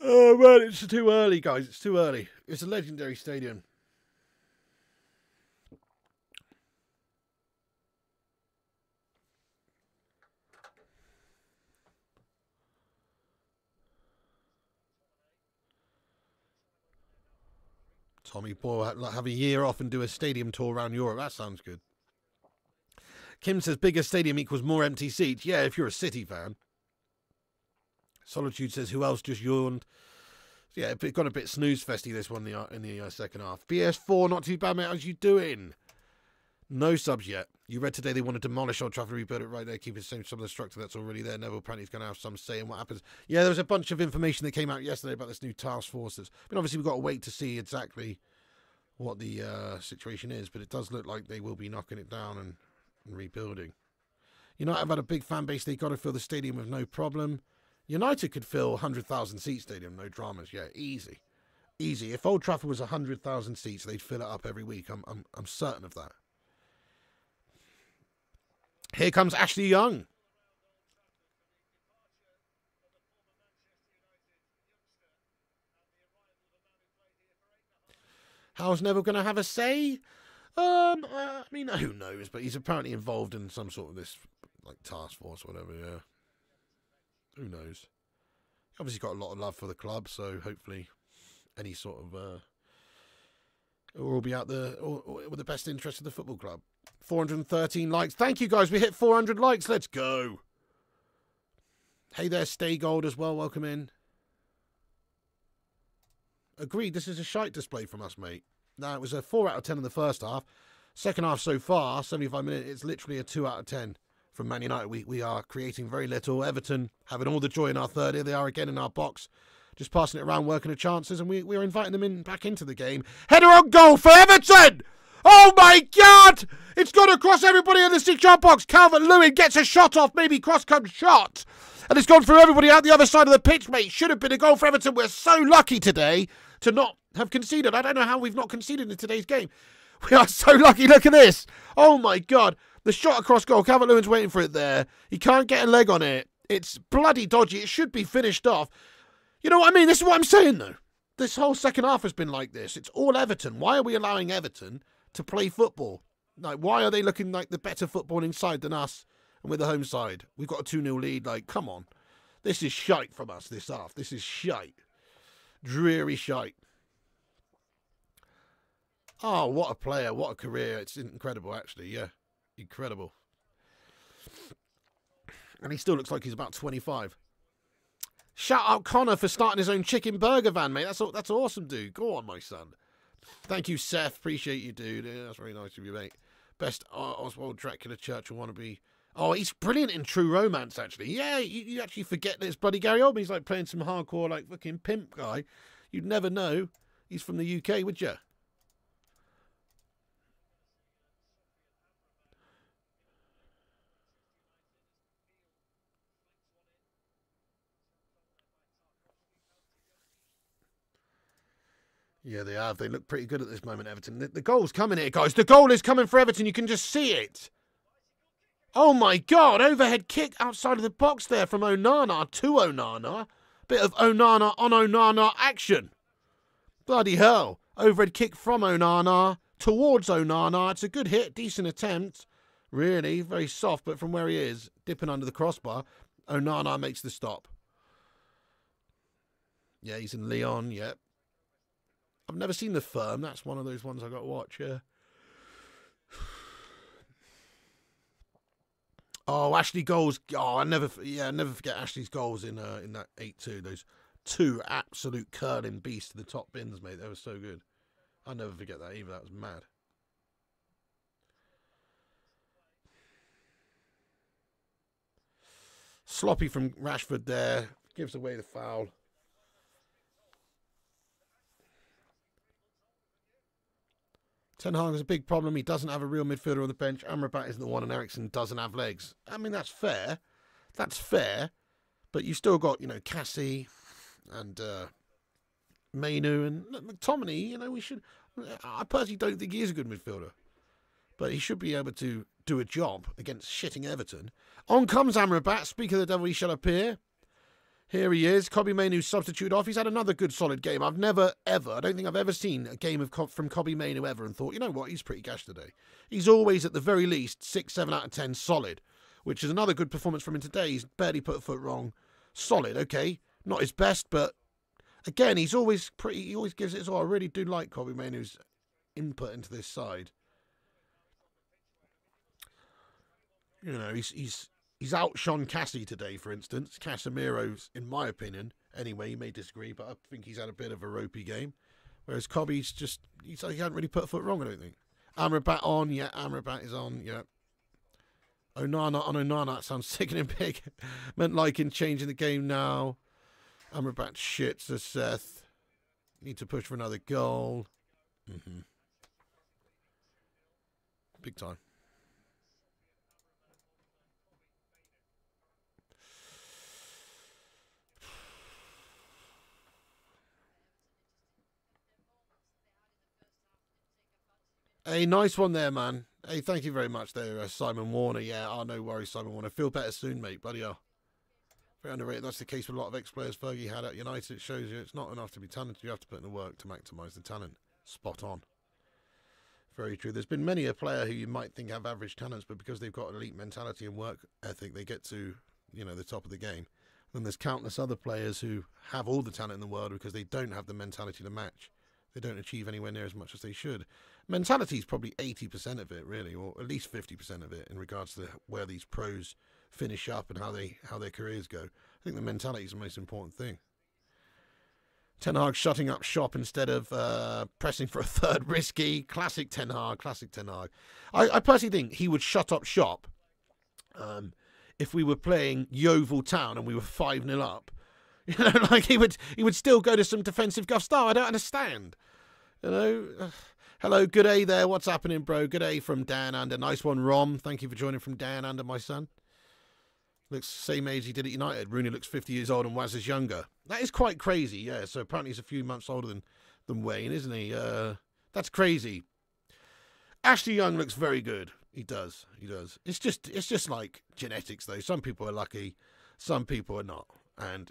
Oh, man, it's too early, guys. It's too early. It's a legendary stadium. Tommy Boyle, have a year off and do a stadium tour around Europe. That sounds good. Kim says, bigger stadium equals more empty seats. Yeah, if you're a City fan. Solitude says, who else just yawned? Yeah, it got a bit snooze-festy, this one, in the second half. BS4, not too bad, mate. How's you doing? No subs yet. You read today they want to demolish Old Trafford, rebuild it right there, keep it the same, some of the structure that's already there. Neville apparently is going to have some say in what happens. Yeah, there was a bunch of information that came out yesterday about this new task force. I mean, obviously we've got to wait to see exactly what the situation is, but it does look like they will be knocking it down and rebuilding. United have had a big fan base. They've got to fill the stadium with no problem. United could fill 100,000 seat stadium, no dramas. Yeah, easy. Easy. If Old Trafford was 100,000 seats, they'd fill it up every week. I'm certain of that. Here comes Ashley Young. How's Neville going to have a say? I mean, who knows? But he's apparently involved in some sort of this like task force or whatever. Yeah, who knows? He obviously got a lot of love for the club, so hopefully, any sort of will be out there with the best interest of the football club. 413 likes. Thank you, guys. We hit 400 likes. Let's go. Hey there, Stay Gold as well. Welcome in. Agreed. This is a shite display from us, mate. Now, it was a 4 out of 10 in the first half. Second half so far, 75 minutes, it's literally a 2 out of 10 from Man United. We are creating very little. Everton having all the joy in our third. Here they are again in our box. Just passing it around, working the chances, and we're inviting them in back into the game. Header on goal for Everton! Oh my God! It's gone across everybody in the 6 yard box. Calvert-Lewin gets a shot off, maybe cross-come shot. And it's gone through everybody out the other side of the pitch, mate. Should have been a goal for Everton. We're so lucky today to not have conceded. I don't know how we've not conceded in today's game. We are so lucky. Look at this. Oh my God. The shot across goal. Calvert-Lewin's waiting for it there. He can't get a leg on it. It's bloody dodgy. It should be finished off. You know what I mean? This is what I'm saying, though. This whole second half has been like this. It's all Everton. Why are we allowing Everton to play football? Like, why are they looking like the better footballing side than us? And we're the home side. We've got a 2-0 lead. Like, come on. This is shite from us, this half. This is shite. Dreary shite. Oh, what a player. What a career. It's incredible, actually. Yeah, incredible. And he still looks like he's about 25. Shout out Connor for starting his own chicken burger van, mate. That's awesome, dude. Go on, my son. Thank you, Seth. Appreciate you, dude. Yeah, that's very nice of you, mate. Best Oswald Dracula Churchill wannabe. Oh, he's brilliant in True Romance, actually. Yeah, you actually forget that it's bloody Gary Oldman. He's like playing some hardcore, like, fucking pimp guy. You'd never know he's from the UK, would you? Yeah, they have. They look pretty good at this moment, Everton. The goal's coming here, guys. The goal is coming for Everton. You can just see it. Oh, my God. Overhead kick outside of the box there from Onana to Onana. Bit of Onana on Onana action. Bloody hell. Overhead kick from Onana towards Onana. It's a good hit. Decent attempt. Really, very soft, but from where he is, dipping under the crossbar, Onana makes the stop. Yeah, he's in Lyon. Yep. I've never seen The Firm. That's one of those ones I got to watch, yeah. Oh, Ashley goals. Oh, I never forget Ashley's goals in that 8-2. Those two absolute curling beasts to the top bins, mate. They were so good. I never forget that either. That was mad. Sloppy from Rashford there. Gives away the foul. Ten Hag is a big problem. He doesn't have a real midfielder on the bench. Amrabat isn't the one, and Eriksen doesn't have legs. I mean, that's fair. That's fair. But you've still got, you know, Cassie and Mainoo and McTominay. You know, we should... I personally don't think he is a good midfielder. But he should be able to do a job against shitting Everton. On comes Amrabat. Speak of the devil, he shall appear. Here he is. Kobbie Mainoo substitute off. He's had another good solid game. I've never, ever, I don't think I've ever seen a game from Kobbie Mainoo ever and thought, you know what, he's pretty gash today. He's always, at the very least, 6, 7 out of 10 solid, which is another good performance from him today. He's barely put a foot wrong. Solid, okay. Not his best, but again, he's always pretty, he always gives it his all. I really do like Kobbie Mainoo's input into this side. You know, He's outshone Cassie today, for instance. Casemiro's, in my opinion, anyway, you may disagree, but I think he's had a bit of a ropey game. Whereas Kobbie's just, he hasn't really put a foot wrong, I don't think. Amrabat on, yeah, Amrabat is on, yeah. Onana on Onana. That sounds sickening big. Meant like in changing the game now. Amrabat shit, says Seth. Need to push for another goal. Mm-hmm. Big time. Hey, nice one there, man. Hey, thank you very much there, Simon Warner. Yeah, oh, no worries, Simon Warner. Feel better soon, mate. Bloody hell. Very underrated. That's the case with a lot of ex-players Fergie had at United. It shows you it's not enough to be talented. You have to put in the work to maximise the talent. Spot on. Very true. There's been many a player who you might think have average talents, but because they've got elite mentality and work ethic, they get to, you know, the top of the game. And there's countless other players who have all the talent in the world because they don't have the mentality to match. They don't achieve anywhere near as much as they should. Mentality is probably 80% of it, really, or at least 50% of it in regards to where these pros finish up and how their careers go. I think the mentality is the most important thing. Ten Hag shutting up shop instead of pressing for a third risky. Classic Ten Hag, classic Ten Hag. I personally think he would shut up shop if we were playing Yeovil Town and we were 5-0 up. You know, like he would still go to some defensive gusto. I don't understand. You know, hello, good A there. What's happening, bro? Good A from Dan Under. Nice one, Rom. Thank you for joining from Dan Under, my son. Looks same age he did at United. Rooney looks 50 years old and Waz is younger. That is quite crazy, yeah. So apparently he's a few months older than Wayne, isn't he? That's crazy. Ashley Young looks very good. He does. He does. It's just like genetics, though. Some people are lucky. Some people are not. And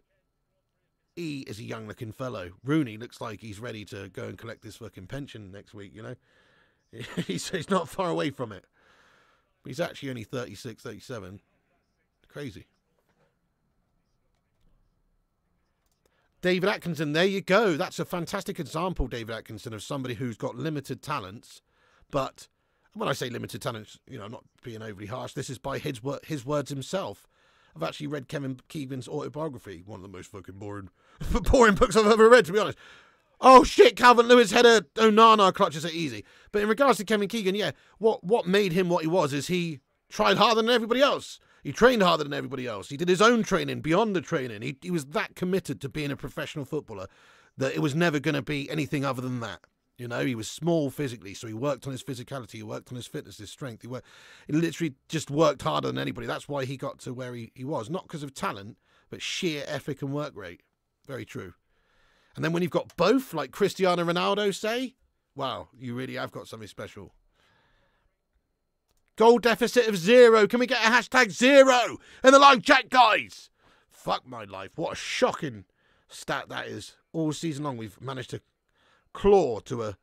he is a young-looking fellow. Rooney looks like he's ready to go and collect his fucking pension next week, you know? He's not far away from it. But he's actually only 36, 37. Crazy. David Atkinson, there you go. That's a fantastic example, David Atkinson, of somebody who's got limited talents, but when I say limited talents, you know, I'm not being overly harsh. This is by his words himself. I've actually read Kevin Keegan's autobiography, one of the most fucking boring books I've ever read, to be honest. Oh, shit, Calvin-Lewin's header, Onana clutches it easy. But in regards to Kevin Keegan, yeah, what made him what he was is he tried harder than everybody else. He trained harder than everybody else. He did his own training, beyond the training. He was that committed to being a professional footballer that it was never going to be anything other than that. You know, he was small physically, so he worked on his physicality, he worked on his fitness, his strength. He literally just worked harder than anybody. That's why he got to where he was. Not because of talent, but sheer effort and work rate. Very true. And then when you've got both, like Cristiano Ronaldo, say, wow, you really have got something special. Goal deficit of 0. Can we get a #0 in the live chat, guys? Fuck my life. What a shocking stat that is. All season long, we've managed to claw to a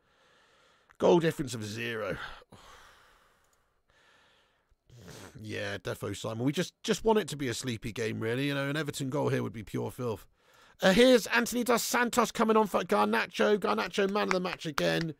goal difference of 0. Yeah, defo, Simon. We just want it to be a sleepy game, really. You know, an Everton goal here would be pure filth. Here's Antony dos Santos coming on for Garnacho. Garnacho, man of the match again.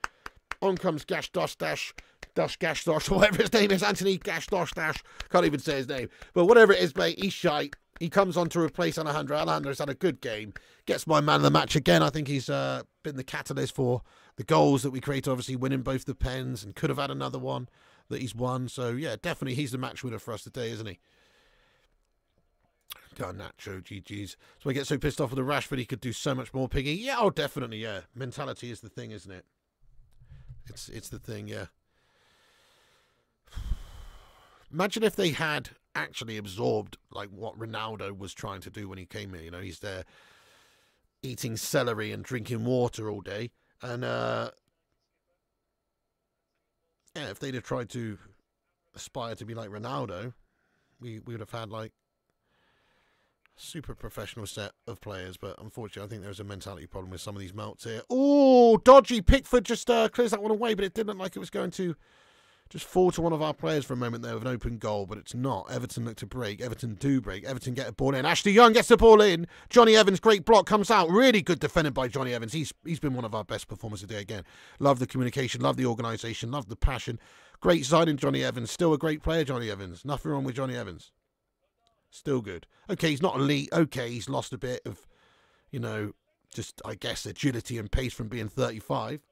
On comes Gash Dosh, whatever his name is. Antony Gash Dosh Dash. Can't even say his name. But whatever it is, mate, he's shite. He comes on to replace Alejandro. Alejandro's had a good game. Gets my man of the match again. I think he's been the catalyst for the goals that we create, obviously winning both the pens and could have had another one that he's won. So, yeah, definitely he's the match winner for us today, isn't he? Garnacho, GGs. So I get so pissed off with the Rashford, he could do so much more, Piggy. Yeah, oh, definitely, yeah. Mentality is the thing, isn't it? It's the thing, yeah. Imagine if they had actually absorbed like what Ronaldo was trying to do when he came here. You know, he's there eating celery and drinking water all day, and yeah, if they'd have tried to aspire to be like Ronaldo, we would have had like super professional set of players. But unfortunately, I think there's a mentality problem with some of these melts here. Oh, dodgy. Pickford just clears that one away, but it didn't look like it was going to. Just fall to one of our players for a moment there with an open goal, but it's not. Everton look to break. Everton do break. Everton get a ball in. Ashley Young gets the ball in. Johnny Evans, great block, comes out. Really good defended by Johnny Evans. He's been one of our best performers today again. Love the communication, love the organisation, love the passion. Great signing, Johnny Evans. Still a great player, Johnny Evans. Nothing wrong with Johnny Evans. Still good. Okay, he's not elite. Okay, he's lost a bit of, you know, just, I guess, agility and pace from being 35.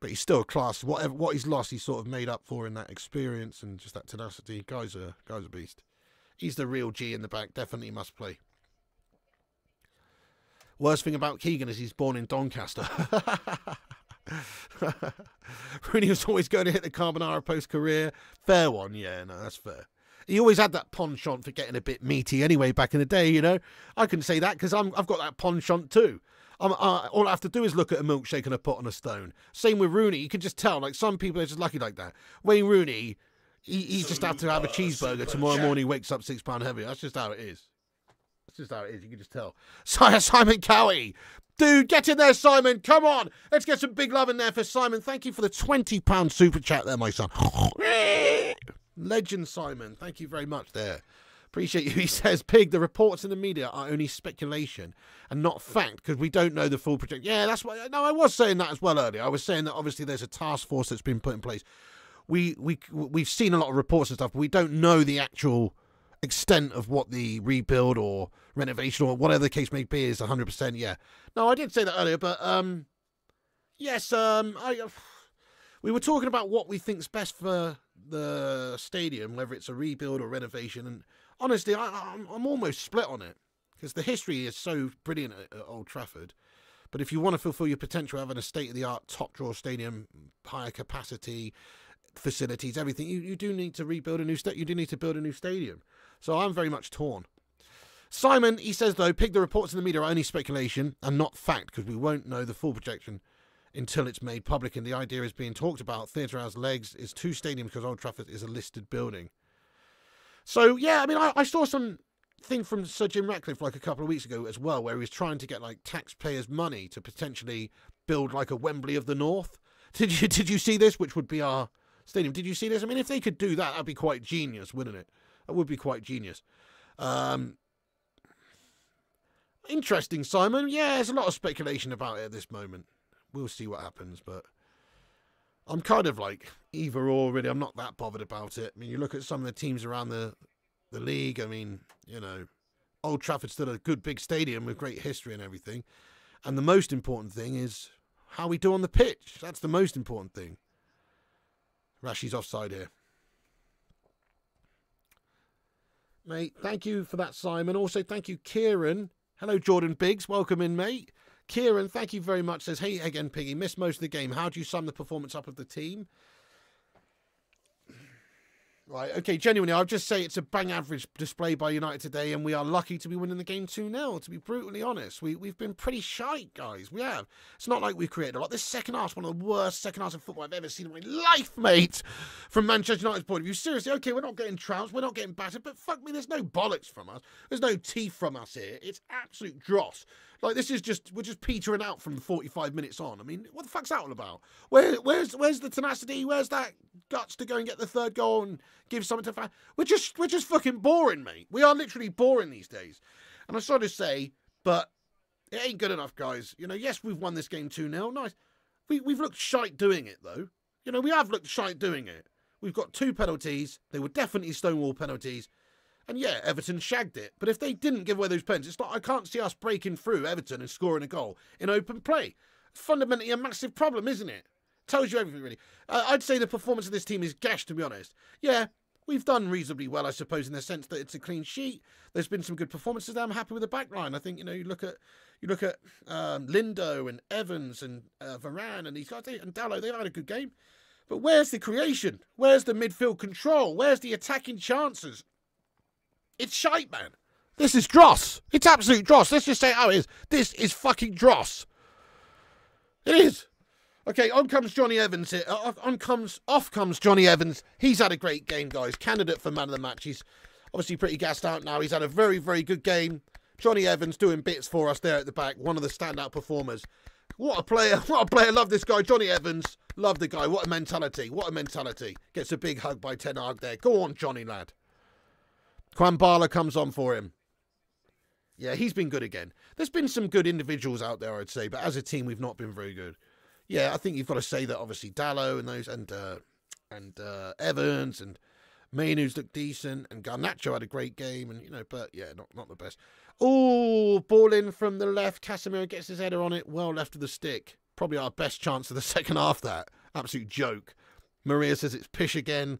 But he's still a class. Whatever what he's lost, he's sort of made up for in that experience and just that tenacity. Guy's a beast. He's the real G in the back. Definitely must play. Worst thing about Keegan is he's born in Doncaster. Rooney was always going to hit the carbonara post-career. Fair one, yeah, no, that's fair. He always had that penchant for getting a bit meaty anyway back in the day, you know. I can say that because I've got that penchant too. All I have to do is look at a milkshake and a pot on a stone. Same with Rooney. You can just tell, like, some people are just lucky like that. Wayne Rooney, he just had to have a cheeseburger tomorrow morning. He wakes up 6 pounds heavier. That's just how it is. That's just how it is. You can just tell. Simon Cowie. Dude, get in there, Simon. Come on. Let's get some big love in there for Simon. Thank you for the £20 super chat there, my son. Legend, Simon. Thank you very much there. Appreciate you. He says, Pig, the reports in the media are only speculation and not fact because we don't know the full project. Yeah, that's why. No, I was saying that as well earlier. I was saying that obviously there's a task force that's been put in place. We've seen a lot of reports and stuff, but we don't know the actual extent of what the rebuild or renovation or whatever the case may be is 100%. Yeah. No, I did say that earlier, but yes, we were talking about what we think's best for the stadium, whether it's a rebuild or renovation, and honestly, I'm almost split on it because the history is so brilliant at Old Trafford. But if you want to fulfil your potential, having a state-of-the-art, top-drawer stadium, higher capacity facilities, everything, you do need to rebuild a new stadium. You do need to build a new stadium. So I'm very much torn. Simon, he says though, Pig, the reports in the media are only speculation and not fact because we won't know the full projection until it's made public, and the idea is being talked about. Theatre has legs, is two stadiums because Old Trafford is a listed building. So yeah, I mean, I saw some thing from Sir Jim Ratcliffe like a couple of weeks ago as well, where he was trying to get like taxpayers' money to potentially build like a Wembley of the North. Did you see this? Which would be our stadium. Did you see this? I mean, if they could do that, that'd be quite genius, wouldn't it? That would be quite genius. Interesting, Simon. Yeah, there's a lot of speculation about it at this moment. We'll see what happens, but I'm kind of like either or, really. I'm not that bothered about it. I mean, you look at some of the teams around the league. I mean, you know, Old Trafford's still a good big stadium with great history and everything. And the most important thing is how we do on the pitch. That's the most important thing. Rashi's offside here. Mate, thank you for that, Simon. Also, thank you, Kieran. Hello, Jordan Biggs. Welcome in, mate. Kieran, thank you very much. Says, hey again, Piggy. Missed most of the game. How do you sum the performance up of the team? Right, okay, genuinely, I'll just say it's a bang average display by United today, and we are lucky to be winning the game 2-0, to be brutally honest. We've been pretty shite, guys. We have. It's not like we've created a lot. This second half's one of the worst second halves of football I've ever seen in my life, mate, from Manchester United's point of view. Seriously, okay, we're not getting trounced, we're not getting battered, but fuck me, there's no bollocks from us. There's no teeth from us here. It's absolute dross. Like, this is just, we're just petering out from 45 minutes on. I mean, what the fuck's that all about? Where's the tenacity? Where's that guts to go and get the third goal and give something to fans? We're just fucking boring, mate. We are literally boring these days. And I sort of say, but it ain't good enough, guys. You know, yes, we've won this game 2-0. Nice. We've looked shite doing it, though. You know, we have looked shite doing it. We've got two penalties. They were definitely Stonewall penalties. And yeah, Everton shagged it. But if they didn't give away those pens, it's like I can't see us breaking through Everton and scoring a goal in open play. Fundamentally a massive problem, isn't it? Tells you everything, really. I'd say the performance of this team is gash, to be honest. Yeah, we've done reasonably well, I suppose, in the sense that it's a clean sheet. There's been some good performances there. I'm happy with the back line. I think, you know, you look at Lindo and Evans and Varane and these guys, and Dalot, they've had a good game. But where's the creation? Where's the midfield control? Where's the attacking chances? It's shite, man. This is dross. It's absolute dross. Let's just say how it is. This is fucking dross. It is. Okay, on comes Johnny Evans here. Off comes Johnny Evans. He's had a great game, guys. Candidate for man of the match. He's obviously pretty gassed out now. He's had a very, very good game. Johnny Evans doing bits for us there at the back. One of the standout performers. What a player. What a player. Love this guy. Johnny Evans. Love the guy. What a mentality. What a mentality. Gets a big hug by Ten Hag there. Go on, Johnny, lad. Kwambala comes on for him. Yeah, he's been good again. There's been some good individuals out there, I'd say, but as a team, we've not been very good. Yeah, I think you've got to say that, obviously, Dalot and those, and Evans and Mainoo's looked decent, and Garnacho had a great game, and, you know, but, yeah, not the best. Oh, ball in from the left. Casemiro gets his header on it. Well left of the stick. Probably our best chance of the second half, that. Absolute joke. Maria says it's pish again.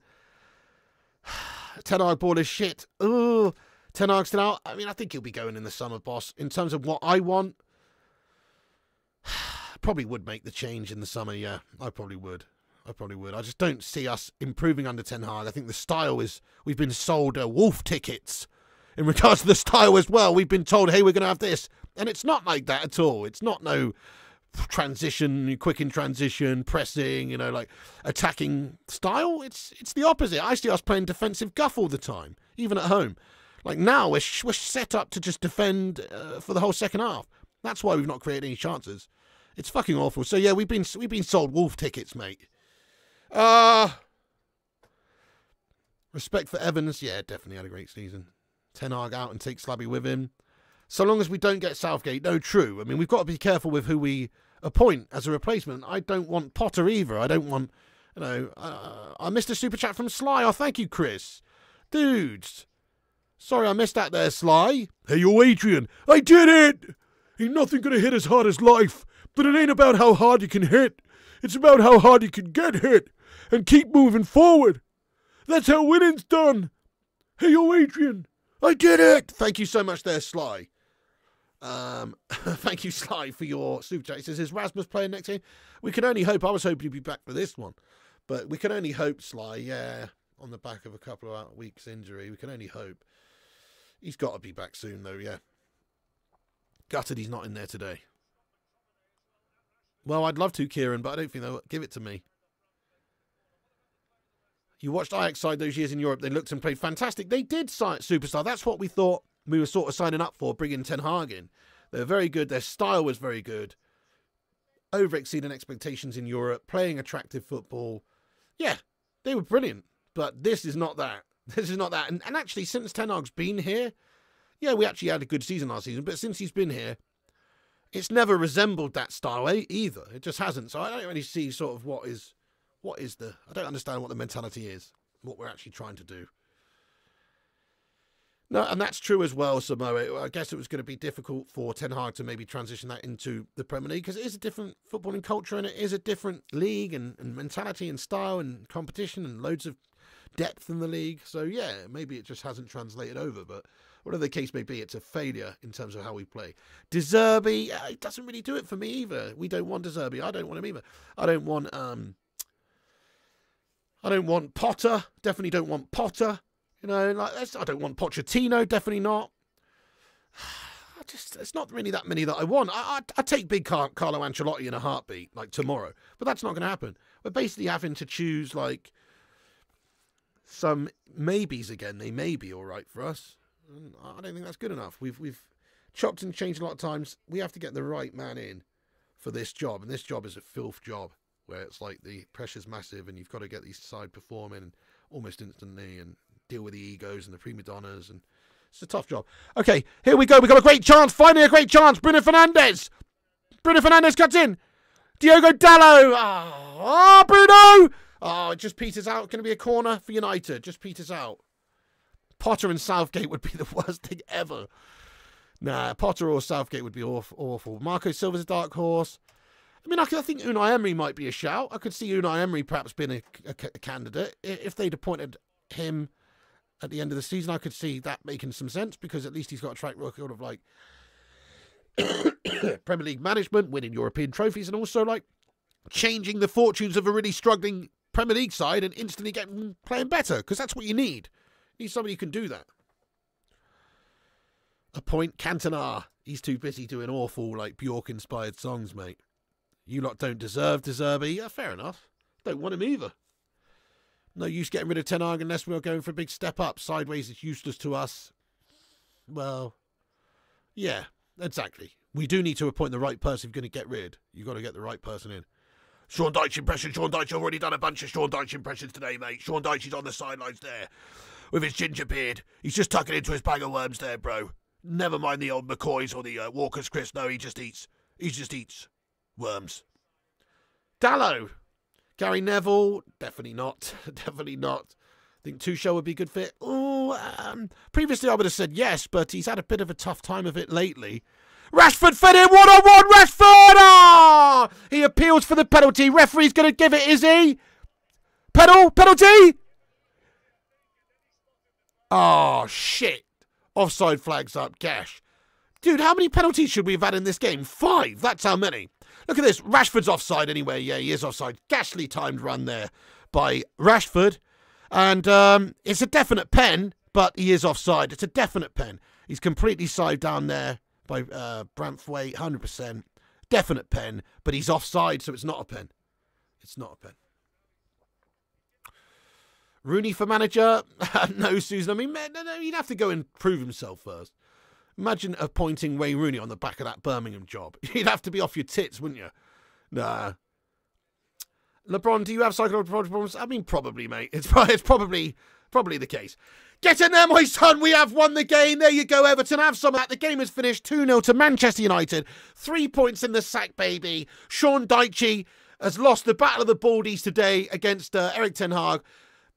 Ten Hag board is shit. Ooh, Ten Hag still out. I mean, I think he'll be going in the summer, boss. In terms of what I want, probably would make the change in the summer, yeah. I probably would. I just don't see us improving under Ten Hag. I think the style is... We've been sold wolf tickets in regards to the style as well. We've been told, hey, we're going to have this. And it's not like that at all. It's not no transition, quick in transition, pressing, you know, like attacking style. It's the opposite. I see us playing defensive guff all the time, even at home. Like now, we're set up to just defend for the whole second half. That's why we've not created any chances. It's fucking awful. So yeah, we've been sold wolf tickets, mate. Respect for Evans. Yeah, definitely had a great season. Ten Hag out and take Slabby with him. So long as we don't get Southgate. No, true. I mean, we've got to be careful with who we appoint as a replacement. I don't want Potter either. I don't want, you know, I missed a super chat from Sly. Oh, thank you, Chris. Dudes. Sorry, I missed that there, Sly. Hey, yo, Adrian. I did it. Ain't nothing going to hit as hard as life. But it ain't about how hard you can hit. It's about how hard you can get hit and keep moving forward. That's how winning's done. Hey, yo, Adrian. I did it. Thank you so much there, Sly. Thank you, Sly, for your super chat. He says, is Rasmus playing next game? We can only hope. I was hoping you'd be back for this one. But we can only hope, Sly, yeah, on the back of a couple of weeks' injury. We can only hope. He's got to be back soon, though, yeah. Gutted he's not in there today. Well, I'd love to, Kieran, but I don't think they'll give it to me. You watched Ajax side those years in Europe. They looked and played fantastic. They did, superstar. That's what we thought we were sort of signing up for, bringing Ten Hag in. They're very good. Their style was very good. Over-exceeding expectations in Europe. Playing attractive football. Yeah, they were brilliant. But this is not that. This is not that. And actually, since Ten Hag's been here, yeah, we actually had a good season last season. But since he's been here, it's never resembled that style either. It just hasn't. So I don't really see sort of I don't understand what the mentality is, what we're actually trying to do. No, and that's true as well, Samoa. I guess it was going to be difficult for Ten Hag to maybe transition that into the Premier League because it is a different footballing culture and it is a different league and mentality and style and competition and loads of depth in the league. So, yeah, maybe it just hasn't translated over, but whatever the case may be, it's a failure in terms of how we play. De Zerbi, it doesn't really do it for me either. We don't want De Zerbi. I don't want him either. I don't want Potter. Definitely don't want Potter. You know, like I don't want Pochettino. Definitely not. It's not really that many that I want. I take big Carlo Ancelotti in a heartbeat, like tomorrow. But that's not going to happen. We're basically having to choose like some maybes again. They may be all right for us. I don't think that's good enough. We've chopped and changed a lot of times. We have to get the right man in for this job, and this job is a filth job, where it's like the pressure's massive and you've got to get these side performing almost instantly and deal with the egos and the prima donnas. And it's a tough job. Okay, here we go. We've got a great chance. Finally a great chance. Bruno Fernandes. Bruno Fernandes cuts in. Diogo Dalot. Oh, Bruno. Oh, it just peters out. Going to be a corner for United. Just peters out. Potter and Southgate would be the worst thing ever. Nah, Potter or Southgate would be awful. Marco Silva's a dark horse. I mean, I think Unai Emery might be a shout. I could see Unai Emery perhaps being a candidate. If they'd appointed him at the end of the season, I could see that making some sense because at least he's got a track record of, like, Premier League management, winning European trophies, and also, like, changing the fortunes of a really struggling Premier League side and instantly getting playing better because that's what you need. You need somebody who can do that. Appoint Cantona. He's too busy doing awful, like, Bjork-inspired songs, mate. You lot don't deserve De Zerbi. Yeah, fair enough. Don't want him either. No use getting rid of Ten Hag unless we're going for a big step up. Sideways is useless to us. Well, yeah, exactly. We do need to appoint the right person if you're going to get rid. You've got to get the right person in. Sean Dyche impression. Sean Dyche already done a bunch of Sean Dyche impressions today, mate. Sean Dyche is on the sidelines there with his ginger beard. He's just tucking into his bag of worms there, bro. Never mind the old McCoys or the Walkers, Chris. No, he just eats. He just eats. Worms. Dalot. Gary Neville. Definitely not. Definitely not. I think Tuchel would be a good fit. Previously I would have said yes, but he's had a bit of a tough time of it lately. Rashford fed in, one-on-one, Rashford! Oh! He appeals for the penalty. Referee's going to give it, is he? Penalty? Oh, shit. Offside flags up, Cash. Dude, how many penalties should we have had in this game? 5, that's how many. Look at this, Rashford's offside anyway. Yeah, he is offside. Ghastly timed run there by Rashford. And it's a definite pen, but he is offside. It's a definite pen. He's completely side down there by Branthwaite, 100%. Definite pen, but he's offside, so it's not a pen. It's not a pen. Rooney for manager? No, Susan. I mean, no, he'd have to go and prove himself first. Imagine appointing Wayne Rooney on the back of that Birmingham job. You'd have to be off your tits, wouldn't you? Nah. LeBron, do you have psychological problems? I mean, probably, mate. It's probably the case. Get in there, my son. We have won the game. There you go, Everton. Have some of that. The game is finished 2-0 to Manchester United. 3 points in the sack, baby. Sean Dyche has lost the battle of the Baldies today against Erik ten Hag.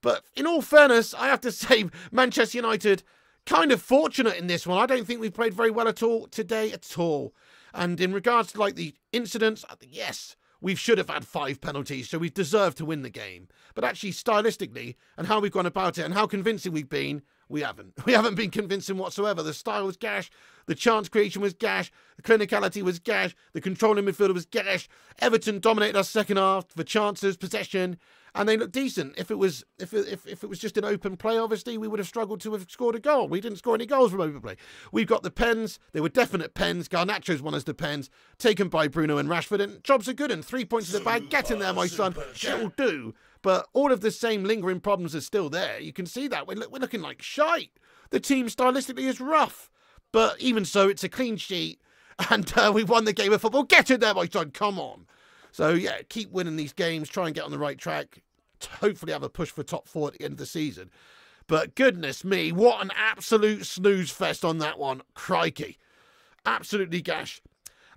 But in all fairness, I have to say Manchester United... kind of fortunate in this one. I don't think we played very well at all today at all. And in regards to like the incidents, I think, yes, we should have had 5 penalties, so we deserve to win the game. But actually, stylistically, and how we've gone about it and how convincing we've been, we haven't. We haven't been convincing whatsoever. The style was gash. The chance creation was gash. The clinicality was gash. The controlling midfielder was gash. Everton dominated our second half for chances, possession, and they looked decent. If it was just an open play, obviously, we would have struggled to have scored a goal. We didn't score any goals from open play. We've got the pens. They were definite pens. Garnacho's won us the pens, taken by Bruno and Rashford, and jobs are good, and 3 points in the bag. Get in there, my son. It will do. But all of the same lingering problems are still there. You can see that. We're looking like shite. The team stylistically is rough. But even so, it's a clean sheet. And we won the game of football. Get in there, my son. Come on. So, yeah, keep winning these games. Try and get on the right track. Hopefully have a push for top 4 at the end of the season. But goodness me, what an absolute snooze fest on that one. Crikey. Absolutely gash.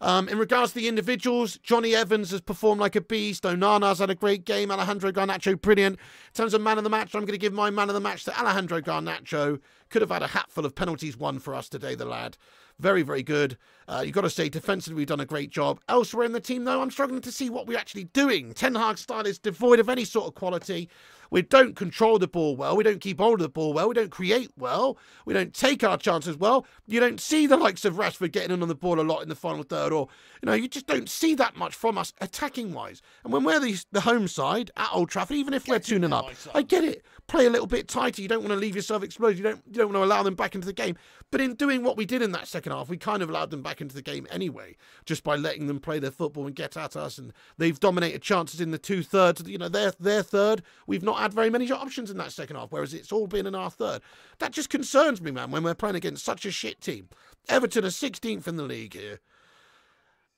In regards to the individuals, Johnny Evans has performed like a beast. Onana's had a great game. Alejandro Garnacho, brilliant. In terms of man of the match, I'm going to give my man of the match to Alejandro Garnacho. Could have had a hatful of penalties won for us today, the lad. Very, very good. You've got to say, defensively, we've done a great job. Elsewhere in the team, though, I'm struggling to see what we're actually doing. Ten Hag's style is devoid of any sort of quality. We don't control the ball well. We don't keep hold of the ball well. We don't create well. We don't take our chances well. You don't see the likes of Rashford getting in on the ball a lot in the final third, or, you know, you just don't see that much from us attacking-wise. And when we're the home side at Old Trafford, even if we're 2-0 up, I get it. Play a little bit tighter. You don't want to leave yourself exposed. You don't want to allow them back into the game. But in doing what we did in that second half, we kind of allowed them back into the game anyway, just by letting them play their football and get at us. And they've dominated chances in the 2/3. You know, their third. We've not had very many options in that second half, whereas it's all been in our third. That just concerns me, man, when we're playing against such a shit team. Everton are 16th in the league here.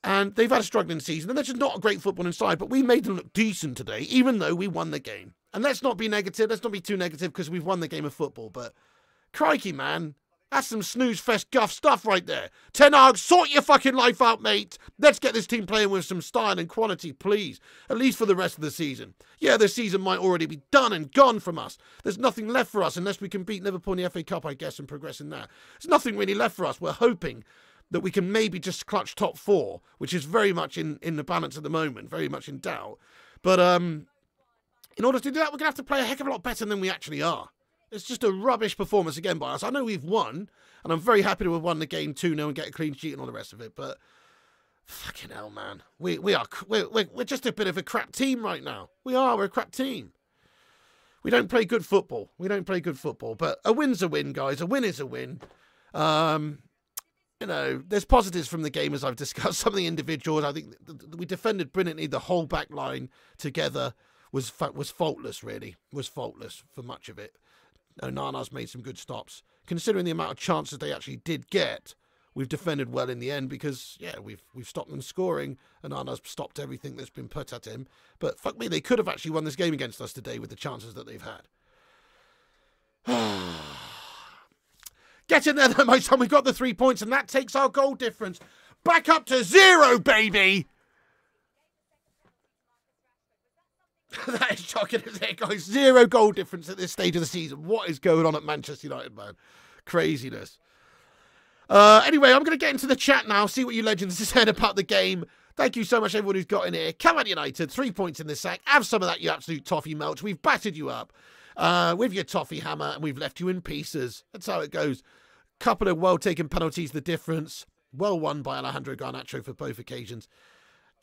And they've had a struggling season, and they're just not a great football inside, but we made them look decent today, even though we won the game. And let's not be negative, let's not be too negative, because we've won the game of football, but crikey, man, that's some snooze-fest guff stuff right there. Ten Hag, sort your fucking life out, mate. Let's get this team playing with some style and quality, please, at least for the rest of the season. Yeah, the season might already be done and gone from us. There's nothing left for us unless we can beat Liverpool in the FA Cup, I guess, and progress in that. There's nothing really left for us. We're hoping that we can maybe just clutch top 4, which is very much in the balance at the moment, very much in doubt. But in order to do that, we're going to have to play a heck of a lot better than we actually are. It's just a rubbish performance again by us. I know we've won, and I'm very happy to have won the game 2-0 and get a clean sheet and all the rest of it, but fucking hell, man. We're just a bit of a crap team right now. We're a crap team. We don't play good football. But a win's a win, guys. A win is a win. You know, there's positives from the game, as I've discussed. Some of the individuals, I think we defended brilliantly. The whole back line together was faultless, really. Was faultless for much of it. Onana's made some good stops. Considering the amount of chances they actually did get, we've defended well in the end because, yeah, we've stopped them scoring. Onana's stopped everything that's been put at him. But fuck me, they could have actually won this game against us today with the chances that they've had. Get in there, though, my son. We've got the 3 points, and that takes our goal difference back up to 0, baby. That is shocking, isn't it, guys? 0 goal difference at this stage of the season. What is going on at Manchester United, man? Craziness. Anyway, I'm going to get into the chat now, see what you legends said about the game. Thank you so much, everyone who's got in here. Come on, United. 3 points in the sack. Have some of that, you absolute toffee mulch. We've battered you up with your toffee hammer, and we've left you in pieces. That's how it goes. Couple of well-taken penalties, the difference. Well won by Alejandro Garnacho for both occasions.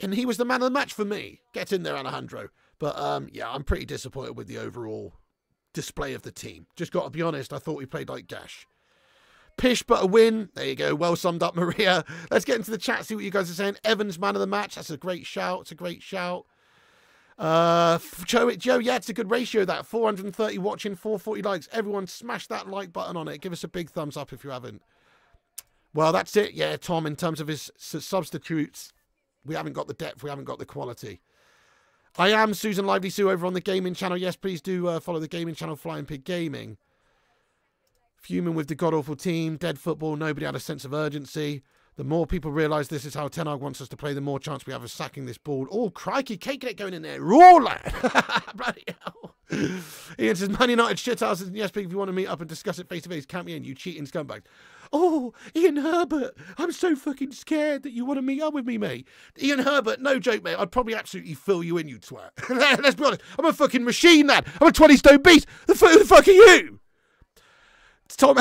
And he was the man of the match for me. Get in there, Alejandro. But, yeah, I'm pretty disappointed with the overall display of the team. Just got to be honest, I thought we played like Gash. Pish, but a win. There you go. Well summed up, Maria. Let's get into the chat, see what you guys are saying. Evans, man of the match. That's a great shout. It's a great shout. Joe, yeah, it's a good ratio, that. 430 watching, 440 likes. Everyone smash that like button on it. Give us a big thumbs up if you haven't. Well, that's it. Yeah, Tom, in terms of his substitutes, we haven't got the depth. We haven't got the quality. I am Susan Lively Sue over on the gaming channel. Yes, please do follow the gaming channel, Flying Pig Gaming. Fuming with the god-awful team. Dead football. Nobody had a sense of urgency. The more people realise this is how Ten Hag wants us to play, the more chance we have of sacking this ball. Oh, crikey, caking it going in there. Raw, lad. Bloody hell. Ian says, Man United shithouse. Yes, people, if you want to meet up and discuss it face-to-face, count me in, you cheating scumbags. Oh, Ian Herbert, I'm so fucking scared that you want to meet up with me, mate. Ian Herbert, no joke, mate. I'd probably absolutely fill you in, you twat. Let's be honest. I'm a fucking machine, lad. I'm a 20-stone beast. Who the fuck are you? Tom,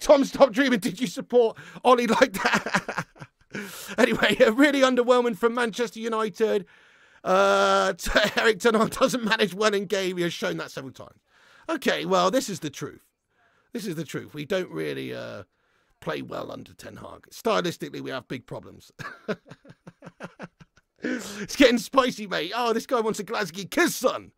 Tom, stop dreaming. Did you support Ollie like that? Anyway, really underwhelming from Manchester United. Erik ten Hag doesn't manage well in game. He has shown that several times. Okay, well, this is the truth. This is the truth. We don't really play well under Ten Hag. Stylistically, we have big problems. It's getting spicy, mate. Oh, this guy wants a Glasgow kiss, son.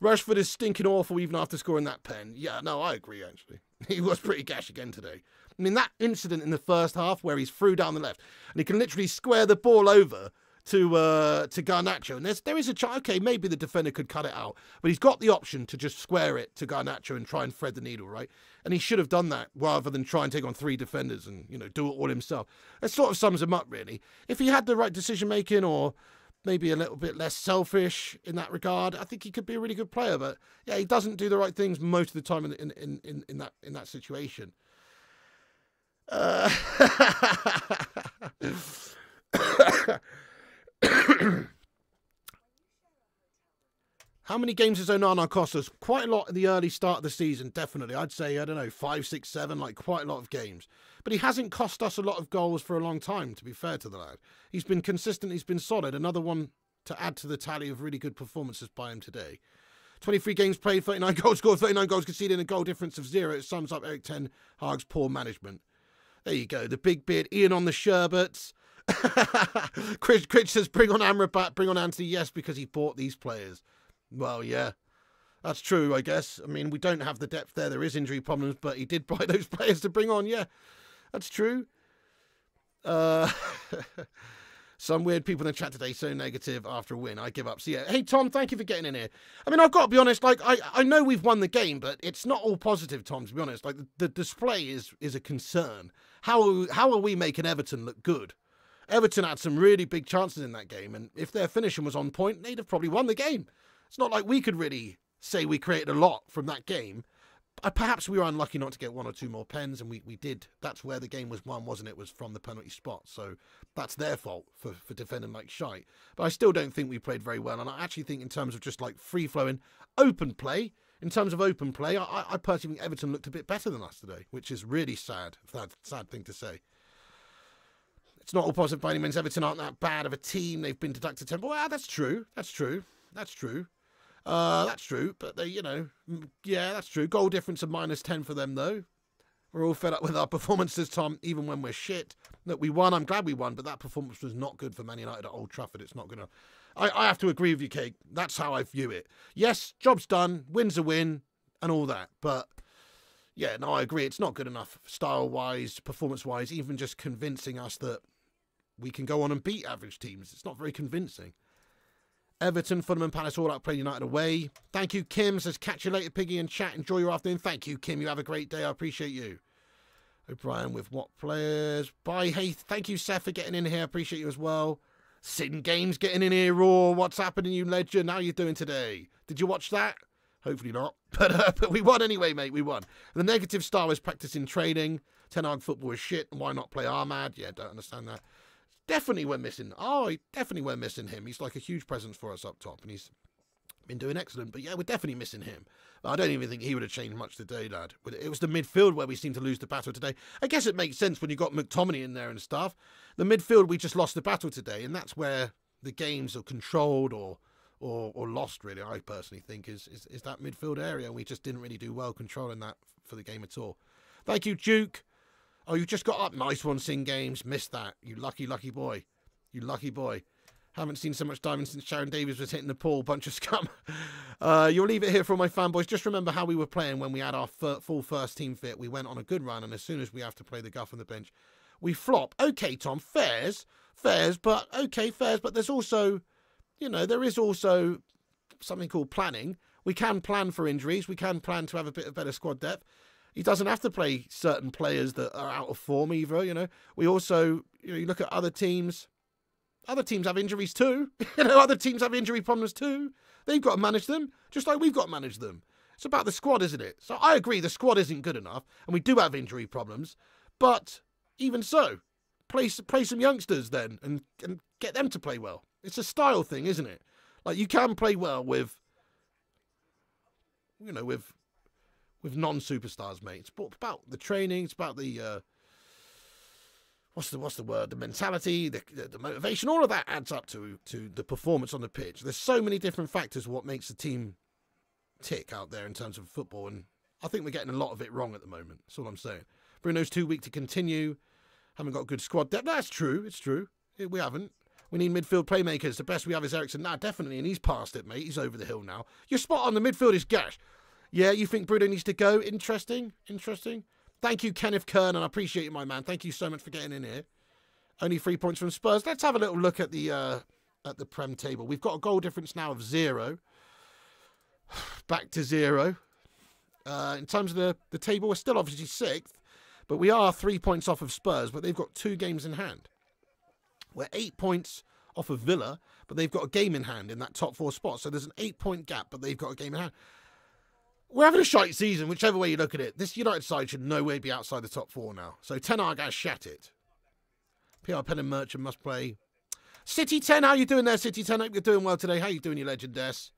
Rashford is stinking awful even after scoring that pen. Yeah, no, I agree, actually. He was pretty gash again today. I mean, that incident in the first half where he's through down the left and he can literally square the ball over to Garnacho. And there is a chance, okay, maybe the defender could cut it out, but he's got the option to just square it to Garnacho and try and thread the needle, right? And he should have done that rather than try and take on three defenders and, you know, do it all himself. That sort of sums him up, really. If he had the right decision-making or maybe a little bit less selfish in that regard, I think he could be a really good player. But yeah, he doesn't do the right things most of the time in that situation. How many games has Onana cost us? Quite a lot in the early start of the season, definitely. I'd say, I don't know, 5, 6, 7, like quite a lot of games. But he hasn't cost us a lot of goals for a long time, to be fair to the lad. He's been consistent, he's been solid. Another one to add to the tally of really good performances by him today. 23 games played, 39 goals scored, 39 goals conceded, and a goal difference of 0. It sums up Erik ten Hag's poor management. There you go, the big beard, Ian on the sherbets. Chris says, bring on Amrabat, bring on Antony. Yes, because he bought these players. Well, yeah, that's true, I guess. I mean, we don't have the depth there. There is injury problems, but he did buy those players to bring on. Yeah, that's true. Some weird people in the chat today, so negative after a win. I give up. So, yeah. Hey, Tom, thank you for getting in here. I mean, I've got to be honest. Like, I know we've won the game, but it's not all positive, Tom, to be honest. Like, the display is a concern. How are we making Everton look good? Everton had some really big chances in that game, and if their finishing was on point, they'd have probably won the game. It's not like we could really say we created a lot from that game. Perhaps we were unlucky not to get one or two more pens, and we did. That's where the game was won, wasn't it? It was from the penalty spot. So that's their fault for defending like shite. But I still don't think we played very well. And I actually think in terms of just like free-flowing open play, in terms of open play, I personally think Everton looked a bit better than us today, which is really sad, sad thing to say. It's not all positive by any means. Everton aren't that bad of a team. They've been deducted 10. Well, that's true. That's true. That's true. That's true, but they, you know, yeah, that's true. Goal difference of -10 for them, though. We're all fed up with our performances, Tom, even when we're shit. Look, we won. I'm glad we won, but that performance was not good for Man United at Old Trafford. It's not good enough. I have to agree with you, Kate. That's how I view it. Yes, job's done. Win's a win and all that, but yeah, no, I agree. It's not good enough style-wise, performance-wise, even just convincing us that we can go on and beat average teams. It's not very convincing. Everton, Fulham and Palace all outplayed United away. Thank you, Kim. Says, catch you later, Piggy, and chat. Enjoy your afternoon. Thank you, Kim. You have a great day. I appreciate you. O'Brien with what players? Bye, Heath. Thank you, Seth, for getting in here. Appreciate you as well. Sin Games getting in here. Raw. What's happening, you legend? How are you doing today? Did you watch that? Hopefully not. But we won anyway, mate. We won. The negative star was practicing training. Ten Hag football is shit. Why not play Ahmad? Yeah, don't understand that. Definitely we're missing. Oh, definitely we're missing him. He's like a huge presence for us up top, and he's been doing excellent. But yeah, we're definitely missing him. I don't even think he would have changed much today, lad. But it was the midfield where we seemed to lose the battle today. I guess it makes sense when you got McTominay in there and stuff. The midfield, we just lost the battle today, and that's where the games are controlled or lost, really, I personally think, is that midfield area. And we just didn't really do well controlling that for the game at all. Thank you, Duke. Oh, you just got up. Nice one, Sing Games. Missed that. You lucky, lucky boy. You lucky boy. Haven't seen so much diamond since Sharon Davies was hitting the pool. Bunch of scum. You'll leave it here for all my fanboys. Just remember how we were playing when we had our full first team fit. We went on a good run, and as soon as we have to play the guff on the bench, we flop. Okay, Tom. Fairs, but there's also, you know, there is also something called planning. We can plan for injuries. We can plan to have a bit of better squad depth. He doesn't have to play certain players that are out of form either, you know. We also, you know, you look at other teams. Other teams have injuries too. You know, other teams have injury problems too. They've got to manage them, just like we've got to manage them. It's about the squad, isn't it? So I agree the squad isn't good enough, and we do have injury problems. But even so, play some youngsters then and get them to play well. It's a style thing, isn't it? Like, you can play well with, you know, with non-superstars, mate. It's about the training. It's about the what's the word? The mentality, the motivation. All of that adds up to the performance on the pitch. There's so many different factors what makes a team tick out there in terms of football, and I think we're getting a lot of it wrong at the moment. That's all I'm saying. Bruno's too weak to continue. Haven't got a good squad depth. That's true. It's true. We haven't. We need midfield playmakers. The best we have is Eriksen. Nah, definitely, and he's past it, mate. He's over the hill now. You're spot on. The midfield is gash. Yeah, you think Bruno needs to go? Interesting, interesting. Thank you, Kenneth Kern, and I appreciate you, my man. Thank you so much for getting in here. Only 3 points from Spurs. Let's have a little look at the Prem table. We've got a goal difference now of 0. Back to 0. In terms of the table, we're still obviously 6th, but we are 3 points off of Spurs, but they've got 2 games in hand. We're 8 points off of Villa, but they've got a game in hand in that top 4 spot. So there's an 8-point gap, but they've got a game in hand. We're having a shite season, whichever way you look at it. This United side should nowhere be outside the top 4 now. So Ten Hag has shat it. PR Pen and Merchant must play. City 10, how you doing there, City 10? Hope you're doing well today. How you doing, you legendess?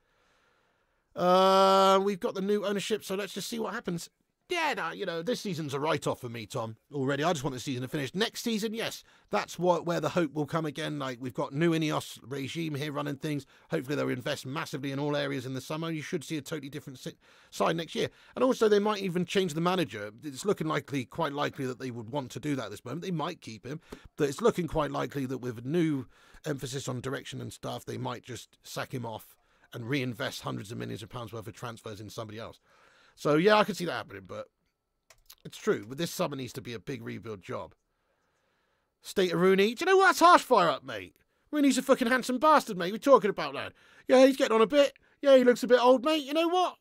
We've got the new ownership, so let's just see what happens. Yeah, nah, you know, this season's a write-off for me, Tom, already. I just want the season to finish. Next season, yes, that's where the hope will come again. Like, we've got new Ineos regime here running things. Hopefully they'll invest massively in all areas in the summer. You should see a totally different side next year. And also, they might even change the manager. It's looking likely, quite likely, that they would want to do that at this moment. They might keep him, but it's looking quite likely that with a new emphasis on direction and stuff, they might just sack him off and reinvest hundreds of millions of pounds worth of transfers in somebody else. So, yeah, I could see that happening, but it's true. But this summer needs to be a big rebuild job. State of Rooney. Do you know what? That's harsh fire up, mate. Rooney's a fucking handsome bastard, mate. We're talking about that. Yeah, he's getting on a bit. Yeah, he looks a bit old, mate. You know what?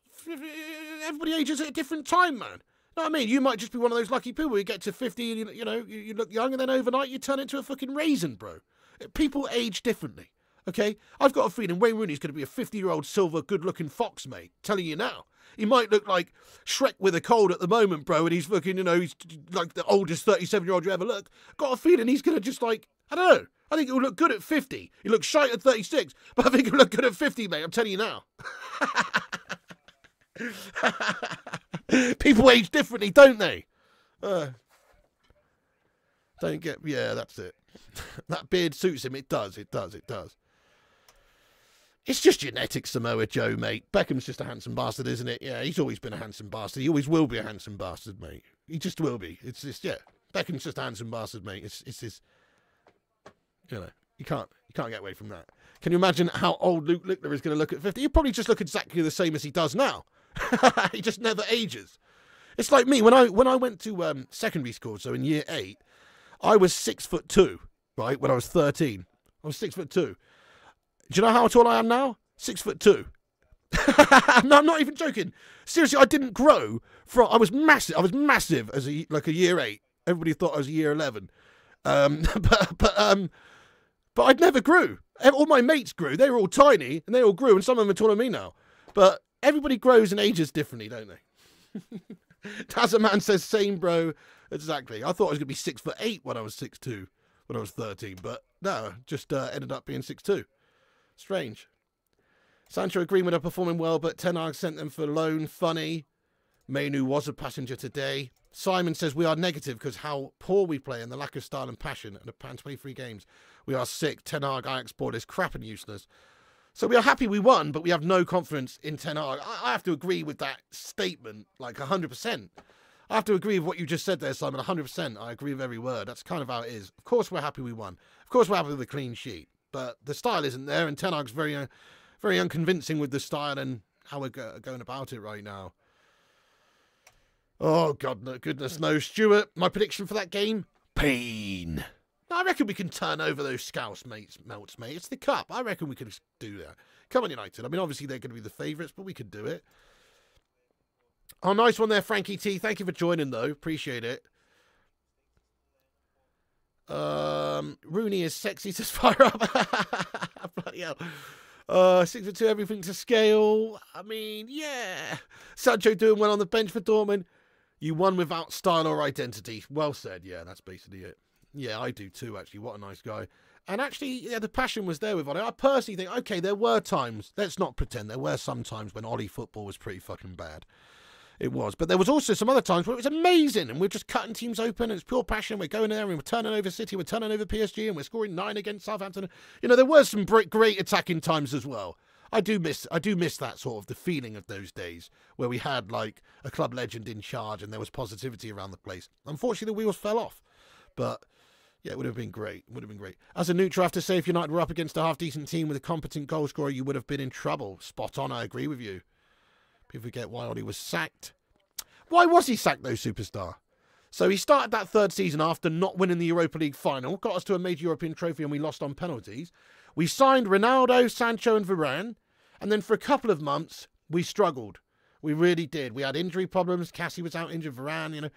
Everybody ages at a different time, man. You know what I mean? You might just be one of those lucky people who get to 50 and, you know, you look young, and then overnight you turn into a fucking raisin, bro. People age differently, okay? I've got a feeling Wayne Rooney's going to be a 50-year-old silver good-looking fox, mate. Telling you now. He might look like Shrek with a cold at the moment, bro, and he's looking, you know, he's like the oldest 37-year-old you ever look. Got a feeling he's going to just, like, I don't know. I think he'll look good at 50. He looks shite at 36, but I think he'll look good at 50, mate. I'm telling you now. People age differently, don't they? Don't get... Yeah, that's it. That beard suits him. It does, it does, it does. It's just genetic, Samoa Joe, mate. Beckham's just a handsome bastard, isn't it? Yeah, he's always been a handsome bastard. He always will be a handsome bastard, mate. He just will be. It's just, yeah. Beckham's just a handsome bastard, mate. It's his, you know, you can't get away from that. Can you imagine how old Luke Lickner is going to look at 50? He'll probably just look exactly the same as he does now. He just never ages. It's like me. When I went to secondary school, so in year 8, I was 6'2", right, when I was 13. I was 6'2". Do you know how tall I am now? 6'2". No, I'm not even joking. Seriously, I didn't grow from. I was massive. I was massive as a year 8. Everybody thought I was a year 11, but I never grew. All my mates grew. They were all tiny, and they all grew. And some of them are taller than me now. But everybody grows and ages differently, don't they? Tasman says, same bro. Exactly. I thought I was going to be 6'8" when I was 6'2", when I was 13, but no, just ended up being 6'2". Strange. Sancho and Greenwood are performing well, but Ten Hag sent them for loan. Funny. Mainoo was a passenger today. Simon says, we are negative because how poor we play and the lack of style and passion and a pan 23 games. We are sick. Ten Hag, Ajax board is crap and useless. So we are happy we won, but we have no confidence in Ten Hag. I have to agree with that statement, like 100%. I have to agree with what you just said there, Simon, 100%. I agree with every word. That's kind of how it is. Of course we're happy we won. Of course we're happy with a clean sheet. But the style isn't there, and Ten Hag's very, very unconvincing with the style and how we're going about it right now. Oh, God, no, goodness, no. Stuart, my prediction for that game? Pain. I reckon we can turn over those Scouse melts, mate. It's the cup. I reckon we could do that. Come on, United. I mean, obviously, they're going to be the favourites, but we could do it. Oh, nice one there, Frankie T. Thank you for joining, though. Appreciate it. Rooney is sexy to fire up. Bloody hell. 6'2", everything to scale. I mean, yeah. Sancho doing well on the bench for Dortmund. You won without style or identity. Well said. Yeah, that's basically it. Yeah, I do too, actually. What a nice guy. And actually, yeah, the passion was there with Ollie. I personally think, okay, there were times, let's not pretend, there were some times when Ollie football was pretty fucking bad. It was. But there was also some other times where it was amazing and we're just cutting teams open and it's pure passion. We're going there and we're turning over City, we're turning over PSG and we're scoring 9 against Southampton. You know, there were some great attacking times as well. I do miss that sort of the feeling of those days where we had like a club legend in charge and there was positivity around the place. Unfortunately, the wheels fell off. But yeah, it would have been great. It would have been great. As a neutral, I have to say, if United were up against a half-decent team with a competent goal scorer, you would have been in trouble. Spot on, I agree with you. People forget why Ollie was sacked. Why was he sacked, though, Superstar? So he started that third season after not winning the Europa League final, got us to a major European trophy and we lost on penalties. We signed Ronaldo, Sancho and Varane, and then for a couple of months, we struggled. We really did. We had injury problems. Cassie was out injured, Varane, you know.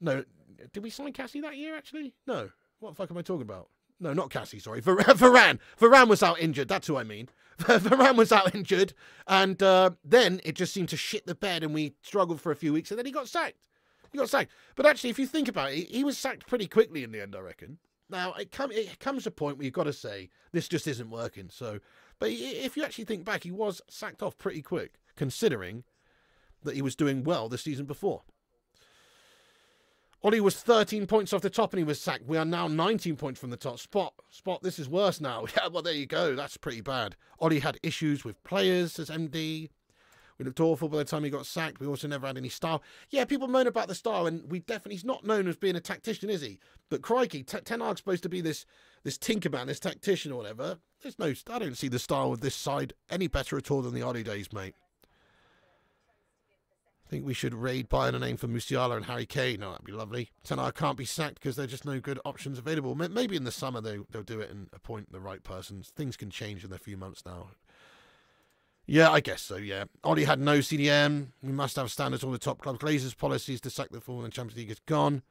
No, did we sign Cassie that year, actually? No. What the fuck am I talking about? No, not Cassie, sorry. Varane. Varane was out injured. That's who I mean. Varane was out injured. And then it just seemed to shit the bed and we struggled for a few weeks. And then he got sacked. He got sacked. But actually, if you think about it, he was sacked pretty quickly in the end, I reckon. Now, it comes a point where you've got to say, this just isn't working. So, but if you actually think back, he was sacked off pretty quick, considering that he was doing well the season before. Ollie was 13 points off the top and he was sacked. We are now 19 points from the top. Spot, this is worse now. Yeah, well, there you go. That's pretty bad. Ollie had issues with players, says MD. We looked awful by the time he got sacked. We also never had any style. Yeah, people moan about the style, and we definitely, he's not known as being a tactician, is he? But crikey, Ten Hag's supposed to be this tinkerman, this tactician or whatever. There's no, I don't see the style of this side any better at all than the Ollie days, mate. I think we should raid Bayern and aim for Musiala and Harry Kane. No, that'd be lovely. Ten Hag can't be sacked because there's just no good options available. Maybe in the summer they'll do it and appoint the right person. Things can change in a few months now. Yeah, I guess so, yeah. Ollie had no CDM. We must have standards all the top club. Glazer's policies to sack the former and Champions League is gone.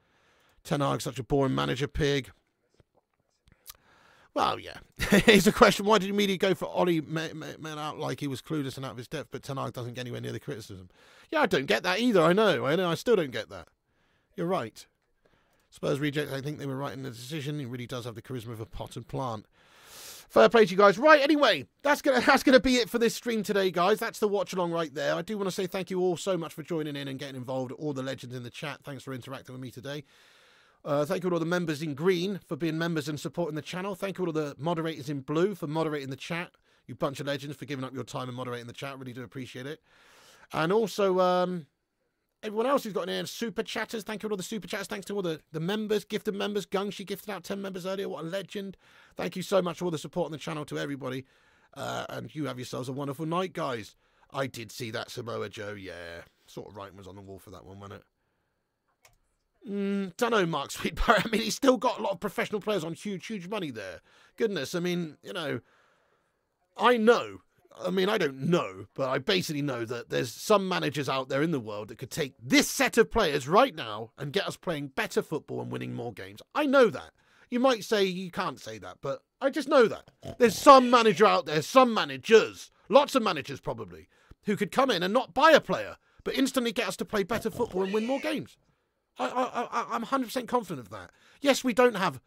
Ten Hag, such a boring manager pig. Well, yeah. Here's a question. Why did media go for Ollie men out like he was clueless and out of his depth, but Ten Hag doesn't get anywhere near the criticism? Yeah, I don't get that either. I know. I still don't get that. You're right. Spurs reject. I think they were right in the decision. He really does have the charisma of a potted plant. Fair play to you guys. Right, anyway, that's gonna be it for this stream today, guys. That's the watch-along right there. I do want to say thank you all so much for joining in and getting involved. All the legends in the chat, thanks for interacting with me today. Thank you to all the members in green for being members and supporting the channel. Thank you to all the moderators in blue for moderating the chat. You bunch of legends for giving up your time and moderating the chat. Really do appreciate it. And also, everyone else who's got in here, super chatters. Thank you to all the super chatters. Thanks to all the members, gifted members. Gung, she gifted out 10 members earlier. What a legend. Thank you so much for all the support on the channel to everybody. And you have yourselves a wonderful night, guys. I did see that Samoa Joe. Yeah, sort of writing was on the wall for that one, wasn't it? Dunno, Mark Sweetbury. I mean, he's still got a lot of professional players on huge money there. Goodness, I mean, you know. I mean, I don't know, but I basically know that there's some managers out there in the world that could take this set of players right now and get us playing better football and winning more games. I know that. You might say you can't say that, but I just know that. There's some manager out there, some managers, lots of managers probably, who could come in and not buy a player, but instantly get us to play better football and win more games. I'm 100% confident of that. Yes, we don't have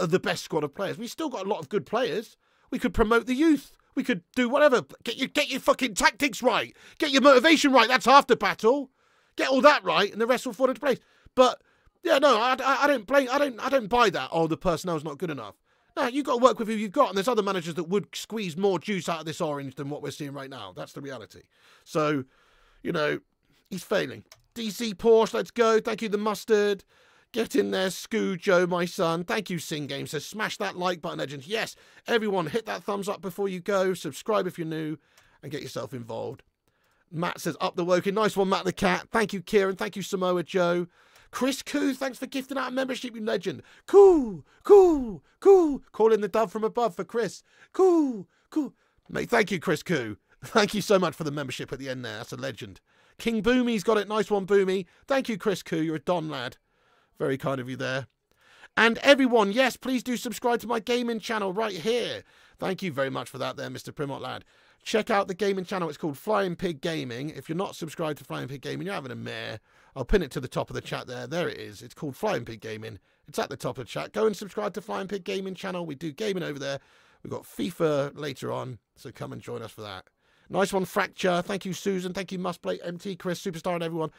the best squad of players. We've still got a lot of good players. We could promote the youth. We could do whatever. Get your fucking tactics right. Get your motivation right. That's half the battle. Get all that right, and the rest will fall into place. But yeah, no, I don't blame. I don't buy that. Oh, the personnel's not good enough. No, you've got to work with who you've got, and there's other managers that would squeeze more juice out of this orange than what we're seeing right now. That's the reality. So, you know, he's failing. DC Porsche, let's go. Thank you, the mustard. Get in there, Scoojo, my son. Thank you, Sing Game. So smash that like button, legends. Yes, everyone, hit that thumbs up before you go. Subscribe if you're new, and get yourself involved. Matt says, up the Woking. Nice one, Matt the Cat. Thank you, Kieran. Thank you, Samoa Joe. Chris Koo, thanks for gifting out a membership, you legend. Cool, cool, cool. Calling the dove from above for Chris. Cool, cool. Mate, thank you, Chris Koo. Thank you so much for the membership at the end there. That's a legend. King Boomy's got it. Nice one, Boomy. Thank you, Chris Koo. You're a don, lad. Very kind of you there. And everyone, yes, please do subscribe to my gaming channel right here. Thank you very much for that there, Mr. Primot, lad. Check out the gaming channel. It's called Flying Pig Gaming. If you're not subscribed to Flying Pig Gaming, you're having a mare. I'll pin it to the top of the chat there. There it is. It's called Flying Pig Gaming. It's at the top of the chat. Go and subscribe to Flying Pig Gaming channel. We do gaming over there. We've got FIFA later on, so come and join us for that. Nice one, Fracture. Thank you, Susan. Thank you, Must Play, MT, Chris, Superstar, and everyone.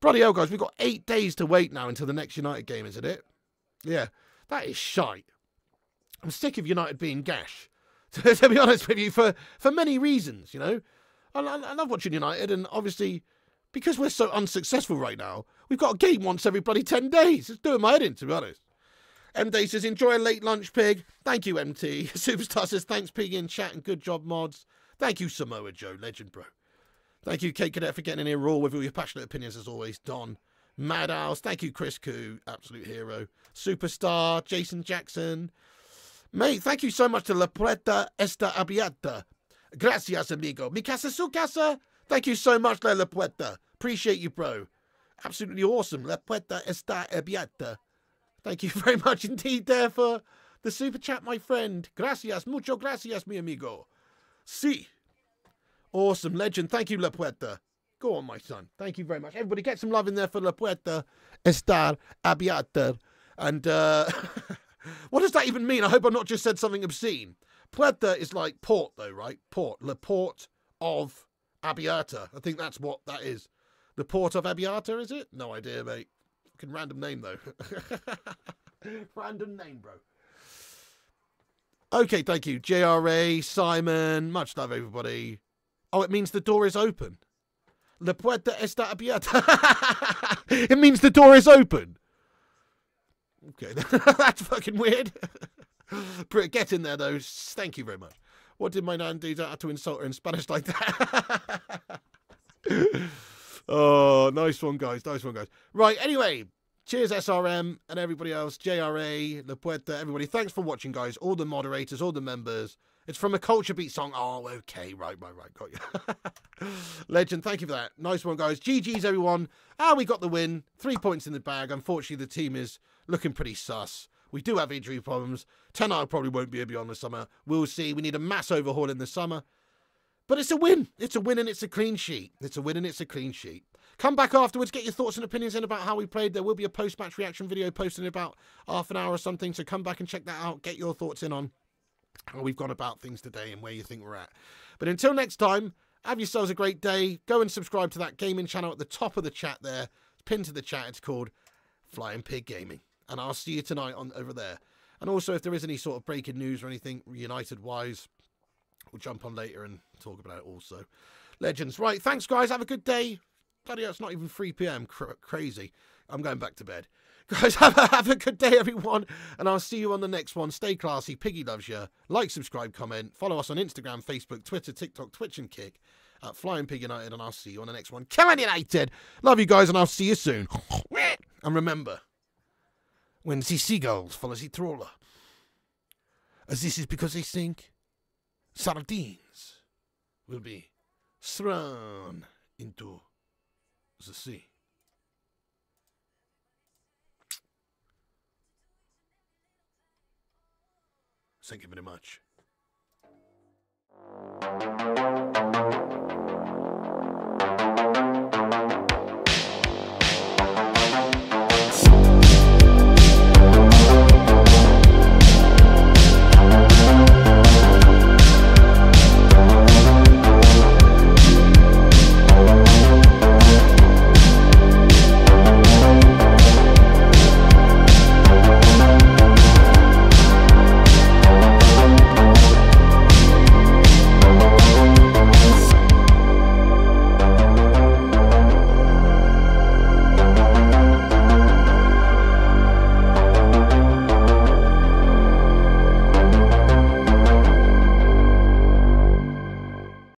Bloody hell, guys. We've got 8 days to wait now until the next United game, isn't it? Yeah. That is shite. I'm sick of United being gash. To be honest with you, for many reasons, you know. I love watching United, and obviously, because we're so unsuccessful right now, we've got a game once every bloody 10 days. It's doing my head in, to be honest. MD says, enjoy a late lunch, pig. Thank you, MT. Superstar says, thanks, pig, in chat, and good job, mods. Thank you, Samoa Joe, legend, bro. Thank you, Kate Cadet, for getting in here raw with all your passionate opinions, as always. Don, Mad Owls. Thank you, Chris Koo, absolute hero. Superstar, Jason Jackson. Mate, thank you so much to La Puerta Esta Abiata. Gracias, amigo. Mi casa, su casa. Thank you so much, La Puerta. Appreciate you, bro. Absolutely awesome. La Puerta Esta Abiata. Thank you very much indeed there for the super chat, my friend. Gracias, mucho gracias, mi amigo. Si. Awesome, legend. Thank you, La Puerta. Go on, my son. Thank you very much. Everybody get some love in there for La Puerta Esta Abiata. And, what does that even mean? I hope I've not just said something obscene. Puerta is like port, though, right? Port. The port of Abiata. I think that's what that is. The port of Abiata, is it? No idea, mate. Fucking random name, though. Random name, bro. Okay, thank you. JRA, Simon. Much love, everybody. Oh, it means the door is open. La puerta está abierta. It means the door is open. Okay, that's fucking weird. Britt, get in there, though. Thank you very much. What did my nan do to have to insult her in Spanish like that? Oh, nice one, guys. Nice one, guys. Right, anyway, cheers, SRM and everybody else. JRA, La Puerta, everybody. Thanks for watching, guys. All the moderators, all the members. It's from a Culture Beat song. Oh, okay. Right. Got you. Legend, thank you for that. Nice one, guys. GG's, everyone. Ah, we got the win. 3 points in the bag. Unfortunately, the team is looking pretty sus. We do have injury problems. Ten Hag probably won't be here beyond the summer. We'll see. We need a mass overhaul in the summer. But it's a win. It's a win and it's a clean sheet. It's a win and it's a clean sheet. Come back afterwards. Get your thoughts and opinions in about how we played. There will be a post-match reaction video posted in about half an hour or something. So come back and check that out. Get your thoughts in on how we've gone about things today and where you think we're at. But until next time, have yourselves a great day. Go and subscribe to that gaming channel at the top of the chat there. It's pinned to the chat. It's called Flying Pig Gaming. And I'll see you tonight on over there. And also, if there is any sort of breaking news or anything United-wise, we'll jump on later and talk about it also. Legends. Right, thanks, guys. Have a good day. Bloody hell, it's not even 3 p.m. Crazy. I'm going back to bed. Guys, have a good day, everyone. And I'll see you on the next one. Stay classy. Piggy loves you. Like, subscribe, comment. Follow us on Instagram, Facebook, Twitter, TikTok, Twitch, and Kick at Flying Pig United. And I'll see you on the next one. Come on, United. Love you guys, and I'll see you soon. And remember, when the seagulls follow the trawler, as this is because they think sardines will be thrown into the sea. Thank you very much.